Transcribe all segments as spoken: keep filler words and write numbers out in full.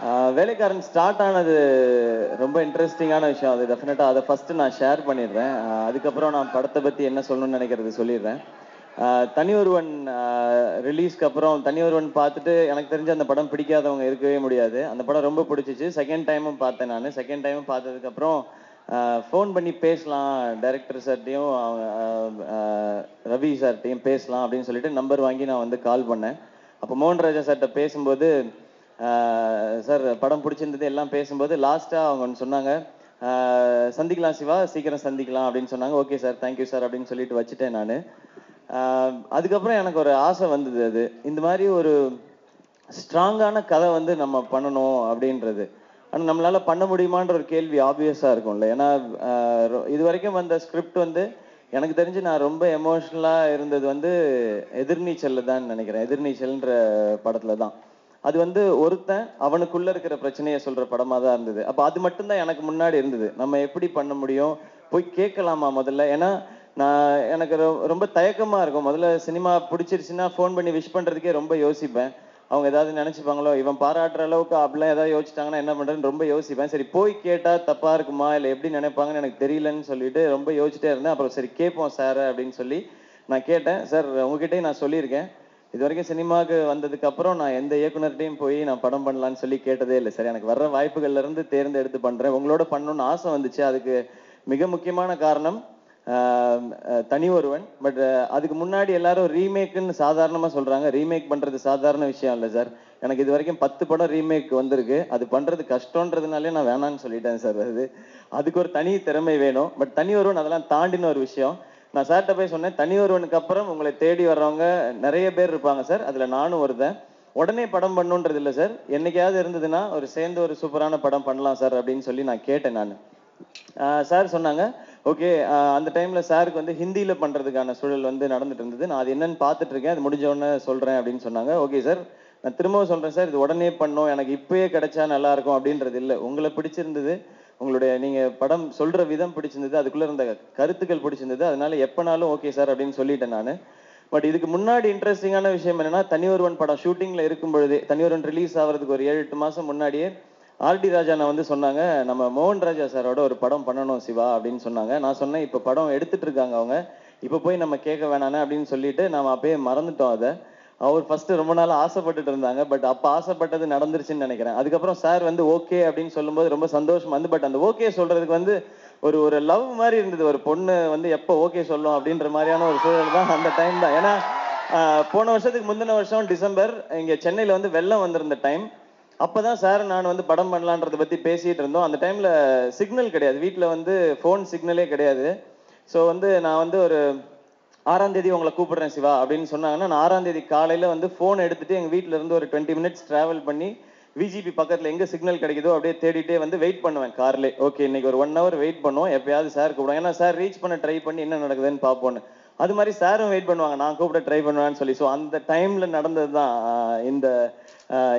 Velaikkaran start another Rumba interesting Anasha, the Definita, the first in a share Panir, the Caprona, Partabati and Solonaka, the Solira. Taniuruan release Capron, Taniuruan Path, Anakanja, and the Padam Pitica, the Erke Mudia, and the Padambo Pudichi, second time of Pathanana, second time of Path of the Capron, phone Bunny Pesla, directors at Dio, Ravi sir, team Pesla, Abdin Solita, number Wangina on the Kalbana. Upon Mohan Raja at the Pesambode. Sir, padam pudichindadhu ellam pesumbodhu last ah avanga sonnanga sandikalam siva seekara sandikalam appdinu sonnanga okay sir thank you sir appdinu solittu vachiten nanu adukapra enakku oru aasai vandhudhu adu indha mari oru strong ana kadha vandu nama pannanom appdinradhu ana nammalaala panna mudiyumaandra oru kelvi obvious ah irukum illa ena iduvaraikkum vandha script vandu எனக்கு தெரிஞ்சு நான் ரொம்ப emotional ah இருந்தது வந்து எதிர்நீச்சல்ல தான் நினைக்கிறேன் எதிர்நீச்சல்ன்ற படத்துல தான் அது வந்து ஒருத்தன் அவனுக்குள்ள இருக்கிற பிரச்சனையை சொல்ற படமா தான் இருந்தது அப்ப அது மட்டும் தான் எனக்கு முன்னாடி இருந்தது நம்ம எப்படி பண்ண முடியும் போய் கேட்கலாமா முதல்ல ஏனா நான் எனக்கு ரொம்ப தயக்கமா இருக்கும் முதல்ல சினிமா பிடிச்சிருச்சுனா ஃபோன் பண்ணி விஷ் பண்றதுக்கே ரொம்ப யோசிப்பேன் அவங்க ஏதாவது நினைச்சுப்பாங்களோ இவன் பாராட்டற அளவுக்கு அப்பலாம் ஏதாவது யோசிச்சாங்கன்னா என்ன பண்றேன்னு ரொம்ப யோசிப்பேன் சரி போய் கேட்டா தப்பா இருக்குமா இல்ல எப்படி நினைப்பாங்கன்னு எனக்கு தெரியலன்னு சொல்லிட்டு ரொம்ப யோசிச்சிட்டே இருந்தேன் அப்புறம் சரி கேப்போம் சார் அப்படினு சொல்லி நான் கேட்டேன் சார் உங்ககிட்டயே நான் சொல்லியிருக்கேன் இதுவரைக்கும் சினிமாக்கு வந்ததுக்கு அப்புறம் நான் எந்த இயக்குனர்கிட்டையும் போய் நான் படம் பண்ணலாம்னு சொல்லி கேட்டதே இல்லை சார் எனக்கு வர்ற வாய்ப்புகள்ல இருந்து தேர்ந்தெடுத்து பண்றேன் உங்களோட பண்ணணும்னு ஆசை வந்துச்சு அதுக்கு மிக முக்கியமான காரணம் தனி ஒருவன் பட் அதுக்கு முன்னாடி எல்லாரும் ரீமேக்குன்னு சாதாரணமா சொல்றாங்க ரீமேக் பண்றது சாதாரண விஷயம் இல்லை சார் எனக்கு இது வரைக்கும் பத்து படம் ரீமேக் வந்திருக்கு அது பண்றது கஷ்டம்ன்றதுனாலே நான் வேணான்னு சொல்லிட்டேன் சார் அது அதுக்கு ஒரு தனி திறமை வேணும் பட் தனி ஒருவன் அதெல்லாம் தாண்டின ஒரு விஷயம் நான் சார்ட்ட போய் சொன்னேன் தனி ஒருவனுக்கு அப்புறம் உங்களை தேடி வர்றவங்க நிறைய பேர் இருப்பாங்க சார் அதில் நானும் ஒருத்தன் உடனே படம் பண்ணுன்றது இல்லை சார் என்னைக்காவது இருந்ததுன்னா ஒரு சேர்ந்து ஒரு சூப்பரான படம் பண்ணலாம் சார் அப்படின்னு சொல்லி நான் கேட்டேன் நான் சார் சொன்னாங்க ஓகே அந்த டைமில் சாருக்கு வந்து ஹிந்தியில் பண்ணுறதுக்கான சூழல் வந்து நடந்துட்டு இருந்தது நான் அது என்னன்னு பார்த்துட்டு இருக்கேன் அது முடிஞ்சோடனே சொல்கிறேன் அப்படின்னு சொன்னாங்க ஓகே சார் நான் திரும்பவும் சொல்கிறேன் சார் இது உடனே பண்ணோம் எனக்கு இப்போயே கிடைச்சா நல்லாயிருக்கும் அப்படின்றது இல்லை உங்களை பிடிச்சிருந்தது உங்களுடைய நீங்க படம் சொல்ற விதம் பிடிச்சிருந்தது அதுக்குள்ள இருந்த கருத்துக்கள் பிடிச்சிருந்தது அதனால எப்பனாலும் ஓகே சார் அப்படின்னு சொல்லிட்டேன் நான் பட் இதுக்கு முன்னாடி இன்ட்ரெஸ்டிங்கான விஷயம் என்னன்னா தனி ஒருவன் படம் ஷூட்டிங்ல இருக்கும்பொழுது தனி ஒருவன் ரிலீஸ் ஆகிறதுக்கு ஒரு ஏழு எட்டு மாசம் முன்னாடியே ஆர் டி ராஜா நான் வந்து சொன்னாங்க நம்ம மோகன் ராஜா சாரோட ஒரு படம் பண்ணணும் சிவா அப்படின்னு சொன்னாங்க நான் சொன்னேன் இப்ப படம் எடுத்துட்டு இருக்காங்க அவங்க இப்ப போய் நம்ம கேட்க வேணானே அப்படின்னு சொல்லிட்டு நாம அப்பயே மறந்துட்டோம் அதை அவர் ஃபர்ஸ்ட் ரொம்ப நாள் ஆசைப்பட்டுட்டு இருந்தாங்க பட் அப்ப ஆசைப்பட்டது நடந்துருச்சுன்னு நினைக்கிறேன் அதுக்கப்புறம் சார் வந்து ஓகே அப்படின்னு சொல்லும்போது ரொம்ப சந்தோஷமா இருந்து பட் அந்த ஓகே சொல்றதுக்கு வந்து ஒரு ஒரு லவ் மாதிரி இருந்தது ஒரு பொண்ணு வந்து எப்போ ஓகே சொல்லும் அப்படின்ற மாதிரியான ஒரு சூழல் தான் அந்த டைம் தான் ஏன்னா போன வருஷத்துக்கு முந்தின வருஷம் டிசம்பர் இங்க சென்னையில வந்து வெள்ளம் வந்திருந்த டைம் அப்பதான் சார் நான் வந்து படம் பண்ணலான்றதை பத்தி பேசிட்டு இருந்தோம் அந்த டைம்ல சிக்னல் கிடையாது வீட்டுல வந்து போன் சிக்னலே கிடையாது ஸோ வந்து நான் வந்து ஒரு ஆறாம் தேதி உங்களை கூப்பிடுறேன் சிவா அப்படின்னு சொன்னாங்கன்னா நான் ஆறாம் தேதி காலையில வந்து ஃபோன் எடுத்துட்டு எங்க வீட்டுல இருந்து ஒரு டுவெண்ட்டி மினிட்ஸ் டிராவல் பண்ணி விஜிபி பக்கத்துல எங்க சிக்னல் கிடைக்குதோ அப்படியே தேடிட்டே வந்து வெயிட் பண்ணுவேன் கார்ல ஓகே இன்னைக்கு ஒரு ஒன் ஹவர் வெயிட் பண்ணுவோம் எப்பயாவது சார் கூப்பிடுவாங்க ஏன்னா சார் ரீச் பண்ண ட்ரை பண்ணி என்ன நடக்குதுன்னு பார்ப்போன்னு அது மாதிரி சாரும் வெயிட் பண்ணுவாங்க நான் கூப்பிட ட்ரை பண்ணுவேன்னு சொல்லி ஸோ அந்த டைம்ல நடந்ததுதான் இந்த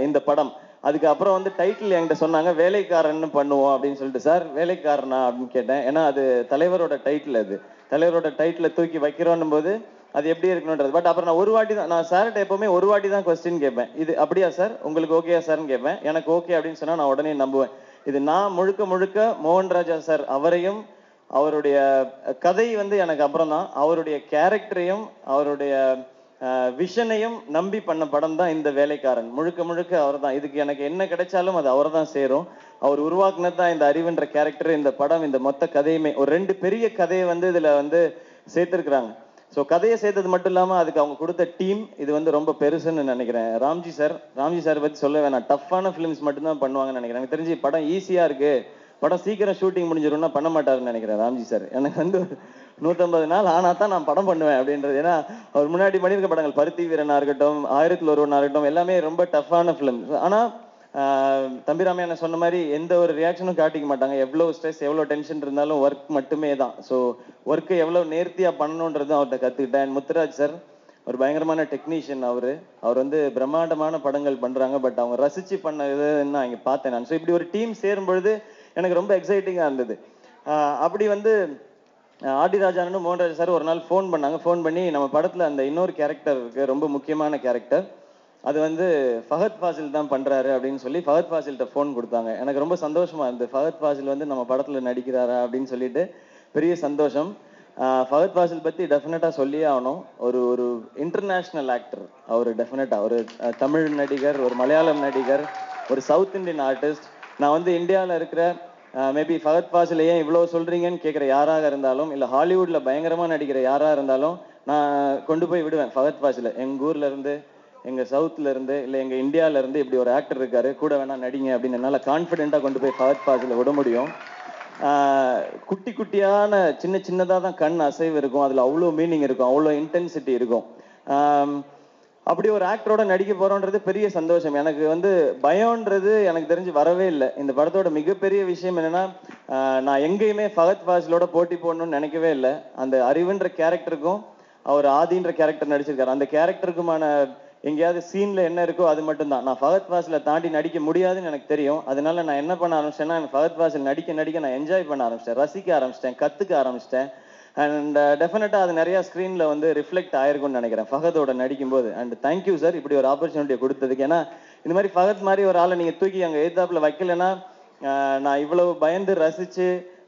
இந்த படம் அதுக்கப்புறம் வந்து டைட்டில் என்கிட்ட சொன்னாங்க வேலைக்காரன்னு பண்ணுவோம் அப்படின்னு சொல்லிட்டு சார் வேலைக்காரனா அப்படின்னு கேட்டேன் ஏன்னா அது தலைவரோட டைட்டில் அது தலைவரோட டைட்டில் தூக்கி வைக்கிறோன்னும் போது அது எப்படி இருக்கணுன்றது பட் அப்புறம் நான் ஒரு வாட்டி தான் நான் சார்கிட்ட எப்பவுமே ஒரு வாட்டி தான் கொஸ்டின் கேட்பேன் இது அப்படியா சார் உங்களுக்கு ஓகேயா சார்ன்னு கேட்பேன் எனக்கு ஓகே அப்படின்னு சொன்னா நான் உடனே நம்புவேன் இது நான் முழுக்க முழுக்க மோகன் ராஜா சார் அவரையும் அவருடைய கதை வந்து எனக்கு அப்புறம் தான் அவருடைய கேரக்டரையும் அவருடைய விஷனையும் நம்பி பண்ண படம் தான் இந்த வேலைக்காரன் முழுக்க முழுக்க அவர் தான் இதுக்கு எனக்கு என்ன கிடைச்சாலும் அது அவர் தான் சேரும் அவர் உருவாக்குனதான் இந்த அறிவுன்ற கேரக்டர் இந்த படம் இந்த மொத்த கதையுமே ஒரு ரெண்டு பெரிய கதையை வந்து இதுல வந்து சேர்த்திருக்கிறாங்க ஸோ கதையை சேர்த்தது மட்டும் இல்லாம அதுக்கு அவங்க கொடுத்த டீம் இது வந்து ரொம்ப பெருசுன்னு நினைக்கிறேன் ராம்ஜி சார் ராம்ஜி சார் பத்தி சொல்ல வேணாம் டஃப்பான பிலிம்ஸ் மட்டும்தான் பண்ணுவாங்கன்னு நினைக்கிறேன் எனக்கு தெரிஞ்சு படம் ஈஸியா இருக்கு படம் சீக்கிரம் ஷூட்டிங் முடிஞ்சிடும்னா பண்ண மாட்டாருன்னு நினைக்கிறேன் ராம்ஜி சார் எனக்கு வந்து நூற்றம்பது நாள் ஆனா தான் நான் படம் பண்ணுவேன் அப்படின்றது ஏன்னா அவர் முன்னாடி பண்ணியிருக்க படங்கள் பருத்தி வீரனா இருக்கட்டும் ஆயிரத்தில் ஒருவனா இருக்கட்டும் எல்லாமே ரொம்ப டஃப்பான ஃபிலிம் ஆனா தம்பிராமே என்ன சொன்ன மாதிரி எந்த ஒரு ரியாக்ஷனும் காட்டிக்க மாட்டாங்க எவ்வளவு ஸ்ட்ரெஸ் எவ்வளவு டென்ஷன் இருந்தாலும் ஒர்க் மட்டுமே தான் ஸோ ஒர்க்கு எவ்வளவு நேர்த்தியா பண்ணணுன்றது அவர்கிட்ட கத்துக்கிட்டேன் முத்துராஜ் சார் ஒரு பயங்கரமான டெக்னீஷியன் அவரு அவர் வந்து பிரம்மாண்டமான படங்கள் பண்றாங்க பட் அவங்க ரசிச்சு பண்ணது நான் இங்க பார்த்தேன் நான் ஸோ இப்படி ஒரு டீம் சேரும்பொழுது எனக்கு ரொம்ப எக்ஸைட்டிங்கா இருந்தது அப்படி வந்து ஆர் டி ராஜானு மோகன் ராஜா சார் ஒரு நாள் ஃபோன் பண்ணாங்க ஃபோன் பண்ணி நம்ம படத்துல அந்த இன்னொரு கேரக்டர் இருக்கு ரொம்ப முக்கியமான கேரக்டர் அது வந்து ஃபஹத் ஃபாசில் தான் பண்ணுறாரு அப்படின்னு சொல்லி ஃபஹத் ஃபாசில்கிட்ட ஃபோன் கொடுத்தாங்க. எனக்கு ரொம்ப சந்தோஷமாக இருந்தது. ஃபஹத் ஃபாசில் வந்து நம்ம படத்தில் நடிக்கிறாரா அப்படின்னு சொல்லிட்டு பெரிய சந்தோஷம். ஃபஹத் ஃபாசில் பற்றி டெஃபினட்டாக சொல்லியே ஆகணும். ஒரு ஒரு இன்டர்நேஷ்னல் ஆக்டர் அவர். டெஃபினட்டாக ஒரு தமிழ் நடிகர், ஒரு மலையாளம் நடிகர், ஒரு சவுத் இண்டியன் ஆர்டிஸ்ட். நான் வந்து இந்தியாவில் இருக்கிற மேபி ஃபஹத் ஃபாசில் ஏன் இவ்வளோ சொல்கிறீங்கன்னு கேட்குற யாராக இருந்தாலும், இல்லை ஹாலிவுட்டில் பயங்கரமாக நடிக்கிற யாராக இருந்தாலும் நான் கொண்டு போய் விடுவேன் ஃபஹத் ஃபாசில். எங்கள் ஊர்லேருந்து, எங்கள் சவுத்துலேருந்து, இல்லை எங்கள் இந்தியாவிலேருந்து இப்படி ஒரு ஆக்டர் இருக்காரு, கூட வேணா நடிங்க அப்படின்னு என்னால் கான்ஃபிடென்ட்டாக கொண்டு போய் ஃபஹத் ஃபாசில் விட முடியும். குட்டி குட்டியான சின்ன சின்னதாக தான் கண் அசைவு இருக்கும், அதில் அவ்வளோ மீனிங் இருக்கும், அவ்வளோ இன்டென்சிட்டி இருக்கும். அப்படி ஒரு ஆக்டரோட நடிக்க போகிறோன்றது பெரிய சந்தோஷம். எனக்கு வந்து பயம்ன்றது எனக்கு தெரிஞ்சு வரவே இல்லை. இந்த படத்தோட மிகப்பெரிய விஷயம் என்னென்னா, நான் எங்கேயுமே ஃபஹத் ஃபாசிலோட போட்டி போடணும்னு நினைக்கவே இல்லை. அந்த அறிவுன்ற கேரக்டருக்கும் அவர் ஆதின்ற கேரக்டர் நடிச்சிருக்காரு, அந்த கேரக்டருக்குமான எங்கேயாவது சீனில் என்ன இருக்கோ அது மட்டும்தான். நான் ஃபஹத் ஃபாசிலை தாண்டி நடிக்க முடியாதுன்னு எனக்கு தெரியும். அதனால நான் என்ன பண்ண ஆரம்பிச்சேன்னா, எனக்கு ஃபஹத் ஃபாசில் நடிக்க நடிக்க நான் என்ஜாய் பண்ண ஆரம்பிச்சிட்டேன், ரசிக்க ஆரம்பிச்சிட்டேன், கற்றுக்க ஆரம்பிச்சிட்டேன். அண்ட் டெஃபினட்டாக அது நிறையா ஸ்க்ரீனில் வந்து ரிஃப்ளெக்ட் ஆயிருக்கும்னு நினைக்கிறேன் ஃபஹதோட நடிக்கும்போது. அண்ட் தேங்க்யூ சார் இப்படி ஒரு ஆப்பர்ச்சுனிட்டியை கொடுத்ததுக்கு. ஏன்னா இந்த மாதிரி ஃபஹத் மாதிரி ஒரு ஆளை நீங்கள் தூக்கி அங்கே எதிர்த்தாப்பில் வைக்கலைன்னா நான் இவ்வளவு பயந்து ரசித்து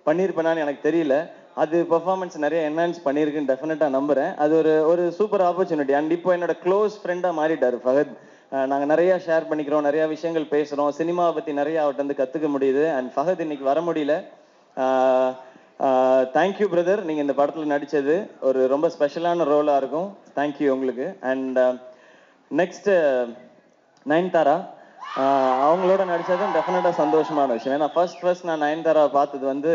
பண்ணியிருப்பேனான்னு எனக்கு தெரியல. அது பெர்ஃபார்மன்ஸ் நிறைய என்ஹான்ஸ் பண்ணியிருக்குன்னு டெஃபினட்டாக நம்புகிறேன். அது ஒரு ஒரு சூப்பர் ஆப்பர்ச்சுனிட்டி. அண்ட் இப்போ என்னோட க்ளோஸ் ஃப்ரெண்டாக மாறிட்டார் ஃபஹத். நாங்கள் நிறையா ஷேர் பண்ணிக்கிறோம், நிறையா விஷயங்கள் பேசுகிறோம், சினிமாவை பற்றி நிறையா அவர்கிட்ட வந்து கற்றுக்க முடியுது. அண்ட் ஃபஹத் இன்னைக்கு வர முடியல. தேங்க்யூ பிரதர், நீங்கள் இந்த படத்தில் நடித்தது ஒரு ரொம்ப ஸ்பெஷலான ரோலாக இருக்கும். தேங்க்யூ உங்களுக்கு. அண்ட் நெக்ஸ்ட்டு நயன்தாரா, அவங்களோட நடித்ததும் டெஃபினட்டாக சந்தோஷமான விஷயம். ஏன்னா ஃபர்ஸ்ட் ஃபர்ஸ்ட் நான் நயன்தாராவை பார்த்தது வந்து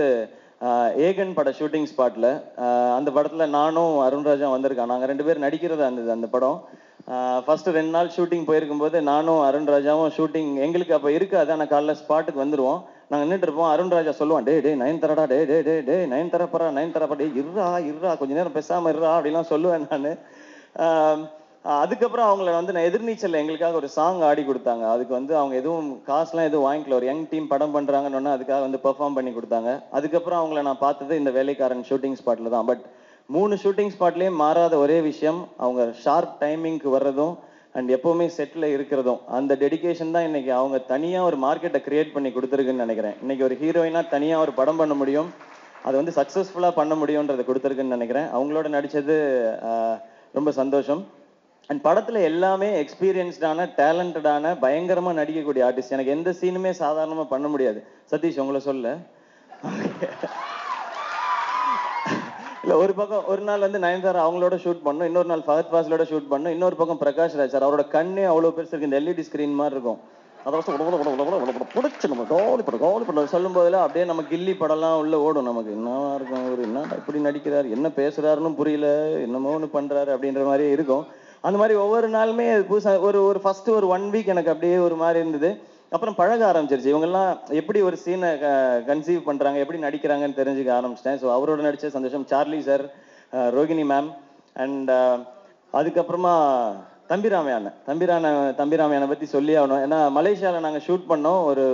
ஏகன் பட ஷூட்டிங் ஸ்பாட்டில். அந்த படத்தில் நானும் அருண் ராஜா வந்திருக்கான், நாங்கள் ரெண்டு பேர் நடிக்கிறதா இருந்தது அந்த படம். ஃபஸ்ட்டு ரெண்டு நாள் ஷூட்டிங் போயிருக்கும்போது நானும் அருண் ராஜாவும் ஷூட்டிங் எங்களுக்கு அப்போ இருக்காது. ஆனால் காலைல ஸ்பாட்டுக்கு வந்துடுவோம், நாங்கள் நின்றுட்டு இருப்போம். அருண் ராஜா சொல்லுவான், டே டே நயன்தாராடா, டே டே டே டே நயன்தாராப்பா நயன்தாராப்பா, டே இருறா இருறா கொஞ்சம் நேரம் பேசாமல் இருறா அப்படிலாம் சொல்லுவேன் நான். அதுக்கப்புறம் அவங்கள வந்து நான் எதிர்நீச்சலில் எங்களுக்காக ஒரு சாங் ஆடி கொடுத்தாங்க. அதுக்கு வந்து அவங்க எதுவும் காசுலாம் எதுவும் வாங்கிக்கல, ஒரு யங் டீம் படம் பண்ணுறாங்கன்னு அதுக்காக வந்து பெர்ஃபார்ம் பண்ணி கொடுத்தாங்க. அதுக்கப்புறம் அவங்கள நான் பார்த்தது இந்த வேலைக்காரன் ஷூட்டிங் ஸ்பாட்டில் தான். பட் மூணு ஷூட்டிங் ஸ்பாட்லேயும் மாறாத ஒரே விஷயம் அவங்க ஷார்ப் டைமிங்க்கு வர்றதும் அண்ட் எப்போவுமே செட்டில் இருக்கிறதும். அந்த டெடிக்கேஷன் தான் இன்றைக்கி அவங்க தனியாக ஒரு மார்க்கெட்டை க்ரியேட் பண்ணி கொடுத்துருக்குன்னு நினைக்கிறேன். இன்றைக்கி ஒரு ஹீரோயினாக தனியாக ஒரு படம் பண்ண முடியும், அது வந்து சக்ஸஸ்ஃபுல்லாக பண்ண முடியுன்றதை கொடுத்துருக்குன்னு நினைக்கிறேன். அவங்களோட நடித்தது ரொம்ப சந்தோஷம். அண்ட் படத்தில் எல்லாமே எக்ஸ்பீரியன்ஸ்டான டேலண்டடான பயங்கரமாக நடிக்கக்கூடிய ஆர்டிஸ்ட். எனக்கு எந்த சீனுமே சாதாரணமாக பண்ண முடியாது. சதீஷ் உங்களை சொல்ல இல்லை, ஒரு பக்கம் ஒரு நாள் வந்து நயன்தாரா அவங்களோட ஷூட் பண்ணணும், இன்னொரு நாள் ஃபஹத் ஃபாசிலோட ஷூட் பண்ணணும், இன்னொரு பக்கம் பிரகாஷ் ராஜ் சார். அவரோட கண்ணே அவ்வளோ பெருசு இருக்குது, இந்த எல்இடி ஸ்க்ரீன் மாதிரி இருக்கும். அதை வச்சு பிடிச்சி நம்ம கோலி படம் கோலி படம் சொல்லும்போதில் அப்படியே நம்ம கில்லி படம்லாம் உள்ளே ஓடும். நமக்கு என்னவா இருக்கும், ஒரு என்ன இப்படி நடிக்கிறார், என்ன பேசுகிறாருன்னு புரியல, என்னமோ ஒன்று பண்ணுறாரு அப்படின்ற மாதிரி இருக்கும். அந்த மாதிரி ஒவ்வொரு நாளுமே புதுசாக ஒரு ஒரு ஃபஸ்ட்டு ஒரு ஒன் வீக் எனக்கு அப்படியே ஒரு மாதிரி இருந்தது. அப்புறம் பழக ஆரம்பிச்சிருச்சு. இவங்கெல்லாம் எப்படி ஒரு சீனை கன்சீவ் பண்ணுறாங்க, எப்படி நடிக்கிறாங்கன்னு தெரிஞ்சுக்க ஆரம்பிச்சிட்டேன். ஸோ அவரோட நடித்த சந்தோஷம். Charlie sir, Rohini ma'am, and அதுக்கப்புறமா தம்பிராமையான தம்பிரான தம்பிராமையானை பற்றி சொல்லி ஆகணும். ஏன்னா மலேசியாவில் நாங்கள் ஷூட் பண்ணோம், ஒரு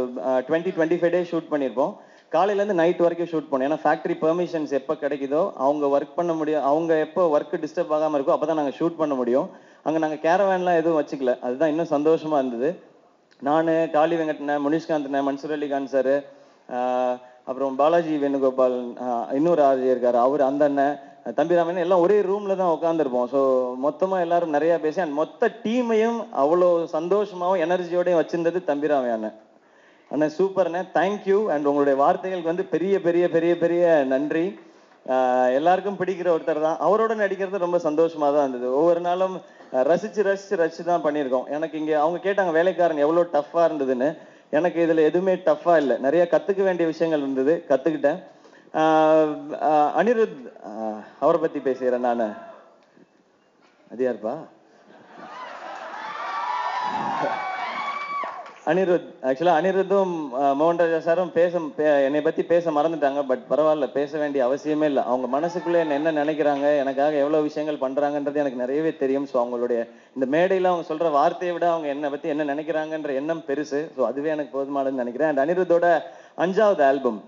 twenty twenty five days shoot பண்ணியிருப்போம். காலையிலேருந்து நைட் வரைக்கும் ஷூட் பண்ணோம். ஏன்னா ஃபேக்ட்ரி பெர்மிஷன்ஸ் எப்போ கிடைக்குதோ, அவங்க ஒர்க் பண்ண முடியும், அவங்க எப்போ ஒர்க்கு டிஸ்டர்ப் ஆகாமல் இருக்கோ அப்போ தான் நாங்கள் ஷூட் பண்ண முடியும். அங்கே நாங்கள் கேரவேன்லாம் எதுவும் வச்சுக்கல, அதுதான் இன்னும் சந்தோஷமாக இருந்தது. நான், காளி வெங்கட்ன, முனிஷ்காந்த்ன, மன்சூர் அலிகான் சார், அப்புறம் பாலாஜி வேணுகோபால், இன்னொரு ஆர்ஜி இருக்கார் அவர், அந்த அண்ணன், தம்பிராமன் எல்லாம் ஒரே ரூமில் தான் உட்காந்துருப்போம். ஸோ மொத்தமாக எல்லாரும் நிறையா பேசி அண்ட் மொத்த டீமையும் அவ்வளோ சந்தோஷமாகவும் எனர்ஜியோடையும் வச்சுருந்தது தம்பிராமன் அண்ணன். அண்ணன் சூப்பர்ண்ணே, தேங்க்யூ. அண்ட் உங்களுடைய வார்த்தைகளுக்கு வந்து பெரிய பெரிய பெரிய பெரிய நன்றி. எல்லாருக்கும் பிடிக்கிற ஒருத்தர் தான். அவரோட நடிக்கிறது ரொம்ப சந்தோஷமாக தான் இருந்தது. ஒவ்வொரு நாளும் ரசித்து ரசித்து ரசித்து தான் பண்ணியிருக்கோம். எனக்கு இங்கே அவங்க கேட்டாங்க வேலைக்காரன் எவ்வளோ டஃப்பாக இருந்ததுன்னு. எனக்கு இதில் எதுவுமே டஃப்பாக இல்லை, நிறையா கற்றுக்க வேண்டிய விஷயங்கள் இருந்தது, கற்றுக்கிட்டேன். அனிருத், அவரை பற்றி பேசுகிறேன் நான். அது யாருப்பா? அனிருத். ஆக்சுவலாக அனிருத்தும் மோகன் ராஜா சாரும் பேச என்னை பற்றி பேச மறந்துட்டாங்க. பட் பரவாயில்ல, பேச வேண்டிய அவசியமே இல்லை. அவங்க மனசுக்குள்ளே என்ன என்ன நினைக்கிறாங்க, எனக்காக எவ்வளோ விஷயங்கள் பண்ணுறாங்கன்றது எனக்கு நிறையவே தெரியும். ஸோ அவங்களுடைய இந்த மேடையில் அவங்க சொல்கிற வார்த்தையை விட அவங்க என்னை பற்றி என்ன நினைக்கிறாங்கன்ற எண்ணம் பெருசு. ஸோ அதுவே எனக்கு போதுமானதுன்னு நினைக்கிறேன். அண்ட் அனிருத்தோட அஞ்சாவது ஆல்பம்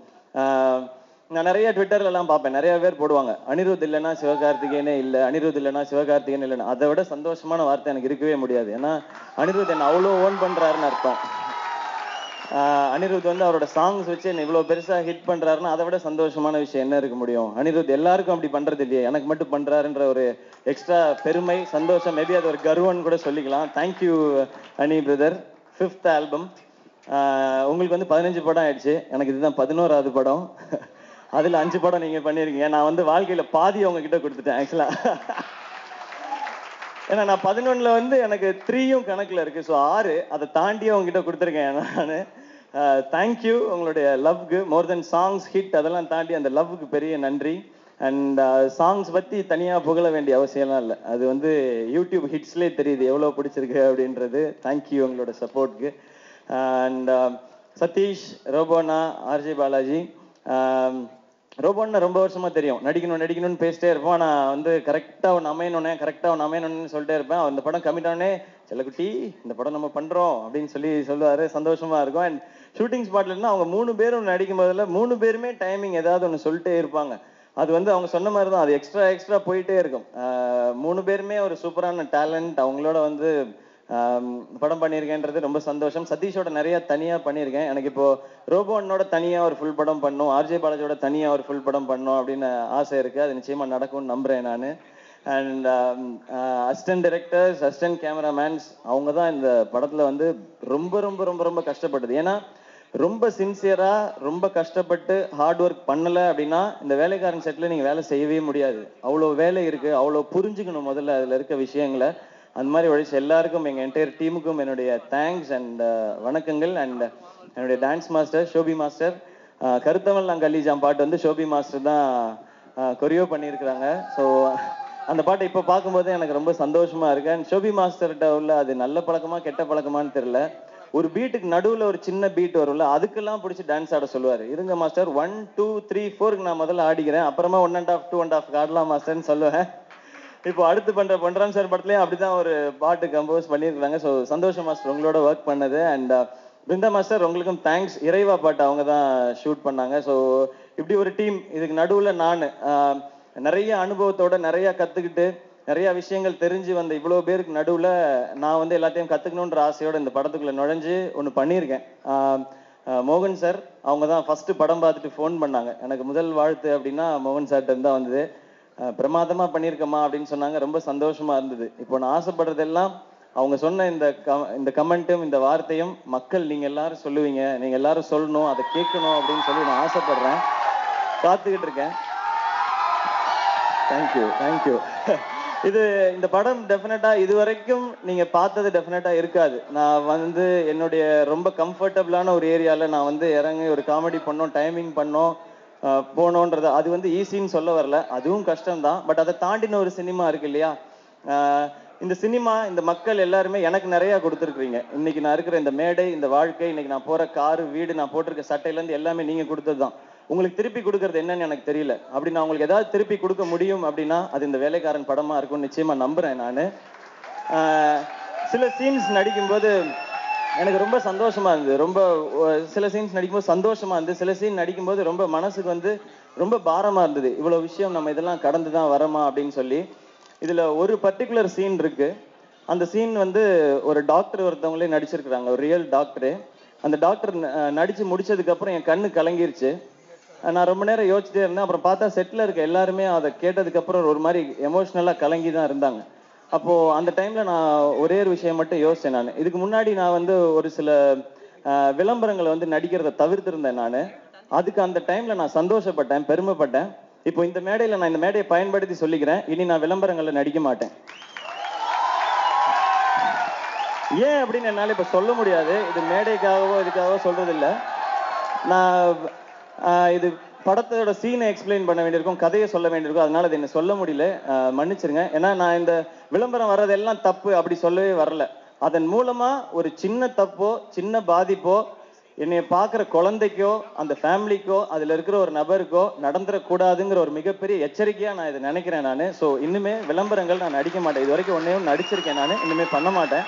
நான் நிறைய ட்விட்டர்ல எல்லாம் பார்ப்பேன், நிறைய பேர் போடுவாங்க அனிருத் இல்லைன்னா சிவகார்த்திகேயனே இல்லை, அனிருத் இல்லைன்னா சிவகார்த்திகேயன் இல்லைன்னு. அதை விட சந்தோஷமான வார்த்தை எனக்கு இருக்கவே முடியாது. ஏன்னா அனிருத் என்னை அவ்வளோ ஓன் பண்றாருன்னு அர்த்தம். அனிருத் வந்து அவரோட சாங்ஸ் வச்சு என்ன இவ்வளோ பெருசாக ஹிட் பண்றாருன்னா அதை விட சந்தோஷமான விஷயம் என்ன இருக்க முடியும்? அனிருத் எல்லாருக்கும் அப்படி பண்றது இல்லையே, எனக்கு மட்டும் பண்றாருன்ற ஒரு எக்ஸ்ட்ரா பெருமை, சந்தோஷம், மேபி அது ஒரு கர்வம்னு கூட சொல்லிக்கலாம். தேங்க்யூ அனி பிரதர். ஃபிஃப்த் ஆல்பம் உங்களுக்கு வந்து பதினஞ்சு படம் ஆயிடுச்சு, எனக்கு இதுதான் பதினோராவது படம். அதில் அஞ்சு படம் நீங்கள் பண்ணியிருக்கீங்க. நான் வந்து வாழ்க்கையில் பாதி அவங்கக்கிட்ட கொடுத்துட்டேன் ஆக்சுவலாக. ஏன்னா நான் பதினொன்றில் வந்து எனக்கு த்ரீயும் கணக்கில் இருக்குது, ஸோ ஆறு அதை தாண்டி அவங்ககிட்ட கொடுத்துருக்கேன் நான். தேங்க்யூ உங்களுடைய லவ்க்கு, மோர் தென் சாங்ஸ் ஹிட் அதெல்லாம் தாண்டி அந்த லவ்க்கு பெரிய நன்றி. அண்ட் சாங்ஸ் பற்றி தனியாக புகழ வேண்டிய அவசியம்லாம் இல்லை, அது வந்து யூடியூப் ஹிட்ஸ்லேயே தெரியுது எவ்வளோ பிடிச்சிருக்கு அப்படின்றது. தேங்க்யூ உங்களோட சப்போர்ட்டுக்கு. அண்ட் சதீஷ், ரோபோனா, ஆர்ஜே பாலாஜி. ரோபோன்னா ரொம்ப வருஷமா தெரியும், நடிக்கணும் நடிக்கணும்னு பேசிட்டே இருப்போம். ஆனால் வந்து கரெக்டாக ஒன்று அமையணுன்னே கரெக்டாக ஒன்று அமையணும்னு சொல்லிட்டே இருப்பேன். அந்த படம் கம்மிட்டானே செல்லக்குட்டி இந்த படம் நம்ம பண்ணுறோம் அப்படின்னு சொல்லி சொல்லுவார், சந்தோஷமா இருக்கும். அண்ட் ஷூட்டிங் ஸ்பாட்லன்னா அவங்க மூணு பேரும் நடிக்கும் போதில் மூணு பேருமே டைமிங் ஏதாவது ஒன்று சொல்லிட்டே இருப்பாங்க. அது வந்து அவங்க சொன்ன மாதிரி தான், அது எக்ஸ்ட்ரா எக்ஸ்ட்ரா போயிட்டே இருக்கும். மூணு பேருமே ஒரு சூப்பரான டேலண்ட், அவங்களோட வந்து படம் பண்ணியிருக்கேன்றது ரொம்ப சந்தோஷம். சதீஷோட நிறையா தனியாக பண்ணியிருக்கேன். எனக்கு இப்போது ரோபோனோட தனியாக ஒரு ஃபுல் படம் பண்ணணும், ஆர்ஜே பாலாஜியோட தனியாக ஒரு ஃபுல் படம் பண்ணணும் அப்படின்னு ஆசை இருக்குது. அது நிச்சயமாக நடக்கும்னு நம்புகிறேன் நான். And assistant directors, assistant cameramen அவங்க தான் இந்த படத்தில் வந்து ரொம்ப ரொம்ப ரொம்ப ரொம்ப கஷ்டப்பட்டது. ஏன்னா ரொம்ப சின்சியராக ரொம்ப கஷ்டப்பட்டு ஹார்ட் ஒர்க் பண்ணலை அப்படின்னா இந்த வேலைக்காரன் செட்டில் நீங்கள் வேலை செய்யவே முடியாது. அவ்வளோ வேலை இருக்குது, அவ்வளோ புரிஞ்சுக்கணும் முதல்ல அதில் இருக்க விஷயங்களை. அந்த மாதிரி உழைச்சி எல்லாருக்கும், எங்கள் என்டையர் டீமுக்கும் என்னுடைய தேங்க்ஸ் அண்ட் வணக்கங்கள். அண்ட் என்னுடைய டான்ஸ் மாஸ்டர் ஷோபி மாஸ்டர், கருத்தவன் நாங்கள் கல்லிஜாம் பாட்டு வந்து ஷோபி மாஸ்டர் தான் கொரியோ பண்ணியிருக்கிறாங்க. ஸோ அந்த பாட்டை இப்போ பார்க்கும்போது எனக்கு ரொம்ப சந்தோஷமாக இருக்கு. அண்ட் ஷோபி மாஸ்டர்கிட்ட உள்ள அது நல்ல பழக்கமா கெட்ட பழக்கமானு தெரியல, ஒரு பீட்டுக்கு நடுவில் ஒரு சின்ன பீட் வரும்ல, அதுக்கெல்லாம் பிடிச்சி டான்ஸ் ஆட சொல்லுவார். இருங்க மாஸ்டர், ஒன் டூ த்ரீ ஃபோருக்கு நான் முதல்ல ஆடிக்கிறேன், அப்புறமா one and half two and half ஆடலாம் மாஸ்டர்ன்னு சொல்லுவேன். இப்போ அடுத்து பண்ற பண்றான் சார் படத்துலயும் அப்படிதான் ஒரு பாட்டு கம்போஸ் பண்ணியிருக்காங்க. ஸோ சந்தோஷம் மாஸ்டர் உங்களோட ஒர்க் பண்ணது. அண்ட் பிருந்தா மாஸ்டர் உங்களுக்கும் தேங்க்ஸ், இறைவா பாட்டு அவங்க தான் ஷூட் பண்ணாங்க. ஸோ இப்படி ஒரு டீம், இதுக்கு நடுவில் நான் நிறைய அனுபவத்தோட நிறைய கத்துக்கிட்டு நிறைய விஷயங்கள் தெரிஞ்சு வந்த இவ்வளோ பேருக்கு நடுவில் நான் வந்து எல்லாத்தையும் கத்துக்கணுன்ற ஆசையோட இந்த படத்துக்குள்ள நுழைஞ்சு ஒன்று பண்ணியிருக்கேன். மோகன் சார் அவங்க தான் ஃபர்ஸ்ட் படம் பார்த்துட்டு ஃபோன் பண்ணாங்க. எனக்கு முதல் வாழ்த்து அப்படின்னா மோகன் சார்கிட்ட தான் வந்தது. பிரமாதமா பண்ணியிருக்கமா அப்படின்னு சொன்னாங்க, ரொம்ப சந்தோஷமா இருந்தது. இப்போ நான் ஆசைப்படுறதெல்லாம் அவங்க சொன்ன இந்த இந்த கமெண்ட்டும் இந்த வார்த்தையும் மக்கள் நீங்க எல்லாரும் சொல்லுவீங்க, நீங்க எல்லாரும் சொல்லணும், அதை கேட்கணும் அப்படின்னு சொல்லி நான் ஆசைப்படுறேன், பார்த்துக்கிட்டு இருக்கேன். Thank you thank you. இது இந்த படம் டெஃபினட்டா இது வரைக்கும் நீங்க பார்த்தது டெஃபினட்டா இருக்காது. நான் வந்து என்னுடைய ரொம்ப கம்ஃபர்டபுளான ஒரு ஏரியால நான் வந்து இறங்கி ஒரு காமெடி பண்ணோம், டைமிங் பண்ணோம், போனோன்றது அது வந்து ஈஸின்னு சொல்ல வரல, அதுவும் கஷ்டம்தான். பட் அதை தாண்டின ஒரு சினிமா இருக்கு இல்லையா, இந்த சினிமா இந்த மக்கள் எல்லாருமே எனக்கு நிறையா கொடுத்துருக்குறீங்க. இன்னைக்கு நான் இருக்கிற இந்த மேடை, இந்த வாழ்க்கை, இன்னைக்கு நான் போகிற காரு, வீடு, நான் போட்டிருக்க சட்டையிலேருந்து எல்லாமே நீங்கள் கொடுத்தது தான். உங்களுக்கு திருப்பி கொடுக்கறது என்னன்னு எனக்கு தெரியல. அப்படி நான் உங்களுக்கு ஏதாவது திருப்பி கொடுக்க முடியும் அப்படின்னா அது இந்த வேலைக்காரன் படமாக இருக்கும்னு நிச்சயமாக நம்புகிறேன் நான். சில சீன்ஸ் நடிக்கும்போது எனக்கு ரொம்ப சந்தோஷமா இருந்தது, ரொம்ப சில சீன்ஸ் நடிக்கும்போது சந்தோஷமா இருந்தது, சில சீன் நடிக்கும்போது ரொம்ப மனசுக்கு வந்து ரொம்ப பாரமா இருந்தது. இவ்வளோ விஷயம் நம்ம இதெல்லாம் கடந்து தான் வரமா அப்படின்னு சொல்லி. இதுல ஒரு பர்டிகுலர் சீன் இருக்கு, அந்த சீன் வந்து ஒரு டாக்டர் ஒருத்தவங்களே நடிச்சிருக்கிறாங்க, ஒரு ரியல் டாக்டரு. அந்த டாக்டர் நடிச்சு முடிச்சதுக்கு அப்புறம் என் கண்ணு கலங்கிருச்சு, நான் ரொம்ப நேரம் யோசிச்சுட்டே இருந்தேன். அப்புறம் பார்த்தா செட்டில் இருக்க எல்லாருமே அதை கேட்டதுக்கு அப்புறம் ஒரு மாதிரி எமோஷனலா கலங்கி தான் இருந்தாங்க. அப்போ அந்த டைம்ல நான் ஒரே ஒரு விஷயம் மட்டும் யோசிச்சேன் நான். இதுக்கு முன்னாடி நான் வந்து ஒரு சில விளம்பரங்களை வந்து நடிக்கிறத தவிர்த்திருந்தேன் நான். அதுக்கு அந்த டைம்ல நான் சந்தோஷப்பட்டேன், பெருமைப்பட்டேன். இப்போ இந்த மேடையில நான் இந்த மேடையை பயன்படுத்தி சொல்லிக்கிறேன், இனி நான் விளம்பரங்கள்ல நடிக்க மாட்டேன். ஏன் அப்படின்னு என்னால இப்ப சொல்ல முடியாது, இது மேடைக்காகவோ இதுக்காகவோ சொல்றது இல்லை. நான் இது படத்தோட சீனை எக்ஸ்பிளைன் பண்ண வேண்டியிருக்கும், கதையை சொல்ல வேண்டியிருக்கும், அதனால அதை என்ன சொல்ல முடியல, மன்னிச்சிருங்க. ஏன்னா நான் இந்த விளம்பரம் வர்றதெல்லாம் தப்பு அப்படி சொல்லவே வரல. அதன் மூலமா ஒரு சின்ன தப்போ சின்ன பாதிப்போ என்னைய பார்க்குற குழந்தைக்கோ அந்த ஃபேமிலிக்கோ அதில் இருக்கிற ஒரு நபருக்கோ நடந்துடக்கூடாதுங்கிற ஒரு மிகப்பெரிய எச்சரிக்கையாக நான் இதை நினைக்கிறேன் நான். ஸோ இன்னுமே விளம்பரங்கள் நான் நடிக்க மாட்டேன், இது வரைக்கும் ஒன்றையும் நடிச்சிருக்கேன் நான், இன்னுமே பண்ண மாட்டேன்.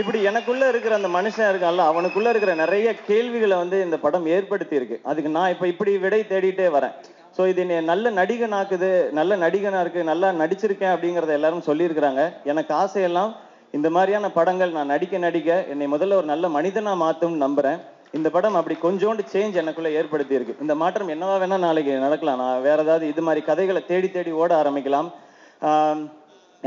இப்படி எனக்குள்ளே இருக்கிற அந்த மனுஷன் இருக்கான்ல, அவனுக்குள்ளே இருக்கிற நிறைய கேள்விகளை வந்து இந்த படம் ஏற்படுத்தி இருக்கு. அதுக்கு நான் இப்போ இப்படி விடை தேடிட்டே வரேன். ஸோ இது நல்ல நடிகன் ஆக்குது, நல்ல நடிகனாக இருக்குது, நல்லா நடிச்சிருக்கேன் அப்படிங்கிறத எல்லாரும் சொல்லியிருக்கிறாங்க. எனக்கு ஆசையெல்லாம் இந்த மாதிரியான படங்கள் நான் நடிக்க நடிக்க என்னை முதல்ல ஒரு நல்ல மனிதனாக மாற்றும்னு நம்புகிறேன். இந்த படம் அப்படி கொஞ்சோண்டு சேஞ்ச் எனக்குள்ளே ஏற்படுத்தி இருக்கு. இந்த மாற்றம் என்னவா வேணால் நாளைக்கு நடக்கலாம். நான் வேறு ஏதாவது இது மாதிரி கதைகளை தேடி தேடி ஓட ஆரம்பிக்கலாம்.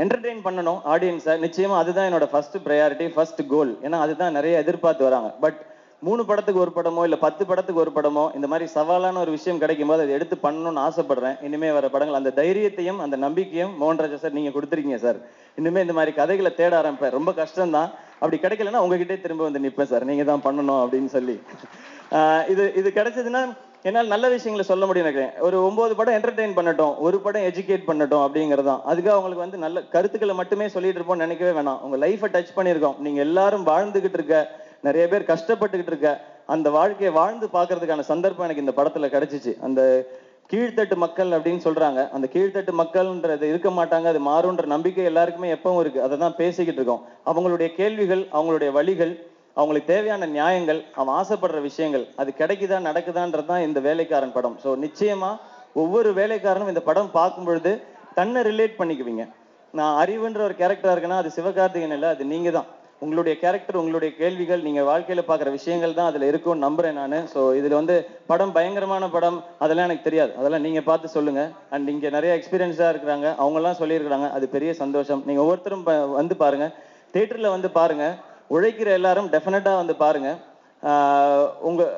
என்டர்டெயின் பண்ணணும் ஆடியன்ஸை, நிச்சயமாக அதுதான் என்னோட ஃபர்ஸ்ட் ப்ரையாரிட்டி, ஃபர்ஸ்ட் கோல். ஏன்னா அதுதான் நிறைய எதிர்பார்த்து வராங்க. பட் மூணு படத்துக்கு ஒரு படமோ இல்லை பத்து படத்துக்கு ஒரு படமோ இந்த மாதிரி சவாலான ஒரு விஷயம் கிடைக்கும் போது அதை எடுத்து பண்ணணும்னு ஆசைப்படுறேன். இனிமேல் வர படங்கள் அந்த தைரியத்தையும் அந்த நம்பிக்கையும் மோகன் ராஜா சார் நீங்கள் கொடுத்துருக்கீங்க சார். இனிமேல் இந்த மாதிரி கதைகளை தேட ஆரம்பிப்பேன். ரொம்ப கஷ்டம்தான். அப்படி கிடைக்கலன்னா உங்ககிட்டே திரும்ப வந்து நிற்பேன் சார், நீங்கள் தான் பண்ணணும் அப்படின்னு சொல்லி. இது இது கிடைச்சதுன்னா என்னால் நல்ல விஷயங்களை சொல்ல முடியும் நினைக்கிறேன். ஒரு ஒன்பது படம் என்டர்டெயின் பண்ணட்டும், ஒரு படம் எஜுகேட் பண்ணட்டும் அப்படிங்கிறது தான். அதுக்காக அவங்களுக்கு வந்து நல்ல கருத்துக்களை மட்டுமே சொல்லிட்டு இருப்போம் நினைக்கவே வேணாம். உங்கள் லைஃப்பை டச் பண்ணியிருக்கோம். நீங்கள் எல்லாரும் வாழ்ந்துகிட்டு இருக்க, நிறைய பேர் கஷ்டப்பட்டுக்கிட்டு இருக்க அந்த வாழ்க்கையை வாழ்ந்து பார்க்கறதுக்கான சந்தர்ப்பம் எனக்கு இந்த படத்தில் கிடைச்சிச்சு. அந்த கீழ்த்தட்டு மக்கள் அப்படின்னு சொல்கிறாங்க, அந்த கீழ்த்தட்டு மக்கள்ன்றது இருக்க மாட்டாங்க, அது மாறுன்ற நம்பிக்கை எல்லாருக்குமே எப்பவும் இருக்குது. அதை தான் பேசிக்கிட்டு இருக்கோம். அவங்களுடைய கேள்விகள், அவங்களுடைய வழிகள், அவங்களுக்கு தேவையான நியாயங்கள், அவன் ஆசைப்படுற விஷயங்கள், அது கிடைக்குதா நடக்குதான்றது தான் இந்த வேலைக்காரன் படம். ஸோ நிச்சயமாக ஒவ்வொரு வேலைக்காரனும் இந்த படம் பார்க்கும் பொழுது தன்னை ரிலேட் பண்ணிக்குவீங்க. நான் அறிவுன்ற ஒரு கேரக்டராக இருக்கேன்னா அது சிவகார்த்திகேயன் இல்லை, அது நீங்கள் தான். உங்களுடைய கேரக்டர், உங்களுடைய கேள்விகள், நீங்கள் வாழ்க்கையில் பார்க்குற விஷயங்கள் தான் அதில் இருக்கும்னு நம்புகிறேன் நான். ஸோ இதில் வந்து படம் பயங்கரமான படம் அதெல்லாம் எனக்கு தெரியாது. அதெல்லாம் நீங்கள் பார்த்து சொல்லுங்கள். அண்ட் இங்கே நிறைய எக்ஸ்பீரியன்ஸாக இருக்கிறாங்க, அவங்களாம் சொல்லியிருக்கிறாங்க. அது பெரிய சந்தோஷம். நீங்கள் ஒவ்வொருத்தரும் வந்து பாருங்கள், தேட்டரில் வந்து பாருங்கள், உழைக்கிற எல்லாரும் டெஃபினட்டாக வந்து பாருங்கள். உங்கள்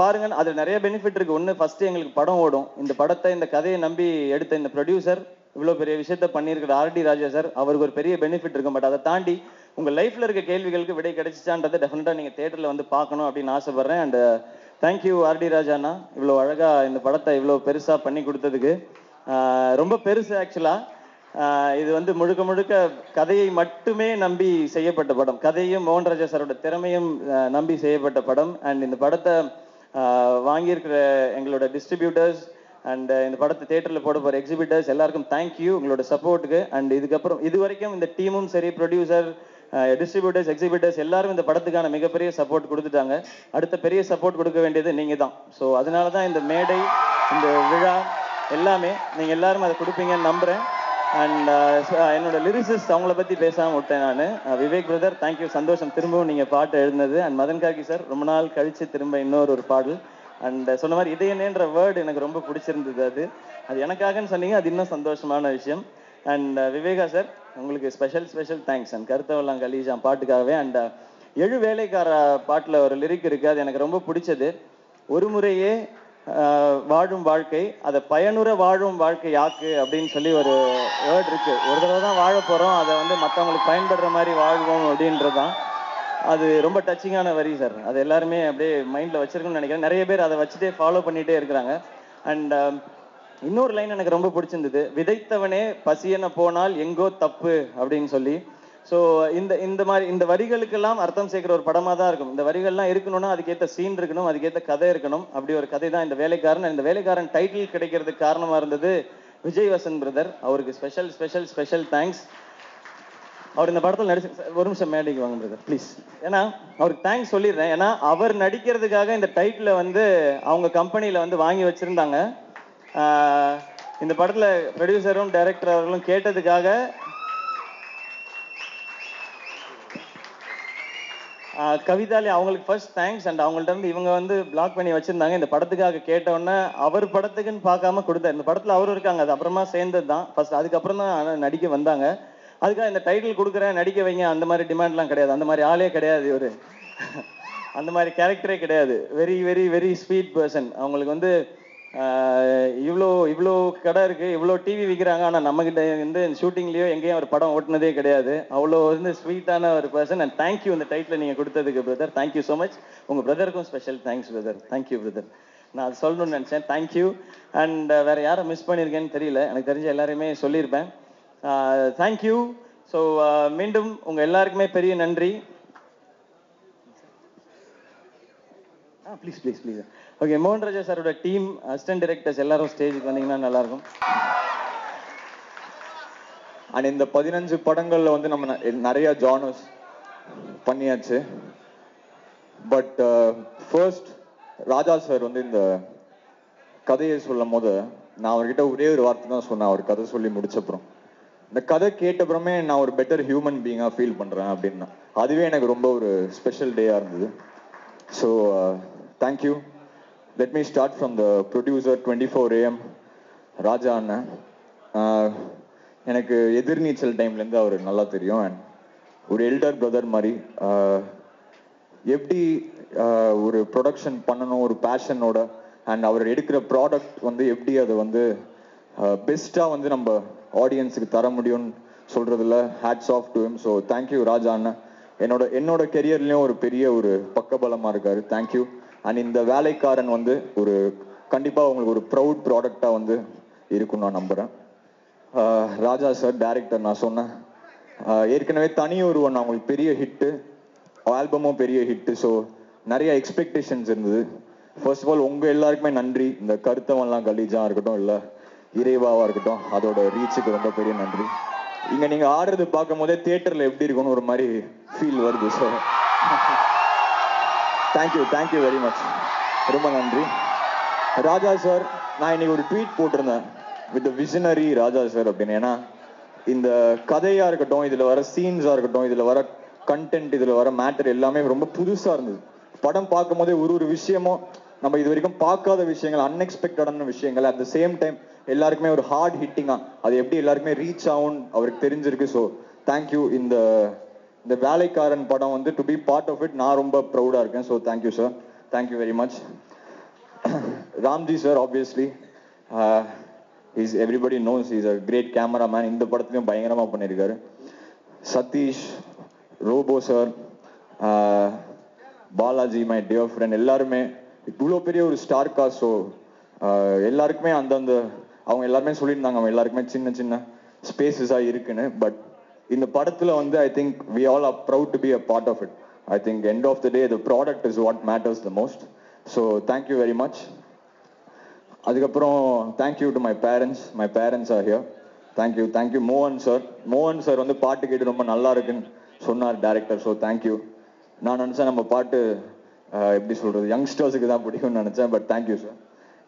பாருங்கள், அதில் நிறைய பெனிஃபிட் இருக்குது. ஒன்று, ஃபஸ்ட்டு எங்களுக்கு படம் ஓடும். இந்த படத்தை, இந்த கதையை நம்பி எடுத்த இந்த ப்ரொடியூசர், இவ்வளோ பெரிய விஷயத்த பண்ணியிருக்கிற ஆர் டி ராஜா சார், அவருக்கு ஒரு பெரிய பெனிஃபிட் இருக்கும். பட் அதை தாண்டி உங்கள் லைஃப்பில் இருக்க கேள்விகளுக்கு விடை கிடைச்சிச்சான்றதை டெஃபினட்டாக நீங்கள் தேட்டரில் வந்து பார்க்கணும் அப்படின்னு ஆசைப்பட்றேன். அண்ட் தேங்க்யூ ஆர் டி ராஜாண்ணா, இவ்வளோ அழகாக இந்த படத்தை இவ்வளோ பெருசாக பண்ணி கொடுத்ததுக்கு. ரொம்ப பெருசு ஆக்சுவலாக. இது வந்து முழுக்க முழுக்க கதையை மட்டுமே நம்பி செய்யப்பட்ட படம், கதையும் மோகன் ராஜா சாரோட திறமையும் நம்பி செய்யப்பட்ட படம். அண்ட் இந்த படத்தை வாங்கியிருக்கிற எங்களோட டிஸ்ட்ரிபியூட்டர்ஸ் அண்ட் இந்த படத்தை தேட்டரில் போட போகிற எக்ஸிபிட்டர்ஸ் எல்லாருக்கும் தேங்க்யூ உங்களோட சப்போர்ட்டுக்கு. அண்ட் இதுக்கப்புறம் இது வரைக்கும் இந்த டீமும் சரி, ப்ரொடியூசர், டிஸ்ட்ரிபியூட்டர்ஸ், எக்ஸிபிட்டர்ஸ் எல்லாரும் இந்த படத்துக்கான மிகப்பெரிய சப்போர்ட் கொடுத்துட்டாங்க. அடுத்த பெரிய சப்போர்ட் கொடுக்க வேண்டியது நீங்கள் தான். ஸோ அதனால தான் இந்த மேடை, இந்த விழா எல்லாமே நீங்கள் எல்லாரும் அதை கொடுப்பீங்கன்னு நம்புகிறேன். அண்ட் என்னோட லிரிசிஸ்ட், அவங்கள பற்றி பேசாமல் விட்டேன் நான். விவேக் பிரதர், தேங்க்யூ, சந்தோஷம் திரும்பவும் நீங்கள் பாட்டு எழுதுனது. அண்ட் மதன் கார்கி சார், ரொம்ப நாள் கழித்து திரும்ப இன்னொரு ஒரு பாடல். அண்ட் சொன்ன மாதிரி இதயனேன்ற வேர்டு எனக்கு ரொம்ப பிடிச்சிருந்தது. அது அது எனக்காகன்னு சொன்னீங்க, அது இன்னும் சந்தோஷமான விஷயம். அண்ட் விவேகா சார், உங்களுக்கு ஸ்பெஷல் ஸ்பெஷல் தேங்க்ஸ். அண்ட் கருத்தவெல்லாம் கலீஜாம் பாட்டுக்காகவே. அண்ட் எழு வேலைக்கார பாட்டில் ஒரு லிரிக் இருக்குது, அது எனக்கு ரொம்ப பிடிச்சது. ஒரு முறையே வாழும் வாழ்க்கை, அதை பயனுற வாழும் வாழ்க்கை யாக்கு அப்படின்னு சொல்லி ஒரு வேர்ட் இருக்கு. ஒரு தடவை தான் வாழ போகிறோம், அதை வந்து மற்றவங்களுக்கு பயன்படுற மாதிரி வாழ்வோம் அப்படின்றதான். அது ரொம்ப டச்சிங்கான வரி சார். அது எல்லாருமே அப்படியே மைண்டில் வச்சிருக்கணும்னு நினைக்கிறேன். நிறைய பேர் அதை வச்சுட்டே ஃபாலோ பண்ணிகிட்டே இருக்கிறாங்க. அண்ட் இன்னொரு லைன் எனக்கு ரொம்ப பிடிச்சிருந்தது, விதைத்தவனே பசியன போனால் எங்கோ தப்பு அப்படின்னு சொல்லி. ஸோ இந்த இந்த மாதிரி இந்த வரிகளுக்கெல்லாம் அர்த்தம் சேர்க்குற ஒரு படமாக தான் இருக்கும். இந்த வரிகள்லாம் இருக்கணும்னா அதுக்கேற்ற சீன் இருக்கணும், அதுக்கேற்ற கதை இருக்கணும். அப்படி ஒரு கதை தான் இந்த வேலைக்காரன். இந்த வேலைக்காரன் டைட்டில் கிடைக்கிறதுக்கு காரணமாக இருந்தது விஜய் வசந்த் பிரதர். அவருக்கு ஸ்பெஷல் ஸ்பெஷல் ஸ்பெஷல் தேங்க்ஸ். அவர் இந்த படத்தில் நடிச்சு, ஒரு நிமிஷம் மேடைக்கு வாங்க பிரதர் ப்ளீஸ். ஏன்னா அவருக்கு தேங்க்ஸ் சொல்லிடுறேன், ஏன்னா அவர் நடிக்கிறதுக்காக இந்த டைட்டிலை வந்து அவங்க கம்பெனியில் வந்து வாங்கி வச்சுருந்தாங்க. இந்த படத்தில் ப்ரொடியூசரும் டைரக்டர் அவர்களும் கேட்டதுக்காக கவிதாலே அவங்களுக்கு ஃபர்ஸ்ட் தேங்க்ஸ். அண்ட் அவங்கள்ட்ட இருந்து இவங்க வந்து பிளாக் பண்ணி வச்சுருந்தாங்க. இந்த படத்துக்காக கேட்டோன்னே அவர் படத்துக்குன்னு பார்க்காம கொடுத்தாரு. இந்த படத்தில் அவரும் இருக்காங்க, அது அப்புறமா சேர்ந்தது தான் ஃபர்ஸ்ட். அதுக்கப்புறம் தான் நடிக்க வந்தாங்க. அதுக்காக இந்த டைட்டில் கொடுக்குறேன், நடிக்க வைங்க அந்த மாதிரி டிமாண்ட்லாம் கிடையாது. அந்த மாதிரி ஆளே கிடையாது இவர், அந்த மாதிரி கேரக்டரே கிடையாது. Very very very sweet person. அவங்களுக்கு வந்து இவ்வளோ இவ்வளோ கடை இருக்குது, இவ்வளோ டிவி விற்கிறாங்க, ஆனால் நம்மக்கிட்ட வந்து ஷூட்டிங்லேயோ எங்கேயும் ஒரு படம் ஓட்டினதே கிடையாது. அவ்வளோ வந்து ஸ்வீட்டான ஒரு பர்சன். அண்ட் தேங்க்யூ இந்த டைட்டில் நீங்கள் கொடுத்ததுக்கு பிரதர், தேங்க்யூ ஸோ மச். உங்கள் பிரதருக்கும் special thanks brother. Thank you brother, நான் அது சொல்லணும்னு நினச்சேன். தேங்க்யூ. அண்ட் வேறு யாரை மிஸ் பண்ணியிருக்கேன்னு தெரியல, எனக்கு தெரிஞ்ச எல்லாருமே சொல்லியிருப்பேன். தேங்க்யூ. ஸோ மீண்டும் உங்கள் எல்லாருக்குமே பெரிய நன்றி. Ah please please please okay. மோகன் ராஜா சாரோட டீம், அசிஸ்டன்ட் டைரக்டர்ஸ் எல்லாரும் ஸ்டேஜுக்கு வந்தீங்கன்னா நல்லாயிருக்கும். அண்ட் இந்த பதினஞ்சு படங்களில் வந்து நம்ம நிறையா ஜானர்ஸ் பண்ணியாச்சு. பட் ஃபர்ஸ்ட் ராஜா சார் வந்து இந்த கதையை சொல்லும் போது நான் அவர்கிட்ட ஒரே ஒரு வார்த்தை தான் சொன்னேன். அவர் கதை சொல்லி முடிச்சப்புறம், இந்த கதை கேட்டப்புறமே நான் ஒரு பெட்டர் ஹியூமன் பீயிங்காக ஃபீல் பண்ணுறேன் அப்படின்னா அதுவே எனக்கு ரொம்ப ஒரு ஸ்பெஷல் டேயாக இருந்தது. So thank you. Let me start from the producer twenty four AM Raja அண்ணன். எனக்கு எதிர்நீச்சல் டைம்லேருந்து அவர் நல்லா தெரியும். அண்ட் ஒரு எல்டர் பிரதர் மாதிரி எப்படி ஒரு ப்ரொடக்ஷன் பண்ணணும் ஒரு பேஷனோட, அண்ட் அவர் எடுக்கிற ப்ராடக்ட் வந்து எப்படி அதை வந்து பெஸ்ட்டாக வந்து நம்ம ஆடியன்ஸுக்கு தர முடியும்னு சொல்கிறதுல hats off to him. So thank you Raja அண்ணன். என்னோட என்னோட கெரியர்லேயும் ஒரு பெரிய ஒரு பக்கபலமாக இருக்கார். தேங்க்யூ. அண்ட் இந்த வேலைக்காரன் வந்து ஒரு கண்டிப்பாக உங்களுக்கு ஒரு ப்ரௌட் ப்ராடக்டாக வந்து இருக்கும் நான் நம்புகிறேன். ராஜா சார் டைரக்டர், நான் சொன்னேன் ஏற்கனவே தனி ஒருவன் அவங்களுக்கு பெரிய ஹிட்டு, ஆல்பமும் பெரிய ஹிட்டு. ஸோ நிறைய எக்ஸ்பெக்டேஷன்ஸ் இருந்தது. ஃபர்ஸ்ட் ஆஃப் ஆல் உங்கள் எல்லாருக்குமே நன்றி. இந்த கருத்தவன்லாம் கலீஜாக இருக்கட்டும் இல்லை இறைவாவாக இருக்கட்டும், அதோட ரீச்சுக்கு ரொம்ப பெரிய நன்றி. இங்கே நீங்கள் ஆடுறது பார்க்கும் போதே தியேட்டரில் எப்படி இருக்குன்னு ஒரு மாதிரி ஃபீல் வருது. So thank you thank you very much, ரொம்ப நன்றி ராஜா சார். நான் இன்னைக்கு ஒரு ட்வீட் போட்டிருந்தேன் வித் விஷனரி ராஜா சார் அப்படின்னு. ஏன்னா இந்த கதையாக இருக்கட்டும், இதில் வர சீன்ஸாக இருக்கட்டும், இதில் வர கண்டென்ட், இதில் வர மேட்டர் எல்லாமே ரொம்ப புதுசாக இருந்தது. படம் பார்க்கும் போதே ஒரு ஒரு விஷயமும் நம்ம இது வரைக்கும் பார்க்காத விஷயங்கள், அன்எக்ஸ்பெக்டடான விஷயங்கள், அட் த சேம் டைம் எல்லாருக்குமே ஒரு ஹார்ட் ஹிட்டிங்காக அது எப்படி எல்லாருக்குமே ரீச் ஆகும்னு அவருக்கு தெரிஞ்சிருக்கு. So thank you. இந்த இந்த வேலைக்காரன் படம் வந்து to be part of it நான் ரொம்ப ப்ரௌடாக இருக்கேன். So thank you sir, thank you very much. Ramji sir obviously is everybody knows is a great camera man. இந்த படத்துலையும் பயங்கரமாக பண்ணியிருக்காரு. Sathish, Robo sir, Balaji my dear friend, எல்லாருமே இவ்வளோ பெரிய ஒரு ஸ்டார் காஸ்ட். ஸோ எல்லாருக்குமே அந்தந்த அவங்க எல்லாருமே சொல்லியிருந்தாங்க அவங்க எல்லாருக்குமே சின்ன சின்ன ஸ்பேசஸாக இருக்குன்னு. பட் இந்த படத்தில் வந்து I think we all R proud to be a part of it. I think end of the day the product is what matters the most. So thank you very much. அதுக்கப்புறம் thank you to my parents. My parents are here. Thank you thank you மோகன் sir. மோகன் sir வந்து பாட்டு கேட்டு ரொம்ப நல்லா இருக்குன்னு சொன்னார் டேரக்டர். So thank you. நான் நினச்சேன் நம்ம பாட்டு எப்படி சொல்கிறது யங்ஸ்டர்ஸுக்கு தான் பிடிக்கும்னு நினச்சேன். But thank you sir,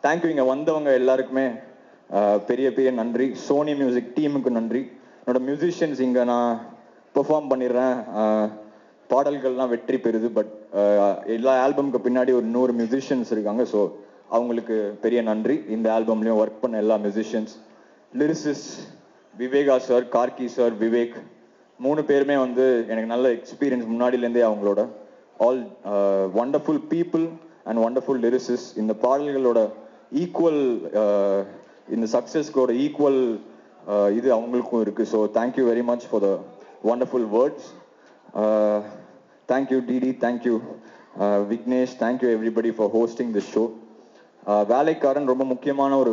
thank you. இங்கே வந்தவங்க எல்லாருக்குமே பெரிய பெரிய நன்றி. சோனி மியூசிக் டீமுக்கு நன்றி. என்னோடய மியூசிஷியன்ஸ் இங்கே நான் பெர்ஃபார்ம் பண்ணிடுறேன், பாடல்கள்லாம் வெற்றி பெறுது. பட் எல்லா ஆல்பமுக்கு பின்னாடி ஒரு நூறு மியூசிஷியன்ஸ் இருக்காங்க. ஸோ அவங்களுக்கு பெரிய நன்றி. இந்த ஆல்பம்லேயும் ஒர்க் பண்ண எல்லா musicians, lyricists Viveka sir, Karky sir, Vivek, மூணு பேருமே வந்து எனக்கு நல்ல எக்ஸ்பீரியன்ஸ் முன்னாடியிலேருந்தே அவங்களோட. All wonderful people and wonderful lyricists. இந்த பாடல்களோட ஈக்குவல், இந்த சக்ஸஸ்களோட ஈக்குவல் இது அவங்களுக்கும் இருக்குது. So thank you very much for the wonderful words. Thank you DD, thank you Vignesh, thank you everybody for hosting this show. Velaikkaran ரொம்ப முக்கியமான ஒரு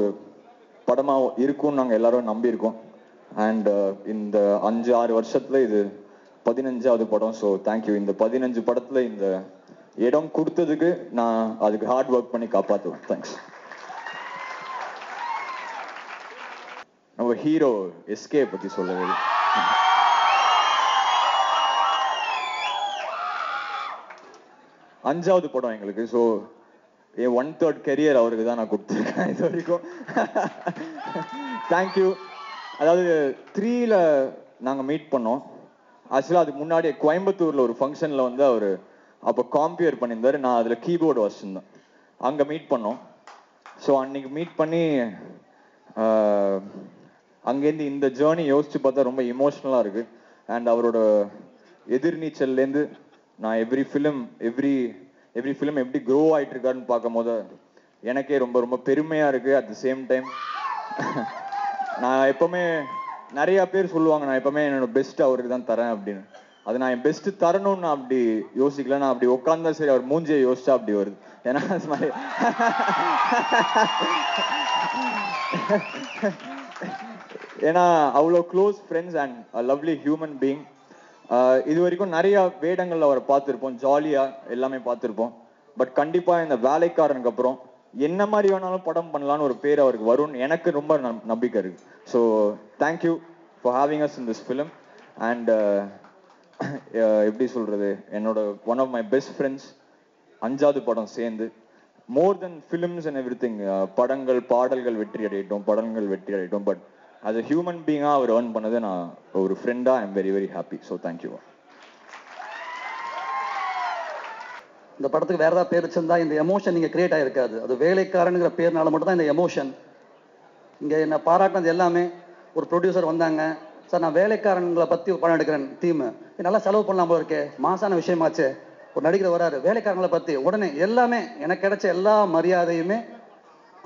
படமாக இருக்கும்னு நாங்கள் எல்லோரும் நம்பியிருக்கோம். அண்ட் இந்த அஞ்சு ஆறு வருஷத்தில் இது பதினஞ்சாவது படம். So thank you. இந்த பதினஞ்சு படத்தில் இந்த இடம் கொடுத்ததுக்கு நான் அதுக்கு ஹார்ட் ஒர்க் பண்ணி காப்பாற்றுவேன். தேங்க்ஸ். நம்ம ஹீரோ எஸ்கே பற்றி சொல்லவே, அஞ்சாவது படம் எங்களுக்கு. ஸோ என் ஒன் தேர்ட் கெரியர் அவருக்கு தான் நான் கொடுத்துருக்கேன் இது வரைக்கும். தேங்க்யூ. அதாவது த்ரீல நாங்கள் மீட் பண்ணோம். ஆக்சுவலாக அதுக்கு முன்னாடி கோயம்புத்தூரில் ஒரு ஃபங்க்ஷனில் வந்து அவர் அப்போ காம்பியர் பண்ணியிருந்தார். நான் அதில் கீபோர்டு வச்சுருந்தேன். அங்கே மீட் பண்ணோம். ஸோ அன்றைக்கி மீட் பண்ணி அங்கேருந்து இந்த ஜேர்னி யோசித்து பார்த்தா ரொம்ப இமோஷ்னலாக இருக்குது. அண்ட் அவரோட எதிர்நீச்சல்லேருந்து நான் every film every every film எப்படி க்ரோ ஆகிட்டுருக்காருன்னு பார்க்கும் போது எனக்கே ரொம்ப ரொம்ப பெருமையாக இருக்குது. அட் த சேம் டைம் நான் எப்போவுமே நிறையா பேர் சொல்லுவாங்க நான் எப்போவுமே என்னோடய பெஸ்ட்டு அவருக்கு தான் தரேன் அப்படின்னு. அது நான் என் பெஸ்ட்டு தரணும்னு நான் அப்படி யோசிக்கல. நான் அப்படி உட்காந்தா சரி அவர் மூஞ்சியை யோசிச்சா அப்படி வருது. ஏன்னா ஏன்னா அவ்வளோ close friends and lovely human being. இது வரைக்கும் நிறையா வேடங்களில் அவரை பார்த்துருப்போம், ஜாலியாக எல்லாமே பார்த்துருப்போம். பட் கண்டிப்பாக இந்த வேலைக்காரனுக்கு அப்புறம் என்ன மாதிரி வேணாலும் படம் பண்ணலான்னு ஒரு பேர் அவருக்கு வரும்னு எனக்கு ரொம்ப நம்பிக்கை இருக்குது. So thank you for having us in this film. And எப்படி சொல்கிறது, என்னோட one of my best friends அஞ்சாவது படம் சேர்ந்து more than films and everything படங்கள் பாடல்கள் வெற்றி அடையிட்டோம் படங்கள் வெற்றி அடையிட்டோம் but as a human being ah அவர் earn பண்ணது நான் ஒரு ஃப்ரெண்டா I am very very happy. So thank you. இந்த படத்துக்கு வேற ஏதாவது பேர் வச்சிருந்தா இந்த எமோஷன் நீங்கள் கிரியேட் ஆகிருக்காது. அது வேலைக்காரனுங்கிற பேர்னால மட்டும் தான் இந்த எமோஷன். இங்கே என்னை பாராட்டினது எல்லாமே ஒரு ப்ரொடியூசர் வந்தாங்க, சார் நான் வேலைக்காரங்களை பற்றி படம் எடுக்கிறேன், தீமு நல்லா செலவு பண்ணலாம் போல இருக்கே, மாசான விஷயமாச்சு, ஒரு நடிகர் வராரு வேலைக்காரங்களை பற்றி, உடனே எல்லாமே எனக்கு கிடைச்ச எல்லா மரியாதையுமே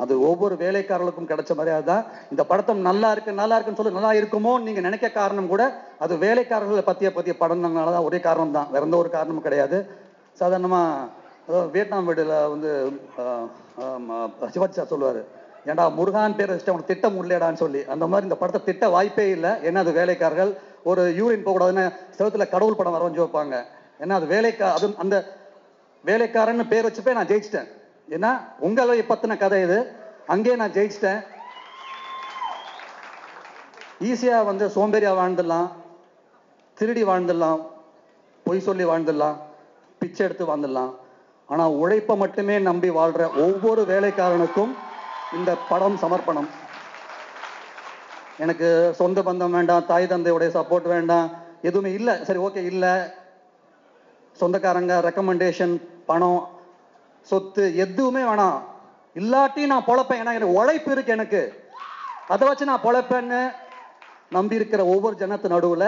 அது ஒவ்வொரு வேலைக்காரர்களுக்கும் கிடைச்ச மரியாதை தான். இந்த படத்தம் நல்லா இருக்கு நல்லா இருக்குன்னு சொல்லி நல்லா இருக்குமோன்னு நீங்கள் நினைக்க காரணம் கூட அது வேலைக்காரர்களை பற்றிய பற்றிய படம்னால தான், ஒரே காரணம் தான், வேற எந்த ஒரு காரணமும் கிடையாது. சாதாரணமாக அதாவது வியட்நாம் வீடில் வந்து சிவாஜி சார் சொல்லுவார், ஏன்டா முருகான் பேர் வச்சுட்டு அவனுக்கு திட்டம் உள்ளேடான்னு சொல்லி, அந்த மாதிரி இந்த படத்தை திட்ட வாய்ப்பே இல்லை. ஏன்னா அது வேலைக்காரர்கள், ஒரு யூரின் போகக்கூடாதுன்னு செவத்தில் கடவுள் படம் வர வந்து வைப்பாங்க, ஏன்னா அது வேலைக்கா அது அந்த வேலைக்காரன்னு பேர் வச்சுப்பே நான் ஜெயிச்சிட்டேன். ஏன்னா உங்களை பற்றின கதை இது, அங்கேயே நான் ஜெயிச்சிட்டேன். ஈஸியாக வந்து சோம்பேறியாக வாழ்ந்துடலாம், திருடி வாழ்ந்துடலாம், பொய் சொல்லி வாழ்ந்துடலாம், பிச்சை எடுத்து வந்துடலாம், ஆனால் உழைப்பை மட்டுமே நம்பி வாழ்கிற ஒவ்வொரு வேலைக்காரனுக்கும் இந்த படம் சமர்ப்பணம். எனக்கு சொந்த பந்தம் வேண்டாம், தாய் தந்தையுடைய சப்போர்ட் வேண்டாம், எதுவுமே இல்லை, சரி ஓகே இல்லை, சொந்தக்காரங்க ரெக்கமெண்டேஷன் பணம் சொத்து எதுவுமே வேணாம், இல்லாட்டி நான் பொழைப்பேன், ஏன்னா எனக்கு உழைப்பு இருக்கு, எனக்கு அதை வச்சு நான் பொழைப்பேன்னு நம்பி இருக்கிற ஒவ்வொரு ஜனத்து நடுவில்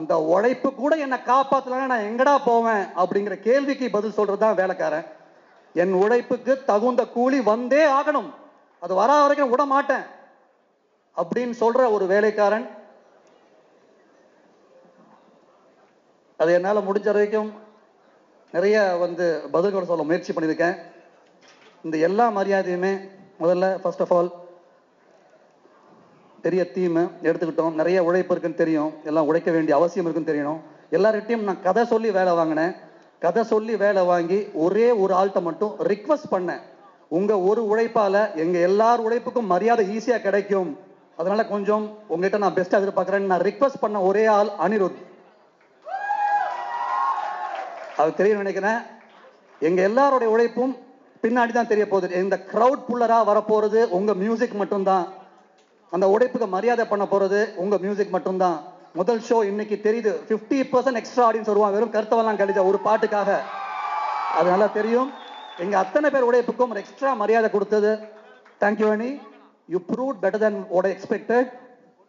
அந்த உழைப்பு கூட என்னை காப்பாற்றலன்னா நான் எங்கடா போவேன் அப்படிங்கிற கேள்விக்கு பதில் சொல்றது தான் வேலைக்காரன். என் உழைப்புக்கு தகுந்த கூலி வந்தே ஆகணும், அது வரா வரைக்கும் விட மாட்டேன் அப்படின்னு சொல்ற ஒரு வேலைக்காரன். அது என்னால் முடிஞ்ச வரைக்கும் நிறைய வந்து பதில்கள் சொல்ல முயற்சி பண்ணியிருக்கேன். இந்த எல்லா மரியாதையுமே முதல்ல ஃபர்ஸ்ட் ஆஃப் ஆல் பெரிய தீமை எடுத்துக்கிட்டோம், நிறைய உழைப்பு இருக்குன்னு தெரியும், எல்லாம் உழைக்க வேண்டிய அவசியம் இருக்குன்னு தெரியணும். எல்லார்கிட்டையும் நான் கதை சொல்லி வேலை வாங்கினேன், கதை சொல்லி வேலை வாங்கி ஒரே ஒரு ஆள்கிட்ட மட்டும் ரிக்வஸ்ட் பண்ணேன், உங்கள் ஒரு உழைப்பால் எங்கள் எல்லார் உழைப்புக்கும் மரியாதை ஈஸியாக கிடைக்கும், அதனால கொஞ்சம் உங்ககிட்ட நான் பெஸ்ட்டாக எதிர்பார்க்குறேன்னு நான் ரிக்வஸ்ட் பண்ண ஒரே ஆள் அனிருத். அது தெரியும் நினைக்கிறேன், எங்கள் எல்லாருடைய உழைப்பும் பின்னாடி தான் தெரிய போகுது, இந்த க்ரௌட் புல்லராக வரப்போகிறது உங்கள் மியூசிக் மட்டும்தான், அந்த உடைப்புக்கு மரியாதை பண்ண போகிறது உங்கள் மியூசிக் மட்டும்தான். முதல் ஷோ இன்னைக்கு தெரியுது, ஃபிஃப்டி பர்சன்ட் எக்ஸ்ட்ரா ஆடியன்ஸ் வருவாங்க வெறும் கருத்தவெல்லாம் கழிச்சா ஒரு பாட்டுக்காக, அது நல்லா தெரியும். எங்கள் அத்தனை பேர் உடைப்புக்கும் ஒரு எக்ஸ்ட்ரா மரியாதை கொடுத்தது. Thank you Ani, you prove better than what I expected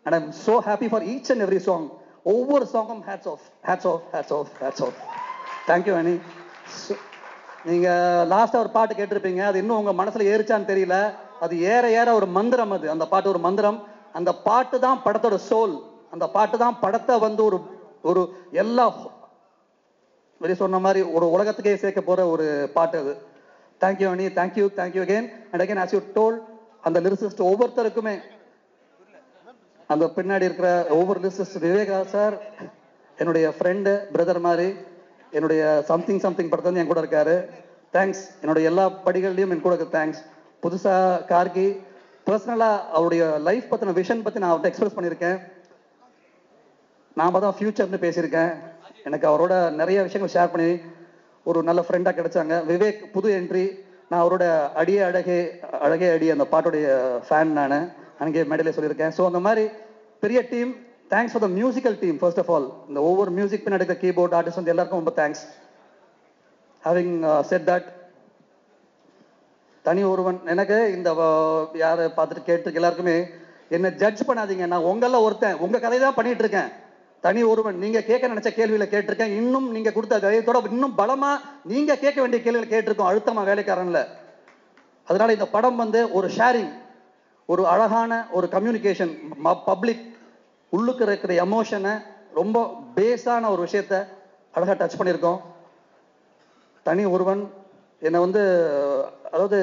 and I'm so happy for each and every song. ஒவ்வொரு சாங்கும் hats off hats off hats off hats off. Thank you Ani. நீங்கள் லாஸ்ட்டாக ஒரு பாட்டு கேட்டிருப்பீங்க, அது இன்னும் உங்கள் மனசில் ஏறிச்சான்னு தெரியல, அது ஏற ஏற ஒரு மந்திரம், அது அந்த பாட்டு ஒரு மந்திரம், அந்த பாட்டு தான் படத்தோட சோல், அந்த பாட்டு தான் படத்தை வந்து ஒரு ஒரு எல்லா வெளியே சொன்ன மாதிரி ஒரு உலகத்துக்கே சேர்க்க போகிற ஒரு பாட்டு அது. Thank you Ani, thank you, thank you again and again. As you told அந்த லிரிசிஸ்ட் ஒவ்வொருத்தருக்குமே, அந்த பின்னாடி இருக்கிற ஒவ்வொரு லிரிசிஸ்ட், விவேகா சார் என்னுடைய ஃப்ரெண்டு பிரதர் மாதிரி, என்னுடைய சம்திங் சம்திங் படத்தை வந்து என் கூட இருக்காரு, தேங்க்ஸ். என்னுடைய எல்லா படிகள்லையும் என் கூட இருக்கு, தேங்க்ஸ். புதுசாக கார்கி பர்சனலாக அவருடைய லைஃப் பற்றின விஷன் பற்றி நான் அவர்கிட்ட எக்ஸ்பிரஸ் பண்ணியிருக்கேன், நாம் தான் ஃப்யூச்சர்னு பேசியிருக்கேன், எனக்கு அவரோட நிறைய விஷயங்கள் ஷேர் பண்ணி ஒரு நல்ல ஃப்ரெண்டாக கிடைச்சாங்க. விவேக் புது என்ட்ரி, நான் அவரோட அடிய அழகே அழகே அடி அந்த பாட்டுடைய ஃபேன் நான் அங்கே மேடையில் சொல்லியிருக்கேன். ஸோ அந்த மாதிரி பெரிய team, thanks for the musical team first of all, இந்த ஒவ்வொரு மியூசிக் பின் எடுக்கிற கீபோர்ட் ஆர்டிஸ்ட் வந்து எல்லாருக்கும் ரொம்ப தேங்க்ஸ். ஹேவிங் செட் தட், தனி ஒருவன் எனக்கு இந்த யாரை பார்த்துட்டு கேட்டிருக்க எல்லாருக்குமே என்னை ஜட்ஜ் பண்ணாதீங்க, நான் உங்களெல்லாம் ஒருத்தன், உங்கள் கதையை தான் பண்ணிகிட்டு இருக்கேன். தனி ஒருவன் நீங்கள் கேட்க நினச்ச கேள்வியில் கேட்டிருக்கேன், இன்னும் நீங்கள் கொடுத்த தைரியத்தோட இன்னும் பலமாக நீங்கள் கேட்க வேண்டிய கேள்வியில் கேட்டிருக்கோம் அழுத்தமாக வேலைக்காரனில். அதனால் இந்த படம் வந்து ஒரு ஷேரிங், ஒரு அழகான ஒரு கம்யூனிகேஷன், பப்ளிக் உள்ளுக்கு இருக்கிற எமோஷனை ரொம்ப பேஸான ஒரு விஷயத்த அழகாக டச் பண்ணியிருக்கோம். தனி ஒருவன் என்னை வந்து அதாவது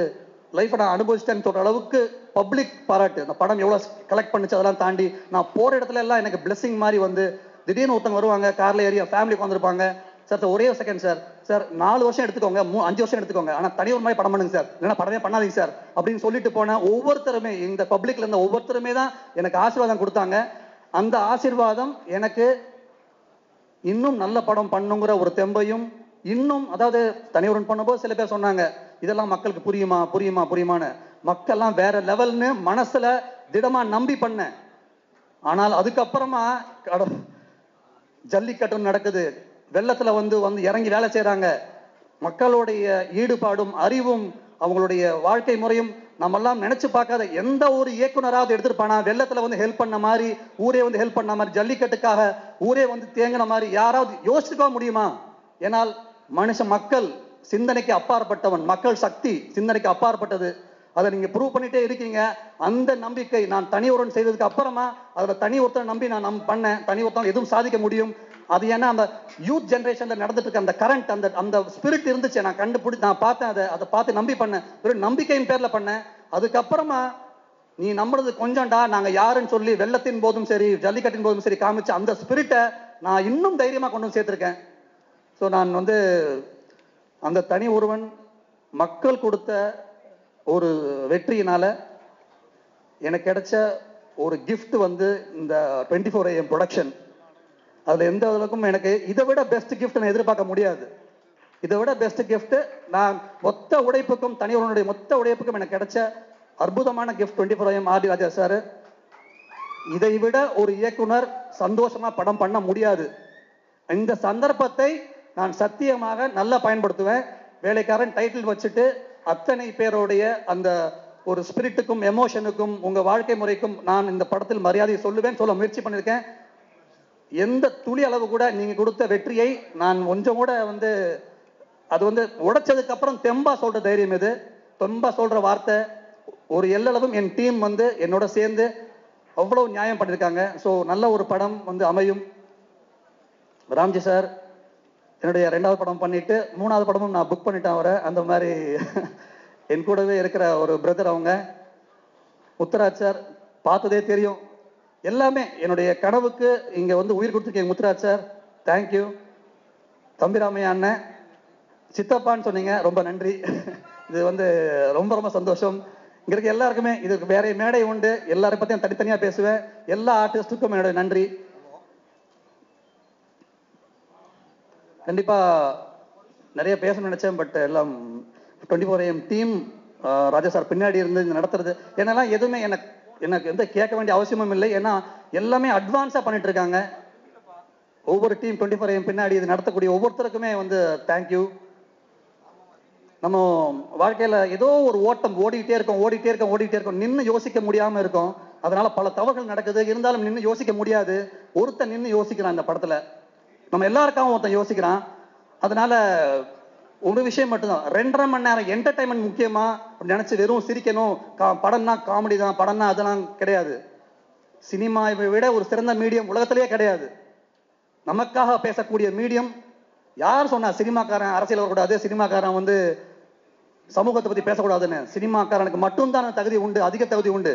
லைஃப்பை நான் அனுபவிச்சிட்டேன்னு சொல்கிற அளவுக்கு பப்ளிக் பாராட்டு, அந்த படம் எவ்வளோ கலெக்ட் பண்ணிச்சு, அதெல்லாம் தாண்டி நான் போகிற இடத்துல எல்லாம் எனக்கு பிளெஸிங் மாதிரி வந்து திடீர்னு ஒருத்தவங்க வருவாங்க, காரில் ஏறி ஃபேமிலிக்கு வந்திருப்பாங்க, சார் சார் ஒரே ஒரு செகண்ட் சார், சார் நாலு வருஷம் எடுத்துக்கோங்க, மூ அஞ்சு வருஷம் எடுத்துக்கோங்க, ஆனால் தனியொரு மாதிரி படம் பண்ணுங்க சார், இல்லைன்னா படமே பண்ணாதீங்க சார் அப்படின்னு சொல்லிட்டு போனேன். ஒவ்வொருத்தருமே இந்த பப்ளிக்கில் இருந்த ஒவ்வொருத்தருமே தான் எனக்கு ஆசீர்வாதம் கொடுத்தாங்க, அந்த ஆசீர்வாதம் எனக்கு இன்னும் நல்ல படம் பண்ணுங்கிற ஒரு தெம்பையும் இன்னும் அதாவது தனியவரன் பண்ணும்போது சில பேர் சொன்னாங்க இதெல்லாம் மக்களுக்கு புரியுமா புரியுமா புரியுமான்னு. மக்கள்லாம் வேற லெவல்னு மனசுல திடமா நம்பி பண்ண. ஆனால் அதுக்கப்புறமா ஜல்லிக்கட்டு நடக்குது, வெள்ளத்துல வந்து வந்து இறங்கி வேலை செய்யறாங்க. மக்களுடைய ஈடுபாடும் அறிவும் அவங்களுடைய வாழ்க்கை முறையும் நம்மெல்லாம் நினைச்சு பார்க்காத எந்த ஒரு இயக்குனராவது எடுத்துருப்பானா? வெள்ளத்துல வந்து ஹெல்ப் பண்ண மாதிரி, ஊரே வந்து ஹெல்ப் பண்ண மாதிரி, ஜல்லிக்கட்டுக்காக ஊரே வந்து தேங்கின மாதிரி யாராவது யோசிச்சுக்க முடியுமா? ஏனால் மனுஷ மக்கள் சிந்தனைக்கு அப்பாற்பட்டவன், மக்கள் சக்தி சிந்தனைக்கு அப்பாற்பட்டது. அதை நீங்க ப்ரூவ் பண்ணிட்டே இருக்கீங்க. அந்த நம்பிக்கை நான் தனி ஒருவன் செய்ததுக்கு அப்புறமா அதுல தனி ஒருத்தன் நம்பி நான் நம் பண்ணேன். தனி ஒருத்தன் எதுவும் சாதிக்க முடியும். அது ஏன்னா அந்த யூத் ஜென்ரேஷன்ல நடந்துட்டு இருக்க அந்த கரண்ட், அந்த அந்த ஸ்பிரிட் இருந்துச்சு. நான் கண்டுபிடி நான் பார்த்தேன். அதை அதை பார்த்து நம்பி பண்ணேன். ஒரு நம்பிக்கையின் பேர்ல பண்ணேன். அதுக்கப்புறமா நீ நம்புறது கொஞ்சம்டா, நாங்க யாருன்னு சொல்லி வெள்ளத்தின் போதும் சரி ஜல்லிக்கட்டின் போதும் சரி காமிச்சு அந்த ஸ்பிரிட்டை நான் இன்னும் தைரியமா கொண்டு வந்து சேர்த்திருக்கேன். ஸோ நான் வந்து அந்த தனி ஒருவன் மக்கள் கொடுத்த ஒரு வெற்றியினால எனக்கு கிடைச்ச ஒரு கிஃப்ட் வந்து இந்த டுவெண்ட்டி ஃபோர் ஏஎம் ப்ரொடக்ஷன். அதில் எந்த அளவுக்கும் எனக்கு இதை விட பெஸ்ட் கிஃப்ட் நான் எதிர்பார்க்க முடியாது. இதை விட பெஸ்ட் கிஃப்ட் நான் மொத்த உழைப்புக்கும் தனியொருவனுடைய மொத்த உழைப்புக்கும் எனக்கு கிடைச்ச அற்புதமான gift twenty four AM R D Raja sir. இதை விட ஒரு இயக்குனர் சந்தோஷமா படம் பண்ண முடியாது. இந்த சந்தர்ப்பத்தை நான் சத்தியமாக நல்லா பயன்படுத்துவேன். வேலைக்காரன் டைட்டில் வச்சுட்டு அத்தனை பேருடைய அந்த ஒரு ஸ்பிரிட்டுக்கும் எமோஷனுக்கும் உங்க வாழ்க்கை முறைக்கும் நான் இந்த படத்தில் மரியாதையை சொல்லுவேன், சொல்ல முயற்சி பண்ணியிருக்கேன். எந்த துளி அளவு கூட நீங்க கொடுத்த வெற்றியை நான் கொஞ்சம் கூட வந்து அது வந்து உடைச்சதுக்கு அப்புறம் தெம்பா சொல்ற தைரியம் இது, தெம்பா சொல்ற வார்த்தை. ஒரு எல்லளவும் என் டீம் வந்து என்னோட சேர்ந்து அவ்வளவு நியாயம் பண்ணியிருக்காங்க. ஸோ நல்ல ஒரு படம் வந்து அமையும். ராம்ஜி சார் என்னுடைய ரெண்டாவது படம் பண்ணிட்டு மூணாவது படமும் நான் புக் பண்ணிட்டேன் அவரை. அந்த மாதிரி என் கூடவே இருக்கிற ஒரு பிரதர் அவங்க முத்துராஜ் சார், பார்த்ததே தெரியும் எல்லாமே. என்னுடைய கனவுக்கு இங்க வந்து உயிர் கொடுத்துருக்கீங்க முத்துராஜ் சார், தேங்க்யூ. தம்பிராமையா அண்ணன், சித்தப்பான்னு சொன்னீங்க, ரொம்ப நன்றி. இது வந்து ரொம்ப ரொம்ப சந்தோஷம். இங்க இருக்க எல்லாருக்குமே இதுக்கு வேற மேடை உண்டு, எல்லாரும் பத்தியும் தனித்தனியா பேசுவேன். எல்லா ஆர்டிஸ்டுக்கும் என்னுடைய நன்றி. கண்டிப்பா நிறைய பேசணும்னு நினைச்சேன், பட் எல்லாம் twenty four AM team Raja sir பின்னாடி இருந்து நடத்துறது என்னெல்லாம் எதுவுமே எனக்கு எனக்கு எந்த கேட்க வேண்டிய அவசியமும் இல்லை. ஏன்னா எல்லாமே அட்வான்ஸா பண்ணிட்டு இருக்காங்க. ஒவ்வொரு டீம் டுவெண்ட்டி ஃபோர் ஏஎம் பின்னாடி இது நடத்தக்கூடிய ஒவ்வொருத்தருக்குமே வந்து தேங்க்யூ. நம்ம வாழ்க்கையில ஏதோ ஒரு ஓட்டம் ஓடிக்கிட்டே இருக்கோம் ஓடிக்கிட்டே இருக்கோம் ஓடிக்கிட்டே இருக்கோம் நின்று யோசிக்க முடியாம இருக்கும். அதனால பல தவறுகள் நடக்குது. இருந்தாலும் நின்று யோசிக்க முடியாது. ஒருத்தன் நின்று யோசிக்கிறான். இந்த படத்துல நம்ம எல்லாருக்காகவும் ஒருத்தன் யோசிக்கிறான். அதனால ஒரு விஷயம் மட்டும்தான், ரெண்டரை மணி நேரம் என்டர்டைன்மெண்ட் முக்கியமா நினைச்சு வெறும் சிரிக்கணும், படம்னா காமெடி தான், படம்னா அதெல்லாம் கிடையாது. சினிமாவை விட ஒரு சிறந்த மீடியம் உலகத்திலேயே கிடையாது. நமக்காக பேசக்கூடிய மீடியம். யார் சொன்னா சினிமாக்காரன் அரசியல் வரக்கூடாது, சினிமாக்காரன் வந்து சமூகத்தை பத்தி பேசக்கூடாதுன்னு? சினிமாக்காரனுக்கு மட்டும்தான் தகுதி உண்டு, அதிக தகுதி உண்டு.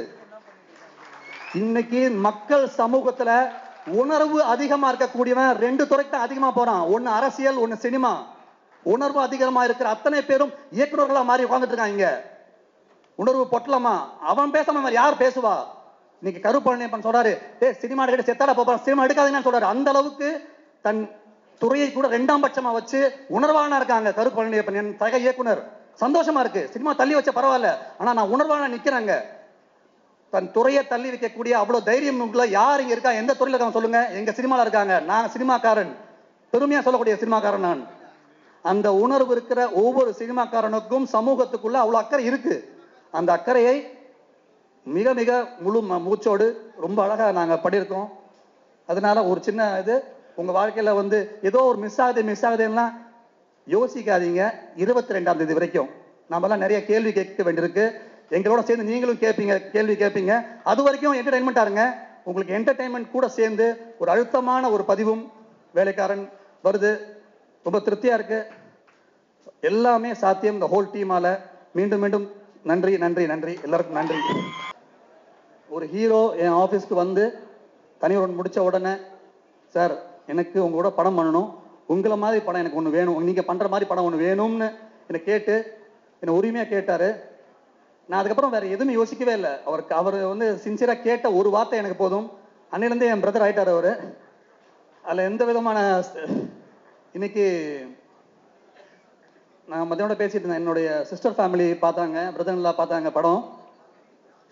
இன்னைக்கு மக்கள் சமூகத்துல உணர்வு அதிகமா இருக்கக்கூடியவன் ரெண்டு துறைக்கு தான் அதிகமா போறான். ஒன்னு அரசியல், ஒன்னு சினிமா. உணர்வு அதிகமா இருக்கிற அத்தனை பேரும் இயக்குநர்களா மாறி உட்கார்ந்துட்டு இருக்காங்க. உணர்வு பொட்டலமா அவன் பேசாம யார் பேசுவா? இன்னைக்கு கருப்பண்ணன் சொல்றாரு, டேய் சினிமா எடுக்க செத்தாடா போப்பா, சினிமா எடுக்காதீங்கன்னு சொல்றாரு. அந்த அளவுக்கு தன் துறையை கூட ரெண்டாம் பட்சமா வச்சு உணர்வானா இருக்காங்க கருப்பண்ணன். என் சக இயக்குனர், சந்தோஷமா இருக்கு. சினிமா தள்ளி வச்ச பரவாயில்ல, ஆனா நான் உணர்வானா நிக்கிறாங்க. தன் துறையை தள்ளி வைக்கக்கூடிய அவ்வளவு தைரியம் உங்களை யார் இங்க இருக்கா? எந்த துறையில இருக்காங்க சொல்லுங்க. எங்க சினிமால இருக்காங்க. நான் சினிமாக்காரன், பெருமையா சொல்லக்கூடிய சினிமாக்காரன் நான். அந்த உணர்வு இருக்கிற ஒவ்வொரு சினிமாக்காரனுக்கும் சமூகத்துக்குள்ள அவ்வளவு அக்கறை இருக்கு. அந்த அக்கறையை மிக மிக முழு மூச்சோடு ரொம்ப அழகா நாங்க படியிருக்கோம். அதனால ஒரு சின்ன இது, உங்க வாழ்க்கையில வந்து ஏதோ ஒரு மிஸ் ஆகுது மிஸ் ஆகுதுன்னா யோசிக்காதீங்க. இருபத்தி ரெண்டாம் தேதி வரைக்கும் நம்மளாம் நிறைய கேள்வி கேட்க வேண்டியிருக்கு. எங்களோட சேர்ந்து நீங்களும் கேட்பீங்க, கேள்வி கேட்பீங்க. அது வரைக்கும் என்டர்டைன்மெண்டா இருங்க. உங்களுக்கு என்டர்டைன்மெண்ட் கூட சேர்ந்து ஒரு அழுத்தமான ஒரு பதிவும் வேலைக்காரன் வருது. ரொம்ப திருப்தியா இருக்கு. எல்லாமே சாத்தியம் இந்த ஹோல் டீமால. மீண்டும் மீண்டும் நன்றி நன்றி நன்றி, எல்லாருக்கும் நன்றி. ஒரு ஹீரோ என் ஆஃபீஸ்க்கு வந்து தனியொருவன் முடிச்ச உடனே, சார் எனக்கு உங்களோட படம் பண்ணணும், உங்களை மாதிரி படம் எனக்கு ஒன்று வேணும், நீங்க பண்ற மாதிரி படம் ஒன்று வேணும்னு என்னை கேட்டு என்னை உரிமையா கேட்டாரு. நான் அதுக்கப்புறம் வேற எதுவுமே யோசிக்கவே இல்லை. அவருக்கு அவர் வந்து சின்சியரா கேட்ட ஒரு வார்த்தை எனக்கு போதும். அன்னிலிருந்தே என் பிரதர் ஆயிட்டார் அவரு. அதில் எந்த விதமான இன்னைக்கு நான் மதியோட பேசிட்டு இருந்தேன். என்னுடைய சிஸ்டர் ஃபேமிலி பார்த்தாங்க, பிரதர்லாம் பார்த்தாங்க படம்.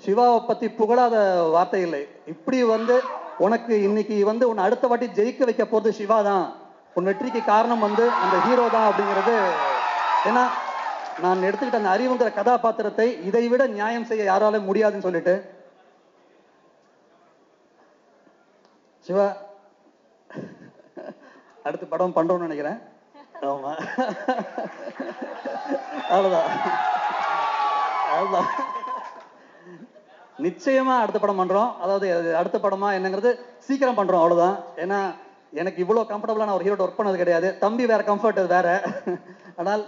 சிவாவை பற்றி புகழாத வார்த்தை இல்லை. இப்படி வந்து உனக்கு இன்னைக்கு வந்து உன்னை அடுத்த வாட்டி ஜெயிக்க வைக்க போகிறது சிவா தான், உன் வெற்றிக்கு காரணம் வந்து அந்த ஹீரோ தான் அப்படிங்கிறது. ஏன்னா நான் எடுத்துக்கிட்ட அந்த அறிவுங்கிற கதாபாத்திரத்தை இதை விட நியாயம் செய்ய யாராலும் முடியாதுன்னு சொல்லிட்டு சிவா அடுத்த படம் பண்றோம்னு நினைக்கிறேன். ஆமா அவ்வளவுதான் அவ்வளவுதான், நிச்சயமா அடுத்த படம் பண்றோம். அதாவது அடுத்த படமா என்னங்கிறது சீக்கிரம் பண்றோம் அவ்வளவுதான். ஏன்னா எனக்கு இவ்வளவு கம்ஃபர்டபுளா நான் ஒரு ஹீரோட ஒர்க் பண்ணது கிடையாது. தம்பி வேற, கம்ஃபர்ட் அது வேற. ஆனால்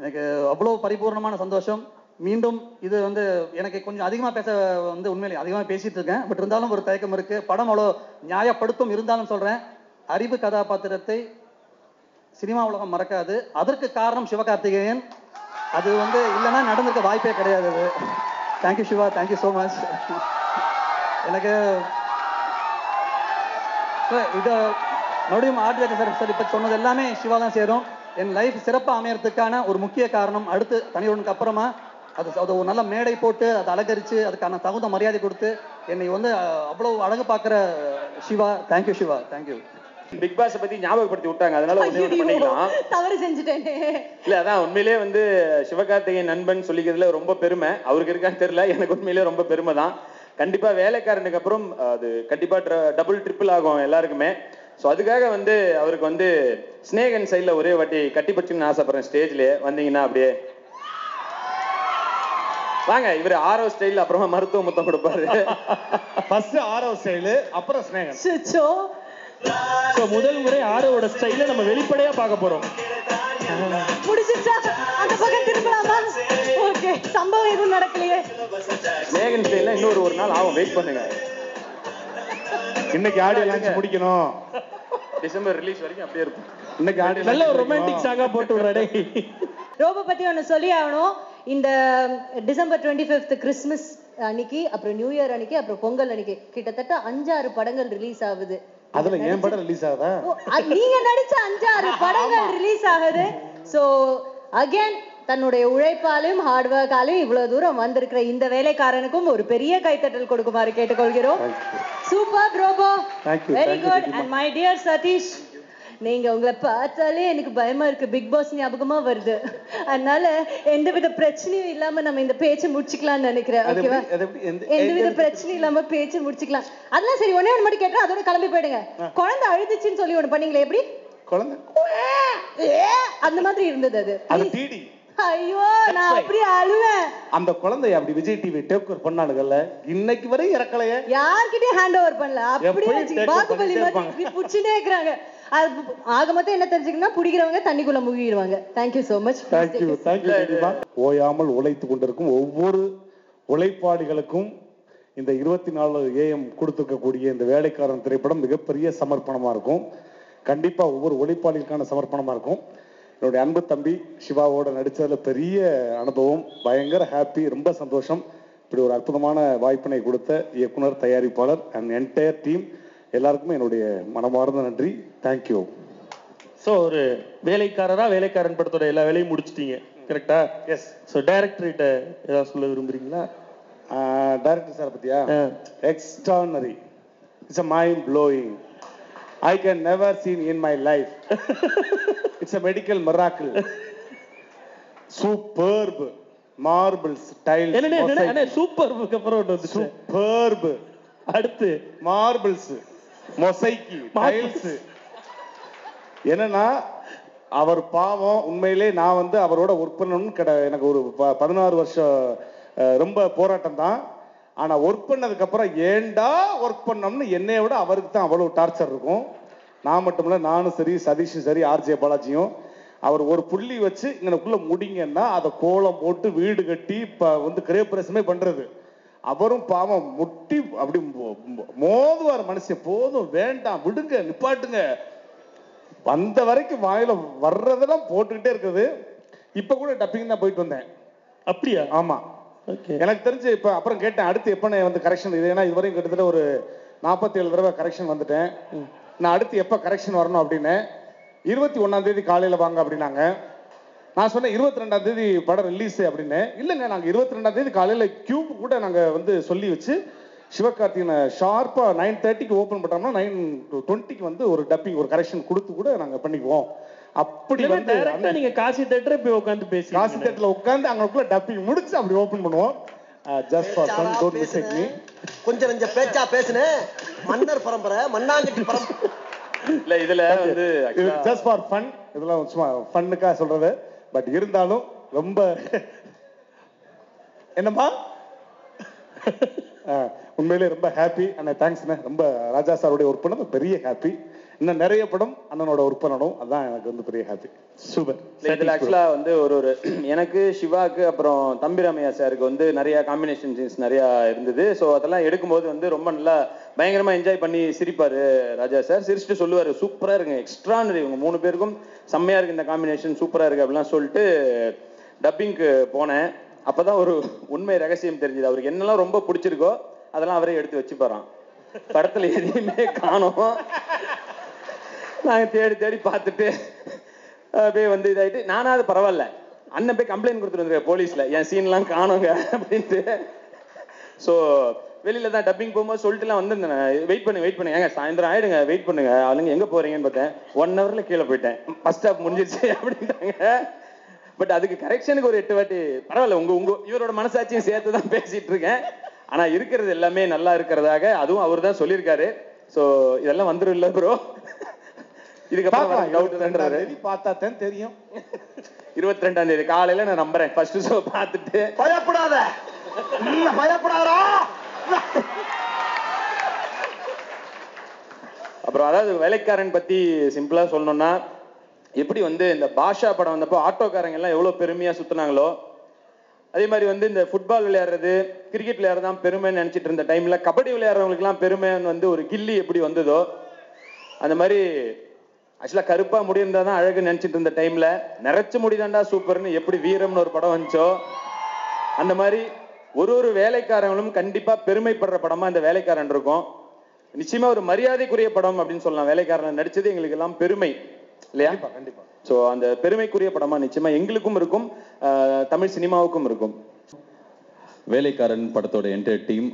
எனக்கு அவ்வளவு பரிபூர்ணமான சந்தோஷம். மீண்டும் இது வந்து எனக்கு கொஞ்சம் அதிகமாக பேச வந்து உண்மையிலே அதிகமாக பேசிட்டு இருக்கேன். பட் இருந்தாலும் ஒரு தயக்கம் இருக்கு. படம் அவ்வளோ நியாயப்படுத்தும் இருந்தாலும் சொல்றேன், அறிவு கதாபாத்திரத்தை சினிமா உலகம் மறக்காது. அதற்கு காரணம் சிவகார்த்திகேயன். அது வந்து இல்லைன்னா நடந்திருக்க வாய்ப்பே கிடையாது. அது thank you Siva, thank you so much. எனக்கு இதை மறுபடியும் ஆர் டி ரஜா சார் இப்போ சொன்னது எல்லாமே சிவா தான் சேரும். என் லைஃப் சிறப்பாக அமையறதுக்கான ஒரு முக்கிய காரணம் அடுத்து தனியுடனுக்கு அப்புறமா அது அது ஒரு நல்ல மேடை போட்டு அதை அலங்கரித்து அதுக்கான தகுந்த மரியாதை கொடுத்து என்னை வந்து அவ்வளோ அழகு பார்க்குற Siva, thank you Siva, thank you. Bigg Boss பற்றி ஞாபகப்படுத்தி விட்டாங்க, அதனால பண்ணிக்கலாம். தவறு செஞ்சுட்டேன். இல்லை, அதான் உண்மையிலே வந்து சிவகார்த்திகேயன் நண்பன் சொல்லிக்கிறதுல ரொம்ப பெருமை. அவருக்கு இருக்கான்னு தெரியல, எனக்கு உண்மையிலே ரொம்ப பெருமை தான். கண்டிப்பாக வேலைக்காரனுக்கு அப்புறம் அது கண்டிப்பாக டபுள் ட்ரிப்பிள் ஆகும் எல்லாருக்குமே. ஸோ அதுக்காக வந்து அவருக்கு வந்து ஸ்னேக் அண்ட் சைடில் ஒரே வாட்டி கட்டி பச்சுன்னு ஆசைப்படுறேன். ஸ்டேஜ்லேயே வந்தீங்கன்னா அப்படியே வாங்க. இவர் ஆரோ ஸ்டைல், அப்புறமா மருத்துவ முத்தம் கொடுப்பாரு. ஃபர்ஸ்ட் ஆரோ ஸ்டைல், அப்புறம் ஸ்னேகன். சோ சோ முதல் முறை ஆரோவோட ஸ்டைல நம்ம வெளிப்படையா பார்க்க போறோம். முடிஞ்சிச்சா? அந்த பக்கம் திரும்பலாமா? ஓகே, சம்பவம் எதுவும் நடக்கலையே. ஸ்னேகன் ஸ்டைல்ல இன்னொரு ஒரு நாள் ஆகும், வெயிட் பண்ணுங்க. இன்னைக்கு ஆடியோ லான்ச் முடிக்கணும், டிசம்பர் ரிலீஸ் வரைக்கும் அப்படியே இருக்கும். இன்னைக்கு ஆடியோ நல்ல ஒரு ரொமான்டிக் சாங்கா போட்டு விடுறா. டேய் ரோபோ பத்தி ஒன்னு சொல்லி ஆகணும். இந்த டிசம்பர் டுவெண்ட்டி ஃபிஃப்த் கிறிஸ்மஸ் அன்னைக்கு, அப்புறம் நியூ இயர் அன்னைக்கு, அப்புறம் பொங்கல் அன்னைக்கு கிட்டத்தட்ட அஞ்சாறு படங்கள் ரிலீஸ் ஆகுது. அதுல ஏன் படம் ரிலீஸ் ஆகுதா? நீங்க நடிச்ச அஞ்சாறு படங்கள் ரிலீஸ் ஆகுது. ஸோ அகைன் தன்னுடைய உழைப்பாலையும் ஹார்ட் ஒர்க்காலையும் இவ்வளவு தூரம் வந்திருக்கிற இந்த வேலைக்காரனுக்கும் ஒரு பெரிய கைத்தட்டல் கொடுக்குமாறு கேட்டுக்கொள்கிறோம். Super Robo, very good. And my dear Sathish, நீங்க உங்களை பார்த்தாலே எனக்கு பயமா இருக்கு. பிக் பாஸ் ஞாபகமா வருது. அதனால எந்த வித பிரச்சனையும் இல்லாம நம்ம இந்த பேச்சை முடிச்சுக்கலாம்னு நினைக்கிறேன். ஓகேவா? எந்த வித பிரச்சனையும் இல்லாம பேச்சை முடிச்சுக்கலாம். அதெல்லாம் சரி. ஒன்னே ஒன்று மட்டும் கேட்டா அதோட கிளம்பி போயிடுங்க. குழந்தை அழுதுச்சுன்னு சொல்லி ஒண்ணு பண்ணீங்களே, எப்படி குழந்தை அந்த மாதிரி இருந்தது? அது அது ஐயோ, நான் அப்படியே அழுவேன். அந்த குழந்தைய அப்படி விஜய் டிவி டேக் ஓவர் பண்ணானுங்கல்ல, இன்னைக்கு வரை இறக்கலையே, யார்கிட்டயே ஹேண்ட் ஓவர் பண்ணல. அப்படியே பாகுபலி மாதிரி புடிச்சுட்டே இருக்காங்க. ஆக மொத்தம் என்ன தெரிஞ்சுக்கணும்னா, பிடிக்கிறவங்க தண்ணிக்குள்ள முழுகிடுவாங்க. Thank you so much. Thank you thank you. ஓயாமல் உழைத்து கொண்டிருக்கும் ஒவ்வொரு உழைப்பாளிகளுக்கும் இந்த இருபத்தி நாலு ஏஎம் கொடுத்துருக்கக்கூடிய இந்த வேலைக்காரன் திரைப்படம் மிகப்பெரிய சமர்ப்பணமா இருக்கும். கண்டிப்பா ஒவ்வொரு உழைப்பாளிகளுக்கான சமர்ப்பணமா இருக்கும். என்னுடைய அன்பு தம்பி சிவாவோட நடித்ததில் பெரிய அனுபவம், பயங்கர ஹாப்பி, ரொம்ப சந்தோஷம். இப்படி ஒரு அற்புதமான வாய்ப்பினை கொடுத்த இயக்குனர், தயாரிப்பாளர் அண்ட் என்டையர் டீம் எல்லாருக்குமே என்னுடைய மனமார்ந்த நன்றி. தேங்க்யூ. ஸோ ஒரு வேலைக்காரராக வேலைக்காரன் படத்தோட எல்லா வேலையும் முடிச்சிட்டீங்க, கரெக்டா? எஸ். ஸோ டைரக்டர்கிட்ட ஏதாவது சொல்ல விரும்புகிறீங்களா? டைரக்டர் சார் பற்றியா? Extraordinary, it's a mind blowing, I can never seen in my life. It's a medical miracle. Superb marbles, tiles. என்ன என்ன என்ன superb க்கு அப்புறம் வந்து superb அடுத்து marbles, mosaic, tiles. என்னன்னா அவர் பாவம் உண்மையிலே நான் வந்து அவரோட ஒர்க் பண்ணணும்னு எனக்கு ஒரு பதினாறு வருஷம் ரொம்ப போராட்டம் தான். ஆனா ஒர்க் பண்ணதுக்கு அப்புறம் ஏண்டா ஒர்க் பண்ணோம்னு என்னைய விட அவருக்கு தான் அவ்வளவு டார்ச்சர் இருக்கும். நான் மட்டும் இல்லை, நானும் சரி, சதீஷும் சரி, ஆர்ஜே பாலாஜியும். அவர் ஒரு புள்ளி வச்சு இங்கனக்குள்ள முடிங்கன்னா அதை கோலம் போட்டு வீடு கட்டி இப்போ வந்து கிரேப்ரேசமே பண்றது. அவரும் பாவம் முட்டி அப்படி மோதுவார். மனுஷன் போதும், வேண்டாம், விடுங்க, நிப்பாட்டுங்க, வந்த வரைக்கும் வாயில வர்றதெல்லாம் போட்டுக்கிட்டே இருக்குது. இப்ப கூட டப்பிங் தான் போயிட்டு வந்தேன். அப்படியா? ஆமா. எனக்கு தெரிஞ்சு இப்போ அப்புறம் கேட்டேன் அடுத்து எப்போ வந்து கரெக்ஷன் இது, ஏன்னா இதுவரையும் கிட்டத்தட்ட ஒரு நாற்பத்தி ஏழு தடவை கரெக்ஷன் வந்துட்டேன். நான் அடுத்து எப்போ கரெக்ஷன் வரணும் அப்படின்னு இருபத்தி ஒன்றாம் தேதி காலையில் வாங்க அப்படின்னாங்க. நான் சொன்னேன் இருபத்தி ரெண்டாம் தேதி படம் ரிலீஸு அப்படின்னு. இல்லைங்க, நாங்கள் இருபத்தி ரெண்டாம் தேதி காலையில் கியூப் கூட நாங்கள் வந்து சொல்லி வச்சு சிவகார்த்திகேயனை ஷார்ப்பாக நைன் தேர்ட்டிக்கு ஓப்பன் பண்ணுறோம்னா நைன் டுவெண்ட்டிக்கு வந்து ஒரு டப்பிங் ஒரு கரெக்ஷன் கொடுத்து கூட நாங்கள் பண்ணிக்குவோம். அப்படி வந்து நீங்க காசி தேட்டர் போய் உட்கார்ந்து பேசி காசி தேட்டர்ல உட்கார்ந்து அங்கக்குள்ள டப்பிங் முடிச்சு அப்படி ஓபன் பண்ணுவோம். Just for fun, don't mistake me. கொஞ்சம் கொஞ்சம் பேச்சா பேசுனே மன்னர் பரம்பரை மண்ணாங்கட்டி பரம்பரை இல்ல. இதுல வந்து ஜஸ்ட் ஃபார் ஃபன், இதெல்லாம் சும்மா ஃபன்னுக்கா சொல்றது. பட் இருந்தாலும் ரொம்ப என்னமா உண்மையிலே ரொம்ப ஹாப்பி அண்ணன். தேங்க்ஸ்ண்ணே. ரொம்ப ராஜா சாருடைய ஒர்க் பண்ணது பெரிய ஹாப்பி. இன்னும் நிறைய படம் அண்ணனோட ஒர்க் பண்ணணும், அதுதான் எனக்கு வந்து பெரிய ஹாப்பி. சூப்பர். இதில் ஆக்சுவலாக வந்து ஒரு ஒரு எனக்கு சிவாக்கு அப்புறம் தம்பிராமையா சாருக்கு வந்து நிறையா காம்பினேஷன் சீன்ஸ் நிறையா இருந்தது. ஸோ அதெல்லாம் எடுக்கும்போது வந்து ரொம்ப நல்லா பயங்கரமாக என்ஜாய் பண்ணி சிரிப்பார் ராஜா சார். சிரிச்சுட்டு சொல்லுவார் சூப்பராக இருக்குங்க, எக்ஸ்ட்ரானரி, இவங்க மூணு பேருக்கும் செம்மையாக இருக்குது இந்த காம்பினேஷன், சூப்பராக இருக்குது அப்படிலாம் சொல்லிட்டு டப்பிங்க்கு போனேன். அப்போ தான் ஒரு உண்மை ரகசியம் தெரிஞ்சுது. அவருக்கு என்னெல்லாம் ரொம்ப பிடிச்சிருக்கோ அதெல்லாம் அவரே எடுத்து வச்சுப்பாரான். படத்தில் எதையுமே காணும். நாங்கள் தேடி தேடி பார்த்துட்டு அப்படியே வந்து இதாகிட்டு நானும் அது பரவாயில்ல அண்ணன் போய் கம்ப்ளைண்ட் கொடுத்துட்டு வந்துருக்கேன் போலீஸில், என் சீன்லாம் காணுங்க அப்படின்ட்டு. ஸோ வெளியில் தான் டப்பிங் போகும்போது சொல்லிட்டுலாம் வந்துருந்தேன், வெயிட் பண்ணு வெயிட் பண்ணுங்க, ஏங்க சாயந்தரம் ஆகிடுங்க வெயிட் பண்ணுங்க, அவளுங்க எங்கே போகிறீங்கன்னு பார்த்தேன். ஒன் ஹவரில் கீழே போயிட்டேன், ஃபர்ஸ்ட் ஹாஃப் முடிஞ்சிச்சு அப்படின்ட்டாங்க. பட் அதுக்கு கரெக்ஷனுக்கு ஒரு எட்டு வாட்டி பரவாயில்ல உங்கள் உங்கள் இவரோட மனசாட்சியும் சேர்த்து தான் பேசிகிட்டு இருக்கேன். ஆனால் இருக்கிறது எல்லாமே நல்லா இருக்கிறதாக அதுவும் அவர் தான் சொல்லியிருக்காரு. ஸோ இதெல்லாம் வந்துடும் இல்லை ப்ரோ, இதுக்கப்புறம் டவுட்ன்றாரு. பார்த்தாத்தான் தெரியும். இருபத்தி ரெண்டாம் தேதி காலையில் நான் நம்புறேன் ஃபர்ஸ்ட் ஷோ பார்த்துட்டு. பயப்படாத பயப்படாதா. அப்புறம் அதாவது வேலைக்காரன் பற்றி சிம்பிளாக சொல்லணும்னா, எப்படி வந்து இந்த பாஷா படம் வந்தப்போ ஆட்டோக்காரங்க எல்லாம் எவ்வளோ பெருமையாக சுற்றினாங்களோ, அதே மாதிரி வந்து இந்த ஃபுட்பால் விளையாடுறது கிரிக்கெட் விளையாடுறது தான் பெருமைன்னு நினச்சிட்டு இருந்த டைமில் கபடி விளையாடுறவங்களுக்குலாம் பெருமைன்னு வந்து ஒரு கில்லி எப்படி வந்ததோ அந்த மாதிரி ஆக்சுவலாக கருப்பாக முடியிருந்தால் தான் அழகு நினச்சிட்டு இருந்த டைமில் நிறைச்சு முடிதாண்டா சூப்பர்னு எப்படி வீரம்னு ஒரு படம் வந்துச்சோ, அந்த மாதிரி ஒரு ஒரு வேலைக்காரங்களும் கண்டிப்பாக பெருமைப்படுற படமாக இந்த வேலைக்காரன் இருக்கும். நிச்சயமாக ஒரு மரியாதைக்குரிய படம் அப்படின்னு சொல்லலாம். வேலைக்காரன் நடித்தது எங்களுக்கு எல்லாம் பெருமை இல்லையா? கண்டிப்பா. ஸோ அந்த பெருமைக்குரிய படமா நிச்சயமா எங்களுக்கும் இருக்கும், தமிழ் சினிமாவுக்கும் இருக்கும். வேலைக்காரன் படத்தோட என்டர் டீம்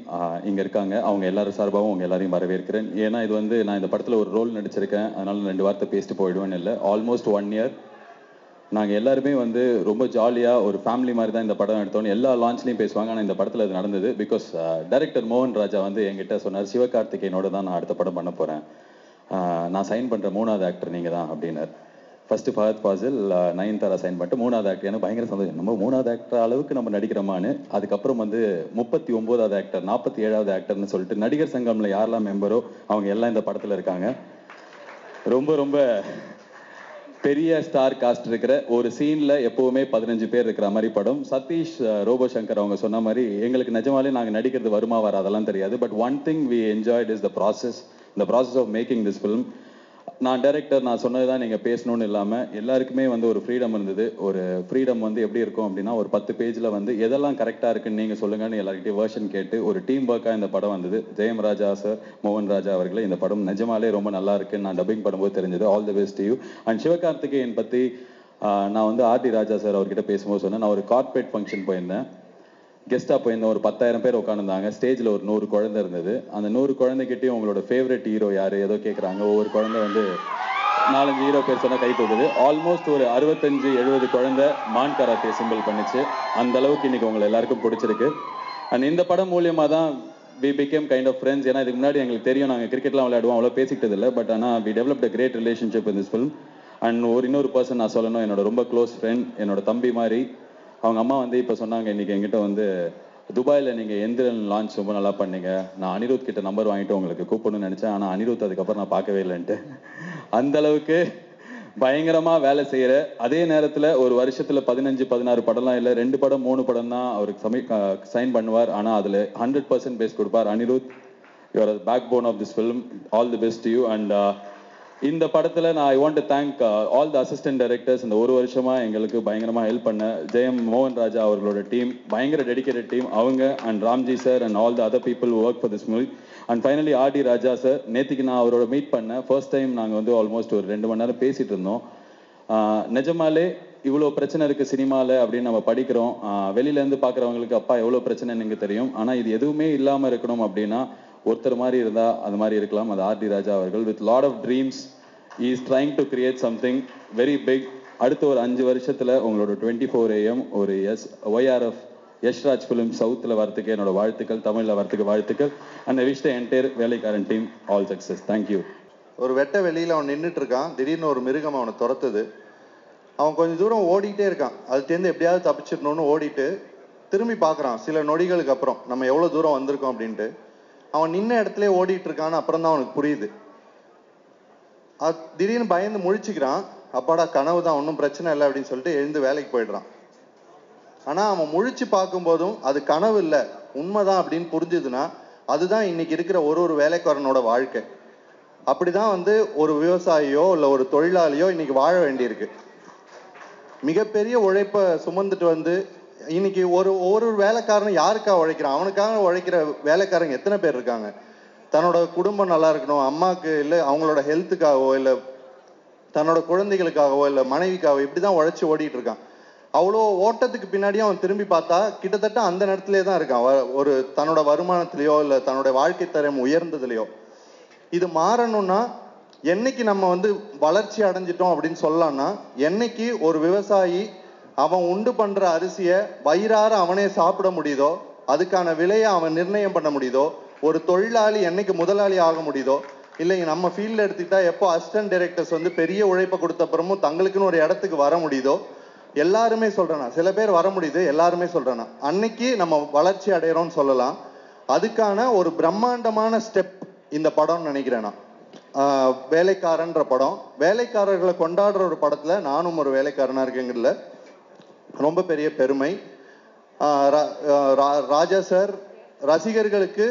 இங்க இருக்காங்க, அவங்க எல்லாரும் சார்பாகவும் அவங்க எல்லாரையும் வரவேற்கிறேன். ஏன்னா இது வந்து நான் இந்த படத்துல ஒரு ரோல் நடிச்சிருக்கேன், அதனால ரெண்டு வார்த்தை பேசிட்டு போயிடுவேன்னு இல்லை. ஆல்மோஸ்ட் ஒன் இயர் நாங்கள் எல்லாருமே வந்து ரொம்ப ஜாலியாக ஒரு ஃபேமிலி மாதிரி தான் இந்த படம் எடுத்தோன்னு எல்லா லான்ச்லையும் பேசுவாங்க. ஆனால் இந்த படத்தில் அது நடந்தது பிகாஸ் டைரக்டர் மோகன் ராஜா வந்து என்கிட்ட சொன்னார், சிவகார்த்திகேயனோட தான் நான் அடுத்த படம் பண்ண போறேன், நான் சைன் பண்ணுற மூணாவது ஆக்டர் நீங்கள் தான் அப்படின்னார். ஃபஸ்ட்டு ஃபஹத் ஃபாசில் நயன்தாரா சைன் பண்ணிட்டு மூணாவது ஆக்டர். எனக்கு பயங்கர சந்தோஷம், நம்ம மூணாவது ஆக்டர் அளவுக்கு நம்ம நடிக்கிறோமான்னு. அதுக்கப்புறம் வந்து முப்பத்தி ஒம்போதாவது ஆக்டர் நாற்பத்தி ஏழாவது ஆக்டர்னு சொல்லிட்டு நடிகர் சங்கமில் யாரெல்லாம் மெம்பரோ அவங்க எல்லாம் இந்த படத்தில் இருக்காங்க. ரொம்ப ரொம்ப பெரிய ஸ்டார் காஸ்ட் இருக்கிற ஒரு சீனில் எப்போவுமே பதினஞ்சு பேர் இருக்கிற மாதிரி படம். சதீஷ், ரோபோ சங்கர் அவங்க சொன்ன மாதிரி எங்களுக்கு நிஜமாலே நாங்கள் நடிக்கிறது வருமா வராதெல்லாம் தெரியாது. But one thing we enjoyed is the process இந்த process of making this film. நான் டைரக்டர் நான் சொன்னது தான் நீங்கள் பேசணும்னு இல்லாமல் எல்லாருக்குமே வந்து ஒரு ஃப்ரீடம் இருந்தது. ஒரு ஃப்ரீடம் வந்து எப்படி இருக்கும் அப்படின்னா, ஒரு பத்து பேஜில் வந்து எதெல்லாம் கரெக்டாக இருக்குன்னு நீங்கள் சொல்லுங்கன்னு எல்லாருக்கிட்டையும் வேர்ஷன் கேட்டு ஒரு டீம் ஒர்க்காக இந்த படம் வந்தது. ஜெயம் ராஜா சார், மோகன் ராஜா அவர்களே, இந்த படம் நிஜமாலே ரொம்ப நல்லா இருக்குன்னு நான் டப்பிங் பண்ணும்போது தெரிஞ்சது. All the best to you. And Sivakarthikeyan பற்றி நான் வந்து ஆர் டி ராஜா சார் அவர்கிட்ட பேசும்போது சொன்னேன், நான் ஒரு கார்ப்பரேட் ஃபங்க்ஷன் போயிருந்தேன், கெஸ்ட்டாக போயிருந்தேன். ஒரு பத்தாயிரம் பேர் உட்காந்துருந்தாங்க, ஸ்டேஜில் ஒரு நூறு குழந்தை இருந்தது. அந்த நூறு குழந்தைகிட்டையும் உங்களோட ஃபேவரட் ஹீரோ யார் ஏதோ கேட்குறாங்க. ஒவ்வொரு குழந்தை வந்து நாலஞ்சு ஹீரோ பேர் சொன்னால் கை தூக்குது. ஆல்மோஸ்ட் ஒரு அறுபத்தஞ்சு எழுபது குழந்தை மான் கராத்தே சிம்பிள் பண்ணிச்சு. அந்த அளவுக்கு இன்றைக்கி உங்களை எல்லாருக்கும் பிடிச்சிருக்கு. அண்ட் இந்த படம் மூலியமாக தான் we became kind of friends. ஏன்னா இதுக்கு முன்னாடி எங்களுக்கு தெரியும் நாங்கள் கிரிக்கெட்லாம் விளையாடுவோம், அவ்வளோ பேசிக்கிட்டது இல்லை. பட் ஆனால் we developed a great relationship in this film. And ஒரு இன்னொரு பர்சன் நான் சொல்லணும், என்னோட ரொம்ப க்ளோஸ் ஃப்ரெண்ட், என்னோட தம்பி மாதிரி. அவங்க அம்மா வந்து இப்போ சொன்னாங்க இன்றைக்கி என்கிட்ட வந்து, துபாயில் நீங்கள் எந்திரன் லான்ச் ரொம்ப நல்லா பண்ணிங்க, நான் அனிருத் கிட்ட நம்பர் வாங்கிட்டு உங்களுக்கு கூப்பிடணும்னு நினச்சேன். ஆனால் அனிருத் அதுக்கப்புறம் நான் பார்க்கவே இல்லைன்ட்டு. அந்தளவுக்கு பயங்கரமாக வேலை செய்கிற அதே நேரத்தில் ஒரு வருஷத்தில் பதினஞ்சு பதினாறு படம்லாம் இல்லை, ரெண்டு படம் மூணு படம் தான் அவருக்கு சமி சைன் பண்ணுவார். ஆனால் அதில் ஹண்ட்ரட் பர்சன்ட் பேஸ் கொடுப்பார். Anirudh, you're backbone of this film. All the best you. And In the Padathala, I want to thank uh, all the assistant directors and the Oru Varshama, Engelku, Bayangarama help panna, J M Mohan Raja, our team, Bayangara dedicated team, Avanga and Ramji sir and all the other people who work for this movie. And finally, R D Rajah sir, Nethikku na avaroda meet panna, first time naanga vandu almost oru rendu manara pesitu irundom. Nijamale இவ்வளோ பிரச்சனை இருக்குது சினிமாவில் அப்படின்னு நம்ம படிக்கிறோம். வெளியிலேருந்து பார்க்குறவங்களுக்கு அப்பா எவ்வளோ பிரச்சனைன்னு எனக்கு தெரியும். ஆனால் இது எதுவுமே இல்லாமல் இருக்கணும் அப்படின்னா ஒருத்தர் மாதிரி இருந்தால் அது மாதிரி இருக்கலாம். அது ஆர் டி ராஜா அவர்கள் with lot of dreams is trying to create something very big. அடுத்த ஒரு அஞ்சு வருஷத்தில் உங்களோட டுவெண்ட்டி ஃபோர் ஏஎம் ஒரு எஸ் ஒய்ஆர்எஃப் யஷ்ராஜ் ஃபிலிம் சவுத்தில் வரத்துக்கு என்னோட வாழ்த்துக்கள், தமிழில் வரத்துக்கு வாழ்த்துக்கள். And wish the entire Velaikkaran team all success. Thank you. ஒரு வெட்ட வெளியில் அவன் நின்றுட்டு இருக்கான். திடீர்னு ஒரு மிருகம் அவனை துரத்துது. அவன் கொஞ்சம் தூரம் ஓடிக்கிட்டே இருக்கான். அதுலேருந்து எப்படியாவது தப்பிச்சிடணும்னு ஓடிட்டு திரும்பி பார்க்குறான். சில நொடிகளுக்கு அப்புறம் நம்ம எவ்வளோ தூரம் வந்திருக்கோம் அப்படின்ட்டு அவன் நின்ன இடத்துல ஓடிட்டு இருக்கான்னு அப்புறம் தான் அவனுக்கு புரியுது. அது திடீர்னு பயந்து முழிச்சுக்கிறான். அப்பாடா கனவு தான், ஒன்றும் பிரச்சனை இல்லை அப்படின்னு சொல்லிட்டு எழுந்து வேலைக்கு போயிடுறான். ஆனால் அவன் முழிச்சு பார்க்கும்போதும் அது கனவு இல்லை, உண்மைதான் அப்படின்னு புரிஞ்சுதுன்னா அதுதான் இன்னைக்கு இருக்கிற ஒரு ஒரு வேலைக்காரனோட வாழ்க்கை. அப்படிதான் வந்து ஒரு விவசாயியோ இல்லை ஒரு தொழிலாளியோ இன்னைக்கு வாழ வேண்டியிருக்கு. மிகப்பெரிய உழைப்பை சுமந்துட்டு வந்து இன்னைக்கு ஒரு ஒரு வேலைக்காரனும் யாருக்காக உழைக்கிறான்? அவனுக்காக உழைக்கிற வேலைக்காரங்க எத்தனை பேர் இருக்காங்க? தன்னோட குடும்பம் நல்லா இருக்கணும், அம்மாவுக்கு இல்லை அவங்களோட ஹெல்த்துக்காகவோ இல்லை தன்னோட குழந்தைகளுக்காகவோ இல்லை மனைவிக்காகவோ இப்படி தான் உழைச்சி ஓடிட்டு இருக்கான். அவ்வளோ ஓட்டத்துக்கு பின்னாடியும் அவன் திரும்பி பார்த்தா கிட்டத்தட்ட அந்த நேரத்திலே தான் இருக்கான், ஒரு தன்னோட வருமானத்திலையோ இல்லை தன்னோட வாழ்க்கை தரம் உயர்ந்ததுலையோ. இது மாறணும்னா என்னைக்கு நம்ம வந்து வளர்ச்சி அடைஞ்சிட்டோம் அப்படின்னு சொல்லலாம்னா என்னைக்கு ஒரு விவசாயி அவன் உண்டு பண்ணுற அரிசியை வயிறார அவனே சாப்பிட முடியுதோ, அதுக்கான விலையை அவன் நிர்ணயம் பண்ண முடியுதோ, ஒரு தொழிலாளி என்னைக்கு முதலாளி ஆக முடியுதோ. இல்லைங்க நம்ம ஃபீல்டில் எடுத்துக்கிட்டா எப்போ அசிஸ்டன்ட் டைரக்டர்ஸ் வந்து பெரிய உழைப்பை கொடுத்தப்புறமும் தங்களுக்குன்னு ஒரு இடத்துக்கு வர முடியுதோ. எல்லாருமே சொல்கிறேன்னா, சில பேர் வர முடியுது, எல்லாருமே சொல்கிறேன்னா அன்னைக்கு நம்ம வளர்ச்சி அடைகிறோம்னு சொல்லலாம். அதுக்கான ஒரு பிரம்மாண்டமான ஸ்டெப் இந்த படம்னு நினைக்கிறேன்னா. வேலைக்காரன்ற படம் வேலைக்காரர்களை கொண்டாடுற ஒரு படத்தில் நானும் ஒரு வேலைக்காரனாக இருக்கேங்கிறதுல ரொம்ப பெரிய பெருமை. ராஜா சார் ரசிகர்களுக்கு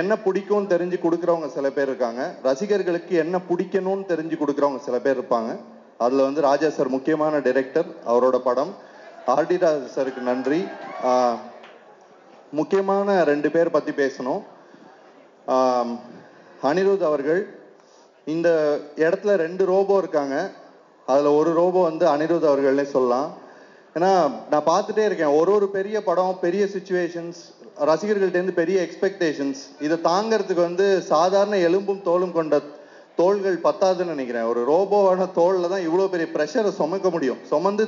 என்ன பிடிக்கும்னு தெரிஞ்சு கொடுக்குறவங்க சில பேர் இருக்காங்க, ரசிகர்களுக்கு என்ன பிடிக்கணும்னு தெரிஞ்சு கொடுக்குறவங்க சில பேர் இருப்பாங்க. அதில் வந்து ராஜா சார் முக்கியமான டைரக்டர், அவரோட படம். ஆர் டி ராஜா சாருக்கு நன்றி. முக்கியமான ரெண்டு பேர் பற்றி பேசணும். அனிருத் அவர்கள், இந்த இடத்துல ரெண்டு ரோபோ இருக்காங்க, அதில் ஒரு ரோபோ வந்து அனிருத் அவர்களே சொல்லலாம். ஏன்னா நான் பார்த்துட்டே இருக்கேன், ஒரு ஒரு பெரிய படம் பெரிய சுச்சுவேஷன்ஸ் ரசிகர்கள்டேருந்து பெரிய எக்ஸ்பெக்டேஷன்ஸ், இதை தாங்கிறதுக்கு வந்து சாதாரண எலும்பும் தோலும் கொண்ட தோள்கள் பத்தாதுன்னு நினைக்கிறேன். ஒரு ரோபோவான தோளில் தான் இவ்வளோ பெரிய ப்ரெஷரை சுமக்க முடியும். சுமந்து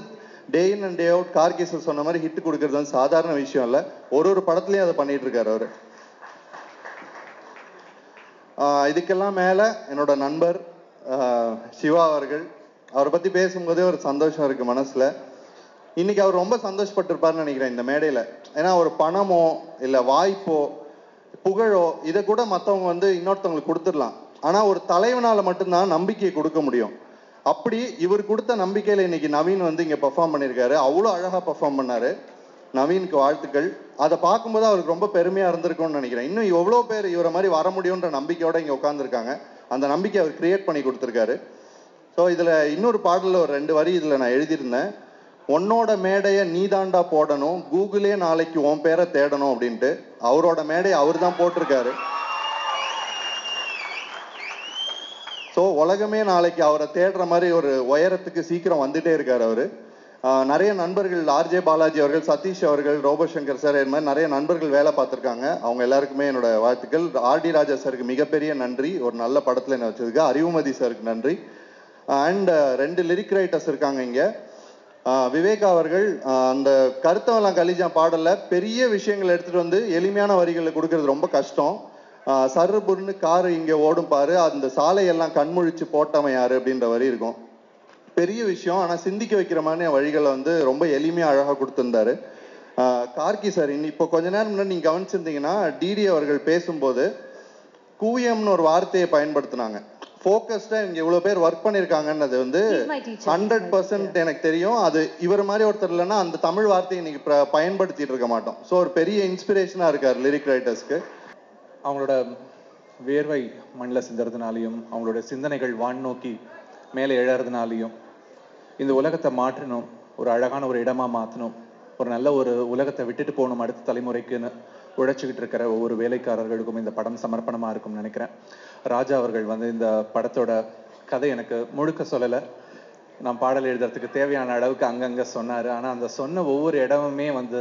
டே இன் அண்ட் டே அவுட் கார்கேசர் சொன்ன மாதிரி ஹிட் கொடுக்கறது வந்து சாதாரண விஷயம் இல்லை. ஒரு ஒரு படத்துலையும் அதை பண்ணிகிட்டு இருக்காரு அவர். இதுக்கெல்லாம் மேலே என்னோட நண்பர் சிவா அவர்கள், அவரை பற்றி பேசும்போதே ஒரு சந்தோஷம் இருக்குது மனசில். இன்றைக்கி அவர் ரொம்ப சந்தோஷப்பட்டிருப்பார்னு நினைக்கிறேன் இந்த மேடையில். ஏன்னா ஒரு பணமோ இல்லை வாய்ப்போ புகழோ இதை கூட மற்றவங்க வந்து இன்னொருத்தவங்களுக்கு கொடுத்துடலாம், ஆனால் ஒரு தலைவனால் மட்டும்தான் நம்பிக்கையை கொடுக்க முடியும். அப்படி இவர் கொடுத்த நம்பிக்கையில் இன்றைக்கி நவீன் வந்து இங்கே பர்ஃபார்ம் பண்ணியிருக்காரு, அவ்வளோ அழகாக பர்ஃபார்ம் பண்ணார். நவீனுக்கு வாழ்த்துக்கள். அதை பார்க்கும்போது அவருக்கு ரொம்ப பெருமையாக இருந்திருக்கும்னு நினைக்கிறேன். இன்னும் எவ்வளோ பேர் இவரை மாதிரி வர முடியுன்ற நம்பிக்கையோடு இங்கே உட்காந்துருக்காங்க. அந்த நம்பிக்கை அவர் கிரியேட் பண்ணி கொடுத்துருக்காரு. ஸோ இதில் இன்னொரு பாடலில் ஒரு ரெண்டு வரி இதில் நான் எழுதியிருந்தேன். உன்னோட மேடையை நீ தாண்டா போடணும், கூகுளே நாளைக்கு உன் பேரை தேடணும் அப்படின்ட்டு. அவரோட மேடையை அவர் தான் போட்டிருக்காரு. ஸோ உலகமே நாளைக்கு அவரை தேடுற மாதிரி ஒரு உயரத்துக்கு சீக்கிரம் வந்துட்டே இருக்கார் அவர். நிறைய நண்பர்கள், ஆர்ஜே பாலாஜி அவர்கள், சதீஷ் அவர்கள், ரோபோ சங்கர் சார், இது மாதிரி நிறைய நண்பர்கள் வேலை பார்த்துருக்காங்க. அவங்க எல்லாருக்குமே என்னோட வாழ்த்துக்கள். ஆர் டி ராஜா சாருக்கு மிகப்பெரிய நன்றி, ஒரு நல்ல படத்தில் என்ன வச்சிருக்கு. அறிவுமதி சாருக்கு நன்றி. அண்ட் ரெண்டு லிரிக் ரைட்டர்ஸ் இருக்காங்க இங்கே. விவேக் அவர்கள் அந்த கருத்தவெல்லாம் கலிஜா பாடலில் பெரிய விஷயங்களை எடுத்துகிட்டு வந்து எளிமையான வரிகளை கொடுக்கறது ரொம்ப கஷ்டம். சர்புர்னு காரு இங்கே ஓடும் பாரு, அந்த சாலையெல்லாம் கண்முழிச்சு போட்டவன் யாரு அப்படின்ற வரி இருக்கும். பெரிய விஷயம், ஆனால் சிந்திக்க வைக்கிற மாதிரி வழிகளை வந்து ரொம்ப எளிமையாக அழகாக கொடுத்துருந்தாரு. கார்கி சார், இன்னி இப்போ கொஞ்ச நேரம் முன்னாடி நீங்கள் கவனிச்சிருந்தீங்கன்னா டிடி அவர்கள் பேசும்போது கூவியம்னு ஒரு வார்த்தையை பயன்படுத்தினாங்க. ஃபோக்கஸ்டாக இங்கே இவ்வளோ பேர் ஒர்க் பண்ணியிருக்காங்கன்னு அது வந்து ஹண்ட்ரட் பர்சன்ட் எனக்கு தெரியும். அது இவர் மாதிரி ஒருத்தர் இல்லைன்னா அந்த தமிழ் வார்த்தையை இன்னைக்கு பயன்படுத்திட்டு இருக்க மாட்டோம். ஸோ ஒரு பெரிய இன்ஸ்பிரேஷனாக இருக்கார் லிரிக் ரைட்டர்ஸ்க்கு. அவங்களோட வேர்வை மண்ணில் சிந்துறதுனாலையும் அவங்களோட சிந்தனைகள் வான் நோக்கி மேலே எழறதுனாலையும் இந்த உலகத்தை மாற்றணும், ஒரு அழகான ஒரு இடமாக மாற்றணும், ஒரு நல்ல ஒரு உலகத்தை விட்டுட்டு போகணும் அடுத்த தலைமுறைக்குன்னு உழைச்சிக்கிட்டு இருக்கிற ஒவ்வொரு வேலைக்காரர்களுக்கும் இந்த படம் சமர்ப்பணமாக இருக்கும்னு நினைக்கிறேன். ராஜா அவர்கள் வந்து இந்த படத்தோட கதை எனக்கு முழுக்க சொல்லலை, நான் பாடல் எழுதுறதுக்கு தேவையான அளவுக்கு அங்கங்கே சொன்னார். ஆனால் அந்த சொன்ன ஒவ்வொரு இடமுமே வந்து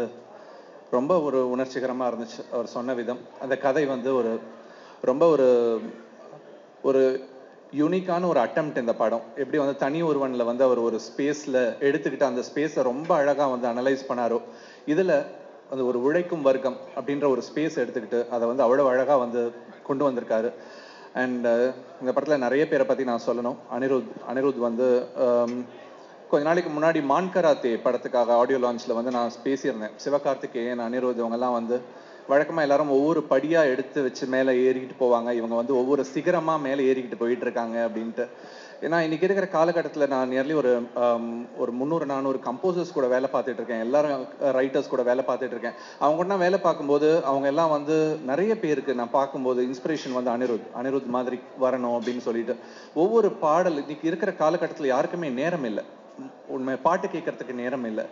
ரொம்ப ஒரு உணர்ச்சிகரமாக இருந்துச்சு. அவர் சொன்ன விதம், அந்த கதை வந்து ஒரு ரொம்ப ஒரு ஒரு யூனிக்கான ஒரு அட்டெம்ப்ட் இந்த படம். எப்படி வந்து தனி ஒருவனில் வந்து அவர் ஒரு ஸ்பேஸில் எடுத்துக்கிட்டு அந்த ஸ்பேஸை ரொம்ப அழகாக வந்து அனலைஸ் பண்ணாரோ, இதில் அந்த ஒரு உழைக்கும் வர்க்கம் அப்படின்ற ஒரு ஸ்பேஸ் எடுத்துக்கிட்டு அதை வந்து அவ்வளோ அழகாக வந்து கொண்டு வந்திருக்காரு. அண்ட் இந்த படத்தில் நிறைய பேரை பற்றி நான் சொல்லணும். அனிருத் அனிருத் வந்து கொஞ்ச நாளைக்கு முன்னாடி மான்கராத்தே படத்துக்காக ஆடியோ லான்ச்சில் வந்து நான் பேசியிருந்தேன். சிவகார்த்திகேயன், அனிருத் இவங்கெல்லாம் வந்து வழக்கமாக எல்லாரும் ஒவ்வொரு படியாக எடுத்து வச்சு மேலே ஏறிக்கிட்டு போவாங்க, இவங்க வந்து ஒவ்வொரு சிகரமாக மேலே ஏறிக்கிட்டு போயிட்டு இருக்காங்க அப்படின்ட்டு. ஏன்னா இன்றைக்கி இருக்கிற காலகட்டத்தில் நான் நியர்லி ஒரு ஒரு முந்நூறு நானூறு கம்போசர்ஸ் கூட வேலை பார்த்துட்டு இருக்கேன், எல்லாரும் ரைட்டர்ஸ் கூட வேலை பார்த்துட்டு இருக்கேன். அவங்க கூட வேலை பார்க்கும்போது அவங்க எல்லாம் வந்து நிறைய பேருக்கு நான் பார்க்கும்போது இன்ஸ்பிரேஷன் வந்து அனிருத் அனிருத் மாதிரி வரணும் அப்படின்னு சொல்லிட்டு ஒவ்வொரு பாடல். இன்றைக்கி இருக்கிற காலகட்டத்தில் யாருக்குமே நேரம் இல்லை, உண்மை பாட்டு கேட்கறதுக்கு நேரம் இல்லை.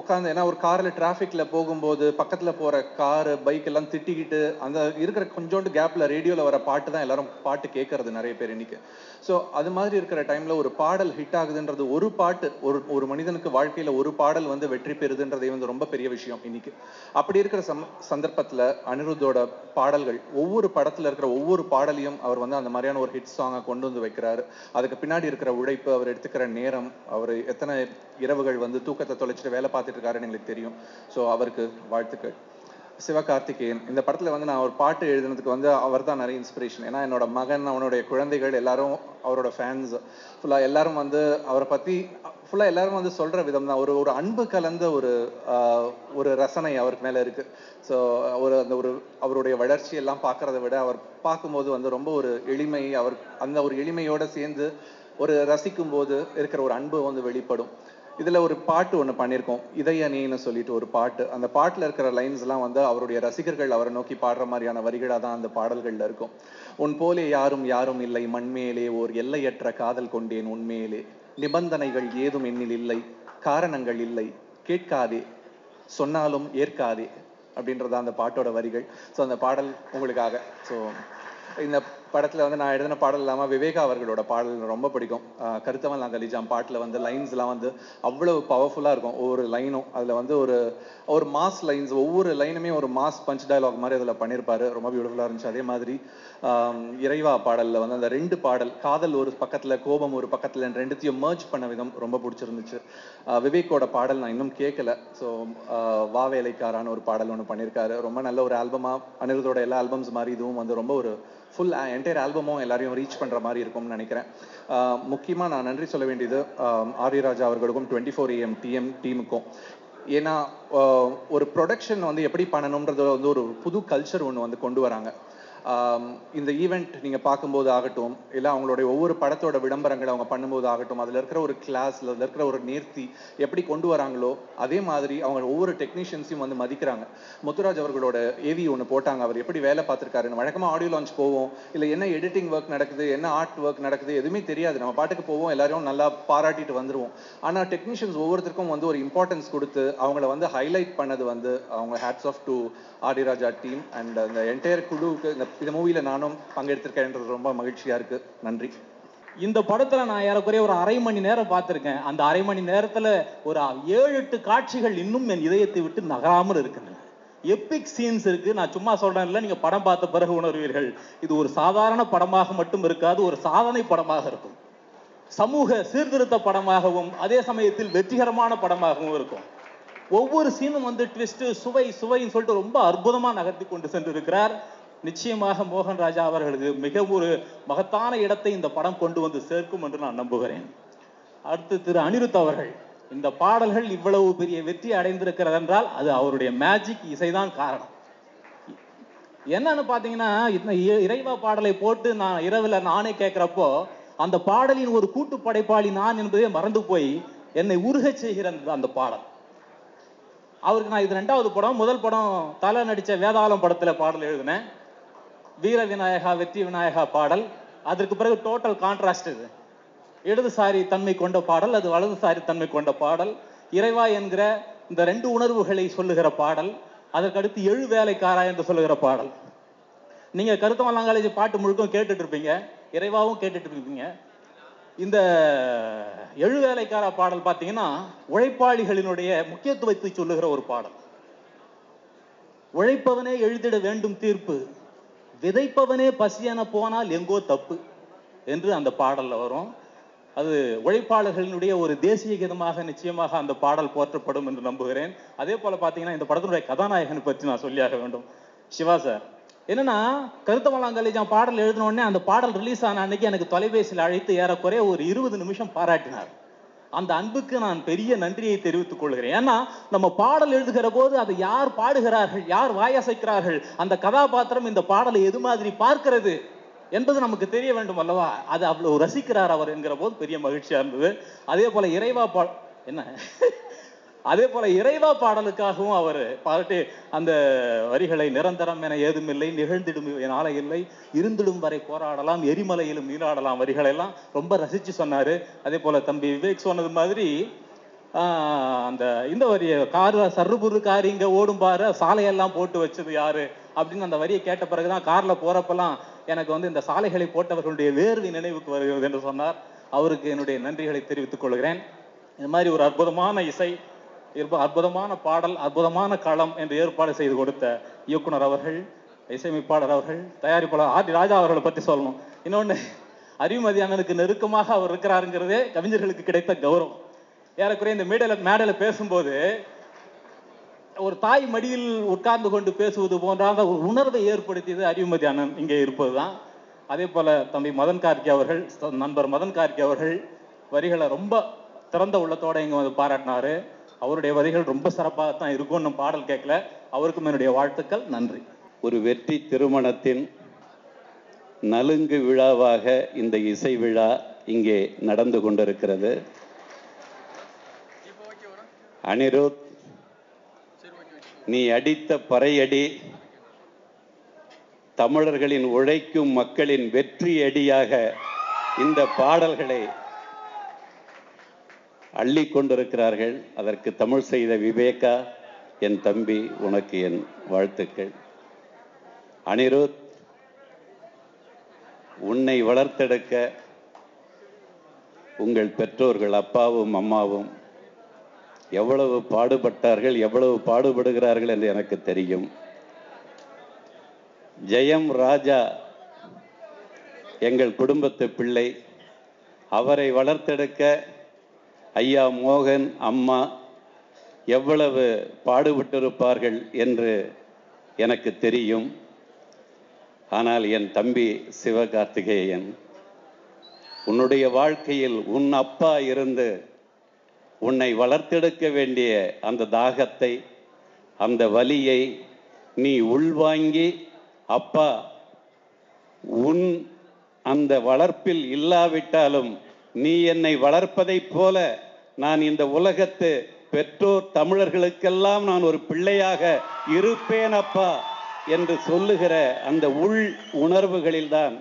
உட்காந்து ஏன்னா ஒரு காரில் டிராஃபிக்கில் போகும்போது பக்கத்தில் போகிற காரு பைக் எல்லாம் திட்டிக்கிட்டு அந்த இருக்கிற கொஞ்சோண்டு கேப்பில் ரேடியோவில் வர பாட்டு தான் எல்லாரும் பாட்டு கேட்கறது நிறைய பேர் இன்றைக்கி. ஸோ அது மாதிரி இருக்கிற டைமில் ஒரு பாடல் ஹிட் ஆகுதுன்றது, ஒரு பாட்டு ஒரு ஒரு மனிதனுக்கு வாழ்க்கையில் ஒரு பாடல் வந்து வெற்றி பெறுதுன்றதே வந்து ரொம்ப பெரிய விஷயம் இன்றைக்கி. அப்படி இருக்கிற சம் சந்தர்ப்பத்தில் அனிருத்தோட பாடல்கள், ஒவ்வொரு படத்தில் இருக்கிற ஒவ்வொரு பாடலையும் அவர் வந்து அந்த மாதிரியான ஒரு ஹிட் சாங்கை கொண்டு வந்து வைக்கிறாரு. அதுக்கு பின்னாடி இருக்கிற உழைப்பு, அவர் எடுத்துக்கிற நேரம், அவர் எத்தனை இரவுகள் வந்து தூக்கத்தை தொலைச்சிட்டு வேலை பார்த்துட்டு இருக்காருன்னு எங்களுக்கு தெரியும். ஸோ அவருக்கு வாழ்த்துக்கள். சிவகார்த்திகேயன், இந்த படத்தில் வந்து நான் ஒரு பாட்டு எழுதுனதுக்கு வந்து அவர் தான் நிறைய இன்ஸ்பிரேஷன். ஏன்னா என்னோட மகன், அவனுடைய குழந்தைகள் எல்லாரும் அவரோட ஃபேன்ஸ் ஃபுல்லாக எல்லாரும் வந்து அவரை பற்றி ஃபுல்லாக எல்லாரும் வந்து சொல்கிற விதம் தான் ஒரு ஒரு அன்பு கலந்த ஒரு ஒரு ரசனை அவருக்கு மேலே இருக்குது. ஸோ ஒரு அந்த ஒரு அவருடைய வளர்ச்சியெல்லாம் பார்க்குறத விட அவர் பார்க்கும்போது வந்து ரொம்ப ஒரு எளிமை, அவர் அந்த ஒரு எளிமையோடு சேர்ந்து ஒரு ரசிக்கும் போது இருக்கிற ஒரு அன்பு வந்து வெளிப்படும். இதில் ஒரு பாட்டு ஒன்று பண்ணியிருக்கோம், இதய நீன்னு சொல்லிட்டு ஒரு பாட்டு. அந்த பாட்டில் இருக்கிற லைன்ஸ்லாம் வந்து அவருடைய ரசிகர்கள் அவரை நோக்கி பாடுற மாதிரியான வரிகளாக தான் அந்த பாடல்களில் இருக்கும். உன் போலே யாரும் யாரும் இல்லை, மண்மேலே ஓர் எல்லையற்ற காதல் கொண்டேன் உண்மையிலே, நிபந்தனைகள் ஏதும் எண்ணில் இல்லை, காரணங்கள் இல்லை, கேட்காதே சொன்னாலும் ஏற்காதே அப்படின்றதான் அந்த பாட்டோட வரிகள். ஸோ அந்த பாடல் உங்களுக்காக. ஸோ இந்த படத்தில் வந்து நான் எழுதின பாடல் இல்லாமல் விவேக் அவர்களோட பாடல் ரொம்ப பிடிக்கும். கருத்தவன் நான் கலிஜாம் பாட்டில் வந்து லைன்ஸ்லாம் வந்து அவ்வளோ பவர்ஃபுல்லாக இருக்கும். ஒவ்வொரு லைனும் அதில் வந்து ஒரு ஒரு மாஸ் லைன்ஸ், ஒவ்வொரு லைனுமே ஒரு மாஸ் பஞ்ச் டயலாக் மாதிரி அதில் பண்ணியிருப்பாரு, ரொம்ப பியூட்டிஃபுல்லாக இருந்துச்சு. அதே மாதிரி இறைவா பாடலில் வந்து அந்த ரெண்டு பாடல், காதல் ஒரு பக்கத்தில், கோபம் ஒரு பக்கத்தில், ரெண்டுத்தையும் மர்ஜ் பண்ண விதம் ரொம்ப பிடிச்சிருந்துச்சு. விவேக்கோட பாடல் நான் இன்னும் கேட்கல. ஸோ வா வேலைக்காரான்னு ஒரு பாடல் ஒன்று பண்ணியிருக்காரு, ரொம்ப நல்ல ஒரு ஆல்பமாக. அனிருத்தோட எல்லா ஆல்பம்ஸ் மாதிரி இதுவும் வந்து ரொம்ப ஒரு ஃபுல் என்டையர் ஆல்பமும் எல்லாரையும் ரீச் பண்ணுற மாதிரி இருக்கும்னு நினைக்கிறேன். முக்கியமாக நான் நன்றி சொல்ல வேண்டியது ஆர் டி ராஜா அவர்களுக்கும் டுவெண்ட்டி ஃபோர் ஏஎம் டிஎம் டீமுக்கும். ஏன்னா ஒரு ப்ரொடக்ஷன் வந்து எப்படி பண்ணணுன்றது வந்து ஒரு புது கல்ச்சர் ஒன்று வந்து கொண்டு வராங்க. இந்த ஈவெண்ட் நீங்கள் பார்க்கும்போது ஆகட்டும், இல்லை அவங்களுடைய ஒவ்வொரு படத்தோட விளம்பரங்களை அவங்க பண்ணும்போது ஆகட்டும், அதில் இருக்கிற ஒரு கிளாஸ், அதில் இருக்கிற ஒரு நேர்த்தி எப்படி கொண்டு வராங்களோ அதே மாதிரி அவங்க ஒவ்வொரு டெக்னீஷியன்ஸையும் வந்து மதிக்கிறாங்க. முத்துராஜ் அவர்களோட ஏவி ஒன்று போட்டாங்க, அவர் எப்படி வேலை பார்த்துருக்காருன்னு. வழக்கமாக ஆடியோ லான்ச் போவோம், இல்லை என்ன எடிட்டிங் ஒர்க் நடக்குது, என்ன ஆர்ட் ஒர்க் நடக்குது எதுவுமே தெரியாது, நம்ம பாட்டுக்கு போவோம், எல்லாரும் நல்லா பாராட்டிட்டு வந்துடுவோம். ஆனால் டெக்னீஷியன்ஸ் ஒவ்வொருத்தருக்கும் வந்து ஒரு இம்பார்ட்டன்ஸ் கொடுத்து அவங்கள வந்து ஹைலைட் பண்ணது வந்து அவங்க hats off to R D Raja team and அந்த என்டையர் குழுவுக்கு. இந்த இந்த மூவியில் நானும் பங்கெடுத்திருக்கேன்றது ரொம்ப மகிழ்ச்சியாக இருக்குது. நன்றி. இந்த படத்தில் நான் ஏறக்குறைய ஒரு அரை மணி நேரம் பார்த்துருக்கேன். அந்த அரை மணி நேரத்தில் ஒரு ஏழு எட்டு காட்சிகள் இன்னும் என் இதயத்தை விட்டு நகராமல் இருக்குங்க. எப்பிக் சீன்ஸ் இருக்குது, நான் சும்மா சொல்கிறேன் இல்லை, நீங்கள் படம் பார்த்த பிறகு உணர்வீர்கள். இது ஒரு சாதாரண படமாக மட்டும் இருக்காது, ஒரு சாதனை படமாக இருக்கும், சமூக சீர்திருத்த படமாகவும் அதே சமயத்தில் வெற்றிகரமான படமாகவும் இருக்கும். ஒவ்வொரு சீனும் வந்து ட்விஸ்ட்டு, சுவை சுவைன்னு சொல்லிட்டு ரொம்ப அற்புதமாக நகர்த்தி கொண்டு சென்று இருக்கிறார். நிச்சயமாக மோகன் ராஜா அவர்களுக்கு மிக ஒரு மகத்தான இடத்தை இந்த படம் கொண்டு வந்து சேர்க்கும் என்று நான் நம்புகிறேன். அடுத்து திரு அனிருத் அவர்கள், இந்த பாடல்கள் இவ்வளவு பெரிய வெற்றி அடைந்திருக்கிறது என்றால் அது அவருடைய மேஜிக் இசைதான் காரணம். என்னன்னு பார்த்தீங்கன்னா, இறைவா பாடலை போட்டு நான் இரவில் நானே கேட்குறப்போ அந்த பாடலின் ஒரு கூட்டு படைப்பாளி நான் என்பதே மறந்து போய் என்னை உருக செய்கிற அந்த பாடல். அவருக்கு நான் இது ரெண்டாவது படம், முதல் படம் தலை நடித்த வேதாளம் படத்தில் பாடல் எழுதினேன். Veera Vinayaka, Vetti Vinayaka Padal, other total contrast is Idasari Tanmi Konda Padal, the Valasari Tanmi Konda Padal, Ireva and Gre, the Rendu Unaruheli Solugara Padal, other Kadu Yuru Velaikkaran and the Solugara Padal. Ninga Kartamalanga is a part of Murko Kated Rubinga, Ireva Kated Rubinga. In the Yuru Velaikkaran Padal Patina, very party Helinode, Mukatu Chulugra or Padal. உழைப்பவனே எழுதிட வேண்டும் தீர்ப்பு விதைப்பவனே பசியான போனால் எங்கோ தப்பு என்று அந்த பாடல்ல வரும் அது உழைப்பாளர்களினுடைய ஒரு தேசிய கீதமாக நிச்சயமாக அந்த பாடல் போற்றப்படும் என்று நம்புகிறேன் அதே போல பாத்தீங்கன்னா இந்த படத்துடைய கதாநாயகனை பற்றி நான் சொல்லியாக வேண்டும் சிவா சார் என்னன்னா கருத்தமலாங்கலேஜான் பாடல் எழுதின உடனே அந்த பாடல் ரிலீஸ் ஆன அன்னைக்கு எனக்கு தொலைபேசியில் அழைத்து ஏறக்குறைய ஒரு இருபது நிமிஷம் பாராட்டினார் அந்த அன்புக்கு நான் பெரிய நன்றியை தெரிவித்துக் கொள்கிறேன். ஏன்னா நம்ம பாடல் எழுதுகிற போது அது யார் பாடுகிறார்கள், யார் வாயசைக்கிறார்கள், அந்த கதாபாத்திரம் இந்த பாடலை எது மாதிரி பார்க்கிறது என்பது நமக்கு தெரிய வேண்டும் அல்லவா? அது அவ்வளவு ரசிக்கிறார் அவர் என்கிற போது பெரிய மகிழ்ச்சியா இருந்தது. அதே போல இறைவா பாட என்ன அதே போல இறைவா பாடலுக்காகவும் அவர் பாட்டு அந்த வரிகளை நிரந்தரம் என ஏதுமில்லை நிகழ்ந்திடும் என்னால இல்லை இருந்திடும் வரை போராடலாம் எரிமலையிலும் நீராடலாம் வரிகளெல்லாம் ரொம்ப ரசிச்சு சொன்னாரு அதே போல தம்பி விவேக் சொன்னது மாதிரி ஆஹ் அந்த இந்த வரியை கார் சர்றுபுரு கார் இங்க ஓடும் பாரு சாலையெல்லாம் போட்டு வச்சது யாரு அப்படின்னு அந்த வரியை கேட்ட பிறகுதான் கார்ல போறப்பெல்லாம் எனக்கு வந்து இந்த சாலைகளை போட்டவர்களுடைய வேர்வை நினைவுக்கு வருகிறது என்று சொன்னார் அவருக்கு என்னுடைய நன்றிகளை தெரிவித்துக் கொள்கிறேன் இந்த மாதிரி ஒரு அற்புதமான இசை அற்புதமான பாடல் அற்புதமான களம் என்று ஏற்பாடு செய்து கொடுத்த இயக்குனர் அவர்கள் இசையமைப்பாளர் அவர்கள் தயாரிப்பாளர் ஆர் டி ராஜா அவர்களை பற்றி சொல்லணும் இன்னொன்று அறிவுமதியானனுக்கு நெருக்கமாக அவர் இருக்கிறாருங்கிறதே கவிஞர்களுக்கு கிடைத்த கௌரவம் ஏறக்குறைய இந்த மேடையில மேடையில பேசும்போது ஒரு தாய் மடியில் உட்கார்ந்து கொண்டு பேசுவது போன்றாக ஒரு உணர்வை ஏற்படுத்தியது அறிவுமதியானன் இங்கே இருப்பதுதான் அதே போல தம்பி மதன் கார்கே அவர்கள் நண்பர் மதன் கார்கே அவர்கள் வரிகளை ரொம்ப திறந்த உள்ளத்தோட இங்க வந்து பாராட்டினாரு அவருடைய வரிகள் ரொம்ப சிறப்பாகத்தான் இருக்கும்னு பாடல் கேட்கல அவருக்கும் என்னுடைய வாழ்த்துக்கள் நன்றி ஒரு வெற்றி திருமணத்தின் நலுங்கு விழாவாக இந்த இசை விழா இங்கே நடந்து கொண்டிருக்கிறது அனிருத் நீ அடித்த பறையடி தமிழர்களின் உழைக்கும் மக்களின் வெற்றி அடியாக இந்த பாடல்களை அள்ளி கொண்டிருக்கிறார்கள் அதற்கு தமிழ் செய்த விவேகா என் தம்பி உனக்கு என் வாழ்த்துக்கள் அனிருத் உன்னை வளர்த்தெடுக்க உங்கள் பெற்றோர்கள் அப்பாவும் அம்மாவும் எவ்வளவு பாடுபட்டார்கள் எவ்வளவு பாடுபடுகிறார்கள் என்று எனக்கு தெரியும் ஜெயம் ராஜா எங்கள் குடும்பத்து பிள்ளை அவரை வளர்த்தெடுக்க ஐயா மோகன் அம்மா எவ்வளவு பாடுபட்டிருப்பார்கள் என்று எனக்கு தெரியும் ஆனால் என் தம்பி சிவகார்த்திகேயன் உன்னுடைய வாழ்க்கையில் உன் அப்பா இருந்து உன்னை வளர்த்தெடுக்க வேண்டிய அந்த தாகத்தை அந்த வலியை நீ உள்வாங்கி அப்பா உன் அந்த வளர்ப்பில் இல்லாவிட்டாலும் நீ என்னை வளர்ப்பதைப் போல நான் இந்த உலகத்து பெற்றோர் தமிழர்களுக்கெல்லாம் நான் ஒரு பிள்ளையாக இருப்பேன் அப்பா என்று சொல்லுகிற அந்த உள் உணர்வுகளில்தான்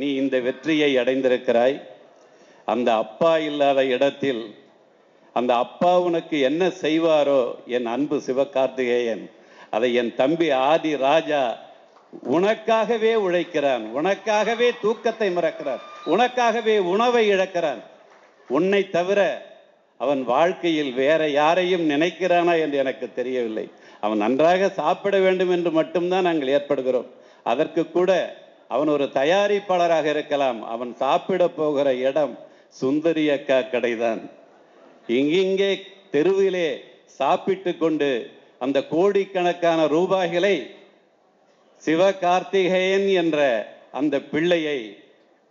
நீ இந்த வெற்றியை அடைந்திருக்கிறாய் அந்த அப்பா இல்லாத இடத்தில் அந்த அப்பா உனக்கு என்ன செய்வாரோ என் அன்பு சிவகார்த்திகேயன் அதை என் தம்பி ஆதி ராஜா உனக்காகவே உழைக்கிறான் உனக்காகவே தூக்கத்தை மறக்கிறான் உனக்காகவே உணவை இழக்கிறான் உன்னை தவிர அவன் வாழ்க்கையில் வேற யாரையும் நினைக்கிறானா என்று எனக்கு தெரியவில்லை அவன் நன்றாக சாப்பிட வேண்டும் என்று மட்டும்தான் நாங்கள் ஏற்படுகிறோம் அதற்கு கூட அவன் ஒரு தயாரிப்பாளராக இருக்கலாம் அவன் சாப்பிட போகிற இடம் சுந்தரி அக்கா கடைதான் இங்கிங்கே தெருவிலே சாப்பிட்டு கொண்டு அந்த கோடிக்கணக்கான ரூபாய்களை சிவகார்த்திகேயன் என்ற அந்த பிள்ளையை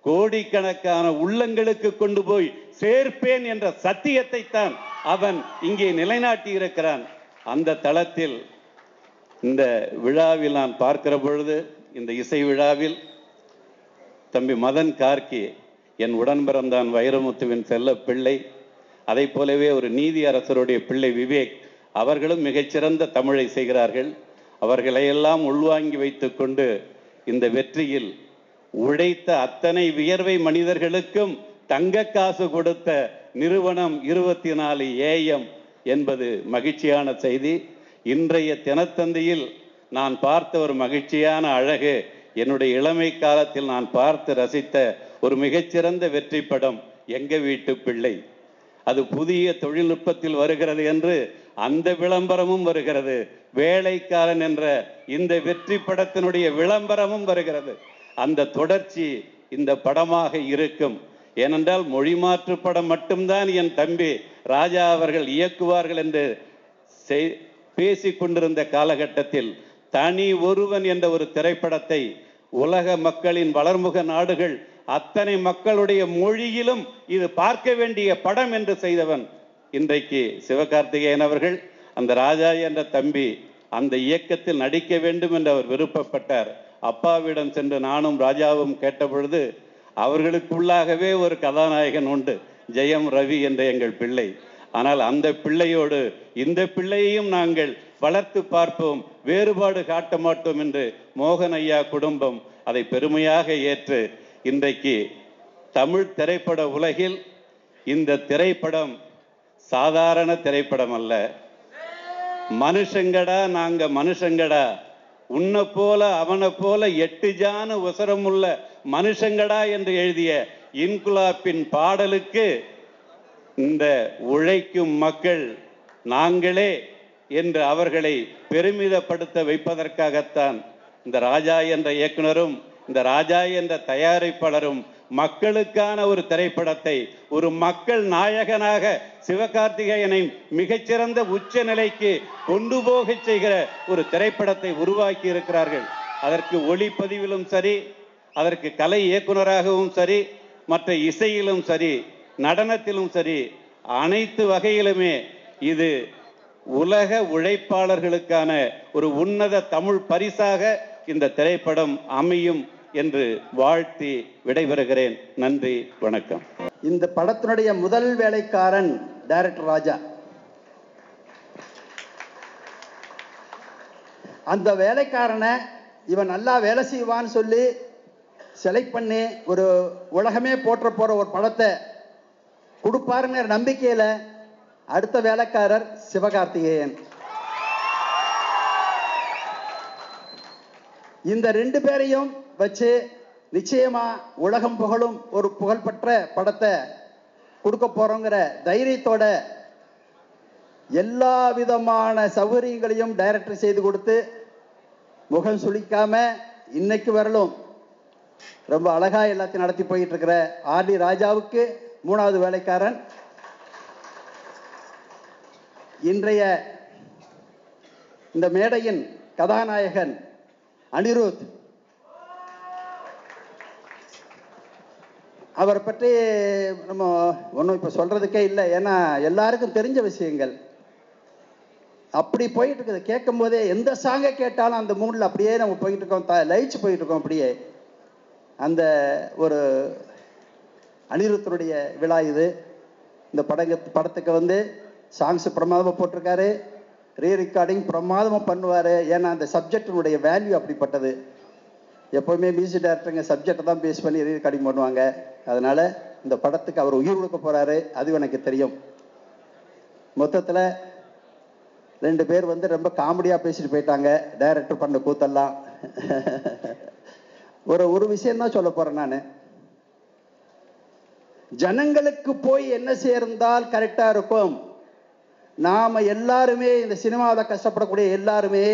கோடிக்கணக்கான உள்ளங்களுக்கு கொண்டு போய் சேர்ப்பேன் என்ற சத்தியத்தை தான் அவன் இங்கே நிலைநாட்டி இருக்கிறான் அந்த தளத்தில் இந்த விழாவில் நான் பார்க்கிற பொழுது இந்த இசை விழாவில் தம்பி மதன் கார்கே என் உடன்பிறந்தான் வைரமுத்துவின் செல்ல பிள்ளை அதை போலவே ஒரு நீதி அரசருடைய பிள்ளை விவேக் அவர்களும் மிகச்சிறந்த தமிழை செய்கிறார்கள் அவர்களையெல்லாம் உள்வாங்கி வைத்து கொண்டு இந்த வெற்றியில் உழைத்த அத்தனை வியர்வை மனிதர்களுக்கும் தங்க காசு கொடுத்த நிறுவனம் இருபத்தி நாலு ஏஎம் என்பது மகிழ்ச்சியான செய்தி. இன்றைய தினத்தந்தியில் நான் பார்த்த ஒரு மகிழ்ச்சியான அழகு, என்னுடைய இளமை காலத்தில் நான் பார்த்து ரசித்த ஒரு மிகச்சிறந்த வெற்றி படம் எங்க வீட்டு பிள்ளை. அது புதிய தொழில்நுட்பத்தில் வருகிறது என்று அந்த விளம்பரமும் வருகிறது, வேலைக்காரன் என்ற இந்த வெற்றி படத்தினுடைய விளம்பரமும் வருகிறது. அந்த தொடர்ச்சி இந்த படமாக இருக்கும். ஏனென்றால் மொழி மாற்று படம் மட்டும்தான் என் தம்பி ராஜா அவர்கள் இயக்குவார்கள் என்று பேசிக் கொண்டிருந்த காலகட்டத்தில் தனி ஒருவன் என்ற ஒரு திரைப்படத்தை உலக மக்களின் வளர்முக நாடுகள் அத்தனை மக்களுடைய மொழியிலும் இது பார்க்க வேண்டிய படம் என்று செய்தவன் இன்றைக்கு சிவகார்த்திகேயன் அவர்கள். அந்த ராஜா என்ற தம்பி அந்த இயக்கத்தில் நடிக்க வேண்டும் என்று அவர் விருப்பப்பட்டார். அப்பாவிடம் சென்று நானும் ராஜாவும் கேட்ட பொழுது அவர்களுக்குள்ளாகவே ஒரு கதாநாயகன் உண்டு, ஜெயம் ரவி என்ற எங்கள் பிள்ளை. ஆனால் அந்த பிள்ளையோடு இந்த பிள்ளையையும் நாங்கள் வளர்த்து பார்ப்போம், வேறுபாடு காட்ட மாட்டோம் என்று மோகன் ஐயா குடும்பம் அதை பெருமையாக ஏற்று இன்றைக்கு தமிழ் திரைப்பட உலகில் இந்த திரைப்படம் சாதாரண திரைப்படம் அல்ல. மனுஷங்கடா, நாங்க மனுஷங்கடா, உன்னை போல அவனை போல எட்டு ஜான உசரமுள்ள மனுஷங்கடா என்று எழுதிய இன்குலாப்பின் பாடலுக்கு இந்த உழைக்கும் மக்கள் நாங்களே என்று அவர்களை பெருமிதப்படுத்த வைப்பதற்காகத்தான் இந்த ராஜா என்ற இயக்குனரும் இந்த ராஜா என்ற தயாரிப்பாளரும் மக்களுக்கான ஒரு திரைப்படத்தை ஒரு மக்கள் நாயகனாக சிவகார்த்திகேயனை மிகச்சிறந்த உச்ச நிலைக்கு கொண்டு போக செய்கிற ஒரு திரைப்படத்தை உருவாக்கி இருக்கிறார்கள். அதற்கு ஒளிப்பதிவிலும் சரி, அதற்கு கலை இயக்குனராகவும் சரி, மற்ற இசையிலும் சரி, நடனத்திலும் சரி, அனைத்து வகையிலுமே இது உலக உழைப்பாளர்களுக்கான ஒரு உன்னத தமிழ் பரிசாக இந்த திரைப்படம் அமையும் என்று வாழ்த்தி விடைபெறுகிறேன். நன்றி, வணக்கம். இந்த படத்தினுடைய முதல் வேலைக்காரன் டைரக்டர் ராஜா. அந்த வேலைக்காரனை இவன் நல்லா வேலை செய்வான்னு சொல்லி செலக்ட் பண்ணி ஒரு உலகமே போற்ற போற ஒரு படத்தை கொடுப்பாருங்கிற நம்பிக்கையில அடுத்த வேலைக்காரர் சிவகார்த்திகேயன். இந்த ரெண்டு பேரையும் வச்சு நிச்சயமா உலகம் புகழும் ஒரு புகழ்பெற்ற படத்தை கொடுக்க போறோங்கிற தைரியத்தோட எல்லா விதமான சௌகரியங்களையும் டைரக்டர் செய்து கொடுத்து முகம் சுளிக்காம இன்னைக்கு வரலும் ரொம்ப அழகா எல்லாத்தையும் நடத்தி போயிட்டு இருக்கிற ஆர் டி ராஜாவுக்கு மூணாவது வேலைக்காரன். இன்றைய இந்த மேடையின் கதாநாயகன் அனிருத். அவரை பற்றி நம்ம ஒன்றும் இப்போ சொல்றதுக்கே இல்லை, ஏன்னா எல்லாருக்கும் தெரிஞ்ச விஷயங்கள் அப்படி போயிட்டு இருக்குது. கேட்கும் போதே எந்த சாங்கை கேட்டாலும் அந்த மூடில் அப்படியே நம்ம போயிட்டு இருக்கோம், த லயிச்சு போயிட்டு இருக்கோம். அப்படியே அந்த ஒரு அனிருத்தனுடைய விழா இது. இந்த படங்க படத்துக்கு வந்து சாங்ஸ் பிரமாதமாக போட்டிருக்காரு, ரீ ரெக்கார்டிங் பிரமாதமாக பண்ணுவார். ஏன்னா அந்த சப்ஜெக்டினுடைய வேல்யூ அப்படிப்பட்டது. எப்போவுமே மியூசிக் டைரக்டருங்க சப்ஜெக்டை தான் பேஸ் பண்ணி ரீ ரெக்கார்டிங் பண்ணுவாங்க. அதனால் இந்த படத்துக்கு அவர் உயிர் கொடுக்க போகிறாரு, அதுவும் எனக்கு தெரியும். மொத்தத்தில் ரெண்டு பேர் வந்து ரொம்ப காமெடியாக பேசிட்டு போயிட்டாங்க. டைரக்டர் பண்ண கூத்தெல்லாம் ஒரு ஒரு விஷயந்தான் சொல்ல போகிறேன் நான். ஜனங்களுக்கு போய் என்ன சேர்ந்தால் கரெக்டாக இருக்கும். நாம் எல்லாருமே இந்த சினிமாவில் கஷ்டப்படக்கூடிய எல்லாருமே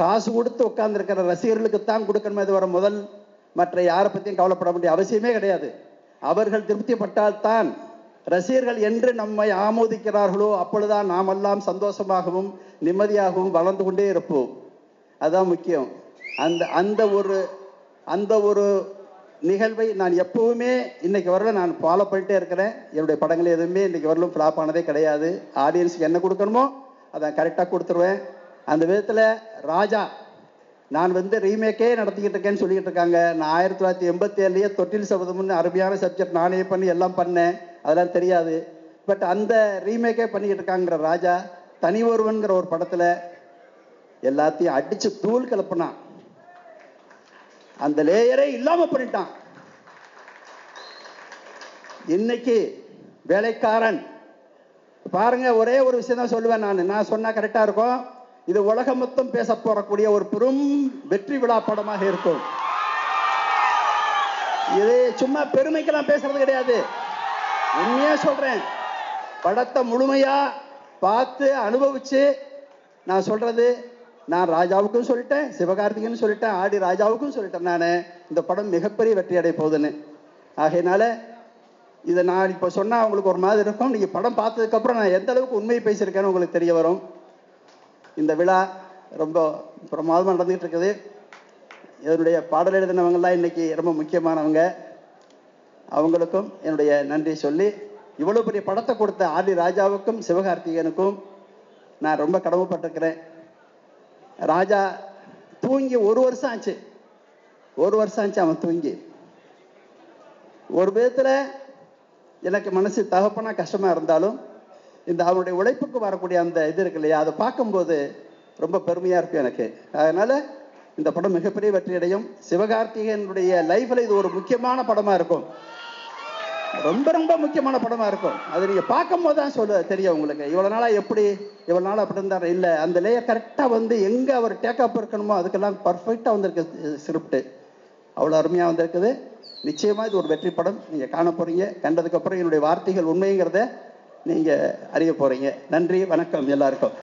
காசு கொடுத்து உட்கார்ந்துருக்கிற ரசிகர்களுக்கு தான் கொடுக்கணுமே தவிர முதல் மற்ற யாரை பற்றியும் கவலைப்பட வேண்டிய அவசியமே கிடையாது. அவர்கள் திருப்திப்பட்டால்தான் ரசிகர்கள் என்று நம்மை ஆமோதிக்கிறார்களோ அப்பொழுதுதான் நாம் எல்லாம் சந்தோஷமாகவும் நிம்மதியாகவும் வளர்ந்து கொண்டே இருப்போம். அதுதான் முக்கியம். அந்த அந்த ஒரு அந்த ஒரு நிகழ்வை நான் எப்பவுமே இன்னைக்கு வரல நான் ஃபாலோ பண்ணிட்டே இருக்கிறேன். என்னுடைய படங்கள் எதுவுமே இன்னைக்கு வரலும் ஃப்ளாப் ஆனதே கிடையாது. ஆடியன்ஸுக்கு என்ன கொடுக்கணுமோ அதை கரெக்டாக கொடுத்துருவேன். அந்த விதத்தில் ராஜா, நான் வந்து ரீமேக்கே நடத்திக்கிட்டு இருக்கேன்னு சொல்லிக்கிட்டு இருக்காங்க. நான் ஆயிரத்தி தொள்ளாயிரத்தி எண்பத்தி ஏழுலேயே தொட்டில் சபதம்னு அருமையான சப்ஜெக்ட் நானே பண்ணி எல்லாம் பண்ணேன், அதெல்லாம் தெரியாது. பட் அந்த ரீமேக்கே பண்ணிக்கிட்டு இருக்காங்கிற ராஜா தனி ஒருவன்கிற ஒரு படத்தில் எல்லாத்தையும் அடித்து தூள் கிளப்புனான். அந்த லேயரே இல்லாம பண்ணிட்டான். இன்னைக்கு வேலைக்காரன் பாருங்க, ஒரே ஒரு விஷயம் தான் சொல்லுவேன், நான் நான் சொன்னா கரெக்டா இருக்கும். இது உலகம் மொத்தம் பேச போறக்கூடிய ஒரு பெரும் வெற்றி விழா படமாக இருக்கும். இது சும்மா பெருமைக்கெல்லாம் பேசுறது கிடையாது, உண்மையா சொல்றேன். படத்தை முழுமையா பார்த்து அனுபவிச்சு நான் சொல்றது, நான் ராஜாவுக்கும் சொல்லிட்டேன், சிவகார்த்திகேயன் சொல்லிட்டேன், ஆர் டி ராஜாவுக்கும் சொல்லிட்டேன் நான், இந்த படம் மிகப்பெரிய வெற்றி அடைய போகுதுன்னு. ஆகையினால இதை நான் இப்போ சொன்னால் அவங்களுக்கு ஒரு மாதிரி இருக்கும். நீங்கள் படம் பார்த்ததுக்கப்புறம் நான் எந்த அளவுக்கு உண்மையை பேசியிருக்கேன்னு உங்களுக்கு தெரிய வரும். இந்த விழா ரொம்ப பிரமாதமாக நடந்துகிட்டு இருக்குது. என்னுடைய பாடல் எழுதினவங்கெல்லாம் இன்றைக்கி ரொம்ப முக்கியமானவங்க, அவங்களுக்கும் என்னுடைய நன்றி சொல்லி, இவ்வளோ பெரிய படத்தை கொடுத்த ஆர் டி ராஜாவுக்கும் சிவகார்த்திகேயனுக்கும் நான் ரொம்ப கடமைப்பட்டிருக்கிறேன். ராஜா தூங்கி ஒரு வருஷம் ஆச்சு, ஒரு வருஷம் ஆச்சு அவன் தூங்கி. ஒரு விதத்தில் எனக்கு மனசு தகப்பனா கஷ்டமாக இருந்தாலும் இந்த அவனுடைய உழைப்புக்கு வரக்கூடிய அந்த இது இருக்கு இல்லையா, அதை பார்க்கும்போது ரொம்ப பெருமையாக இருக்கும் எனக்கு. அதனால் இந்த படம் மிகப்பெரிய வெற்றி அடையும். சிவகார்த்திகேயனுடைய லைஃப்பில் இது ஒரு முக்கியமான படமாக இருக்கும், ரொம்ப ரொம்ப முக்கியமான படமாக இருக்கும். அது நீங்கள் பார்க்கும் போது தான் சொல்ல தெரியும் உங்களுக்கு, இவ்வளோ நாளாக எப்படி இவ்வளோ நாள் அப்படி இருந்தார் இல்லை, அந்த லேயர் கரெக்டாக வந்து எங்கே அவர் டேக்அப் இருக்கணுமோ அதுக்கெல்லாம் பர்ஃபெக்டாக வந்திருக்கு ஸ்கிரிப்டு, அவ்வளோ அருமையாக வந்திருக்குது. நிச்சயமாக இது ஒரு வெற்றி படம், நீங்கள் காண போகிறீங்க. கண்டதுக்கப்புறம் என்னுடைய வார்த்தைகள் உண்மைங்கிறத நீங்கள் அறிய போகிறீங்க. நன்றி, வணக்கம் எல்லாருக்கும்.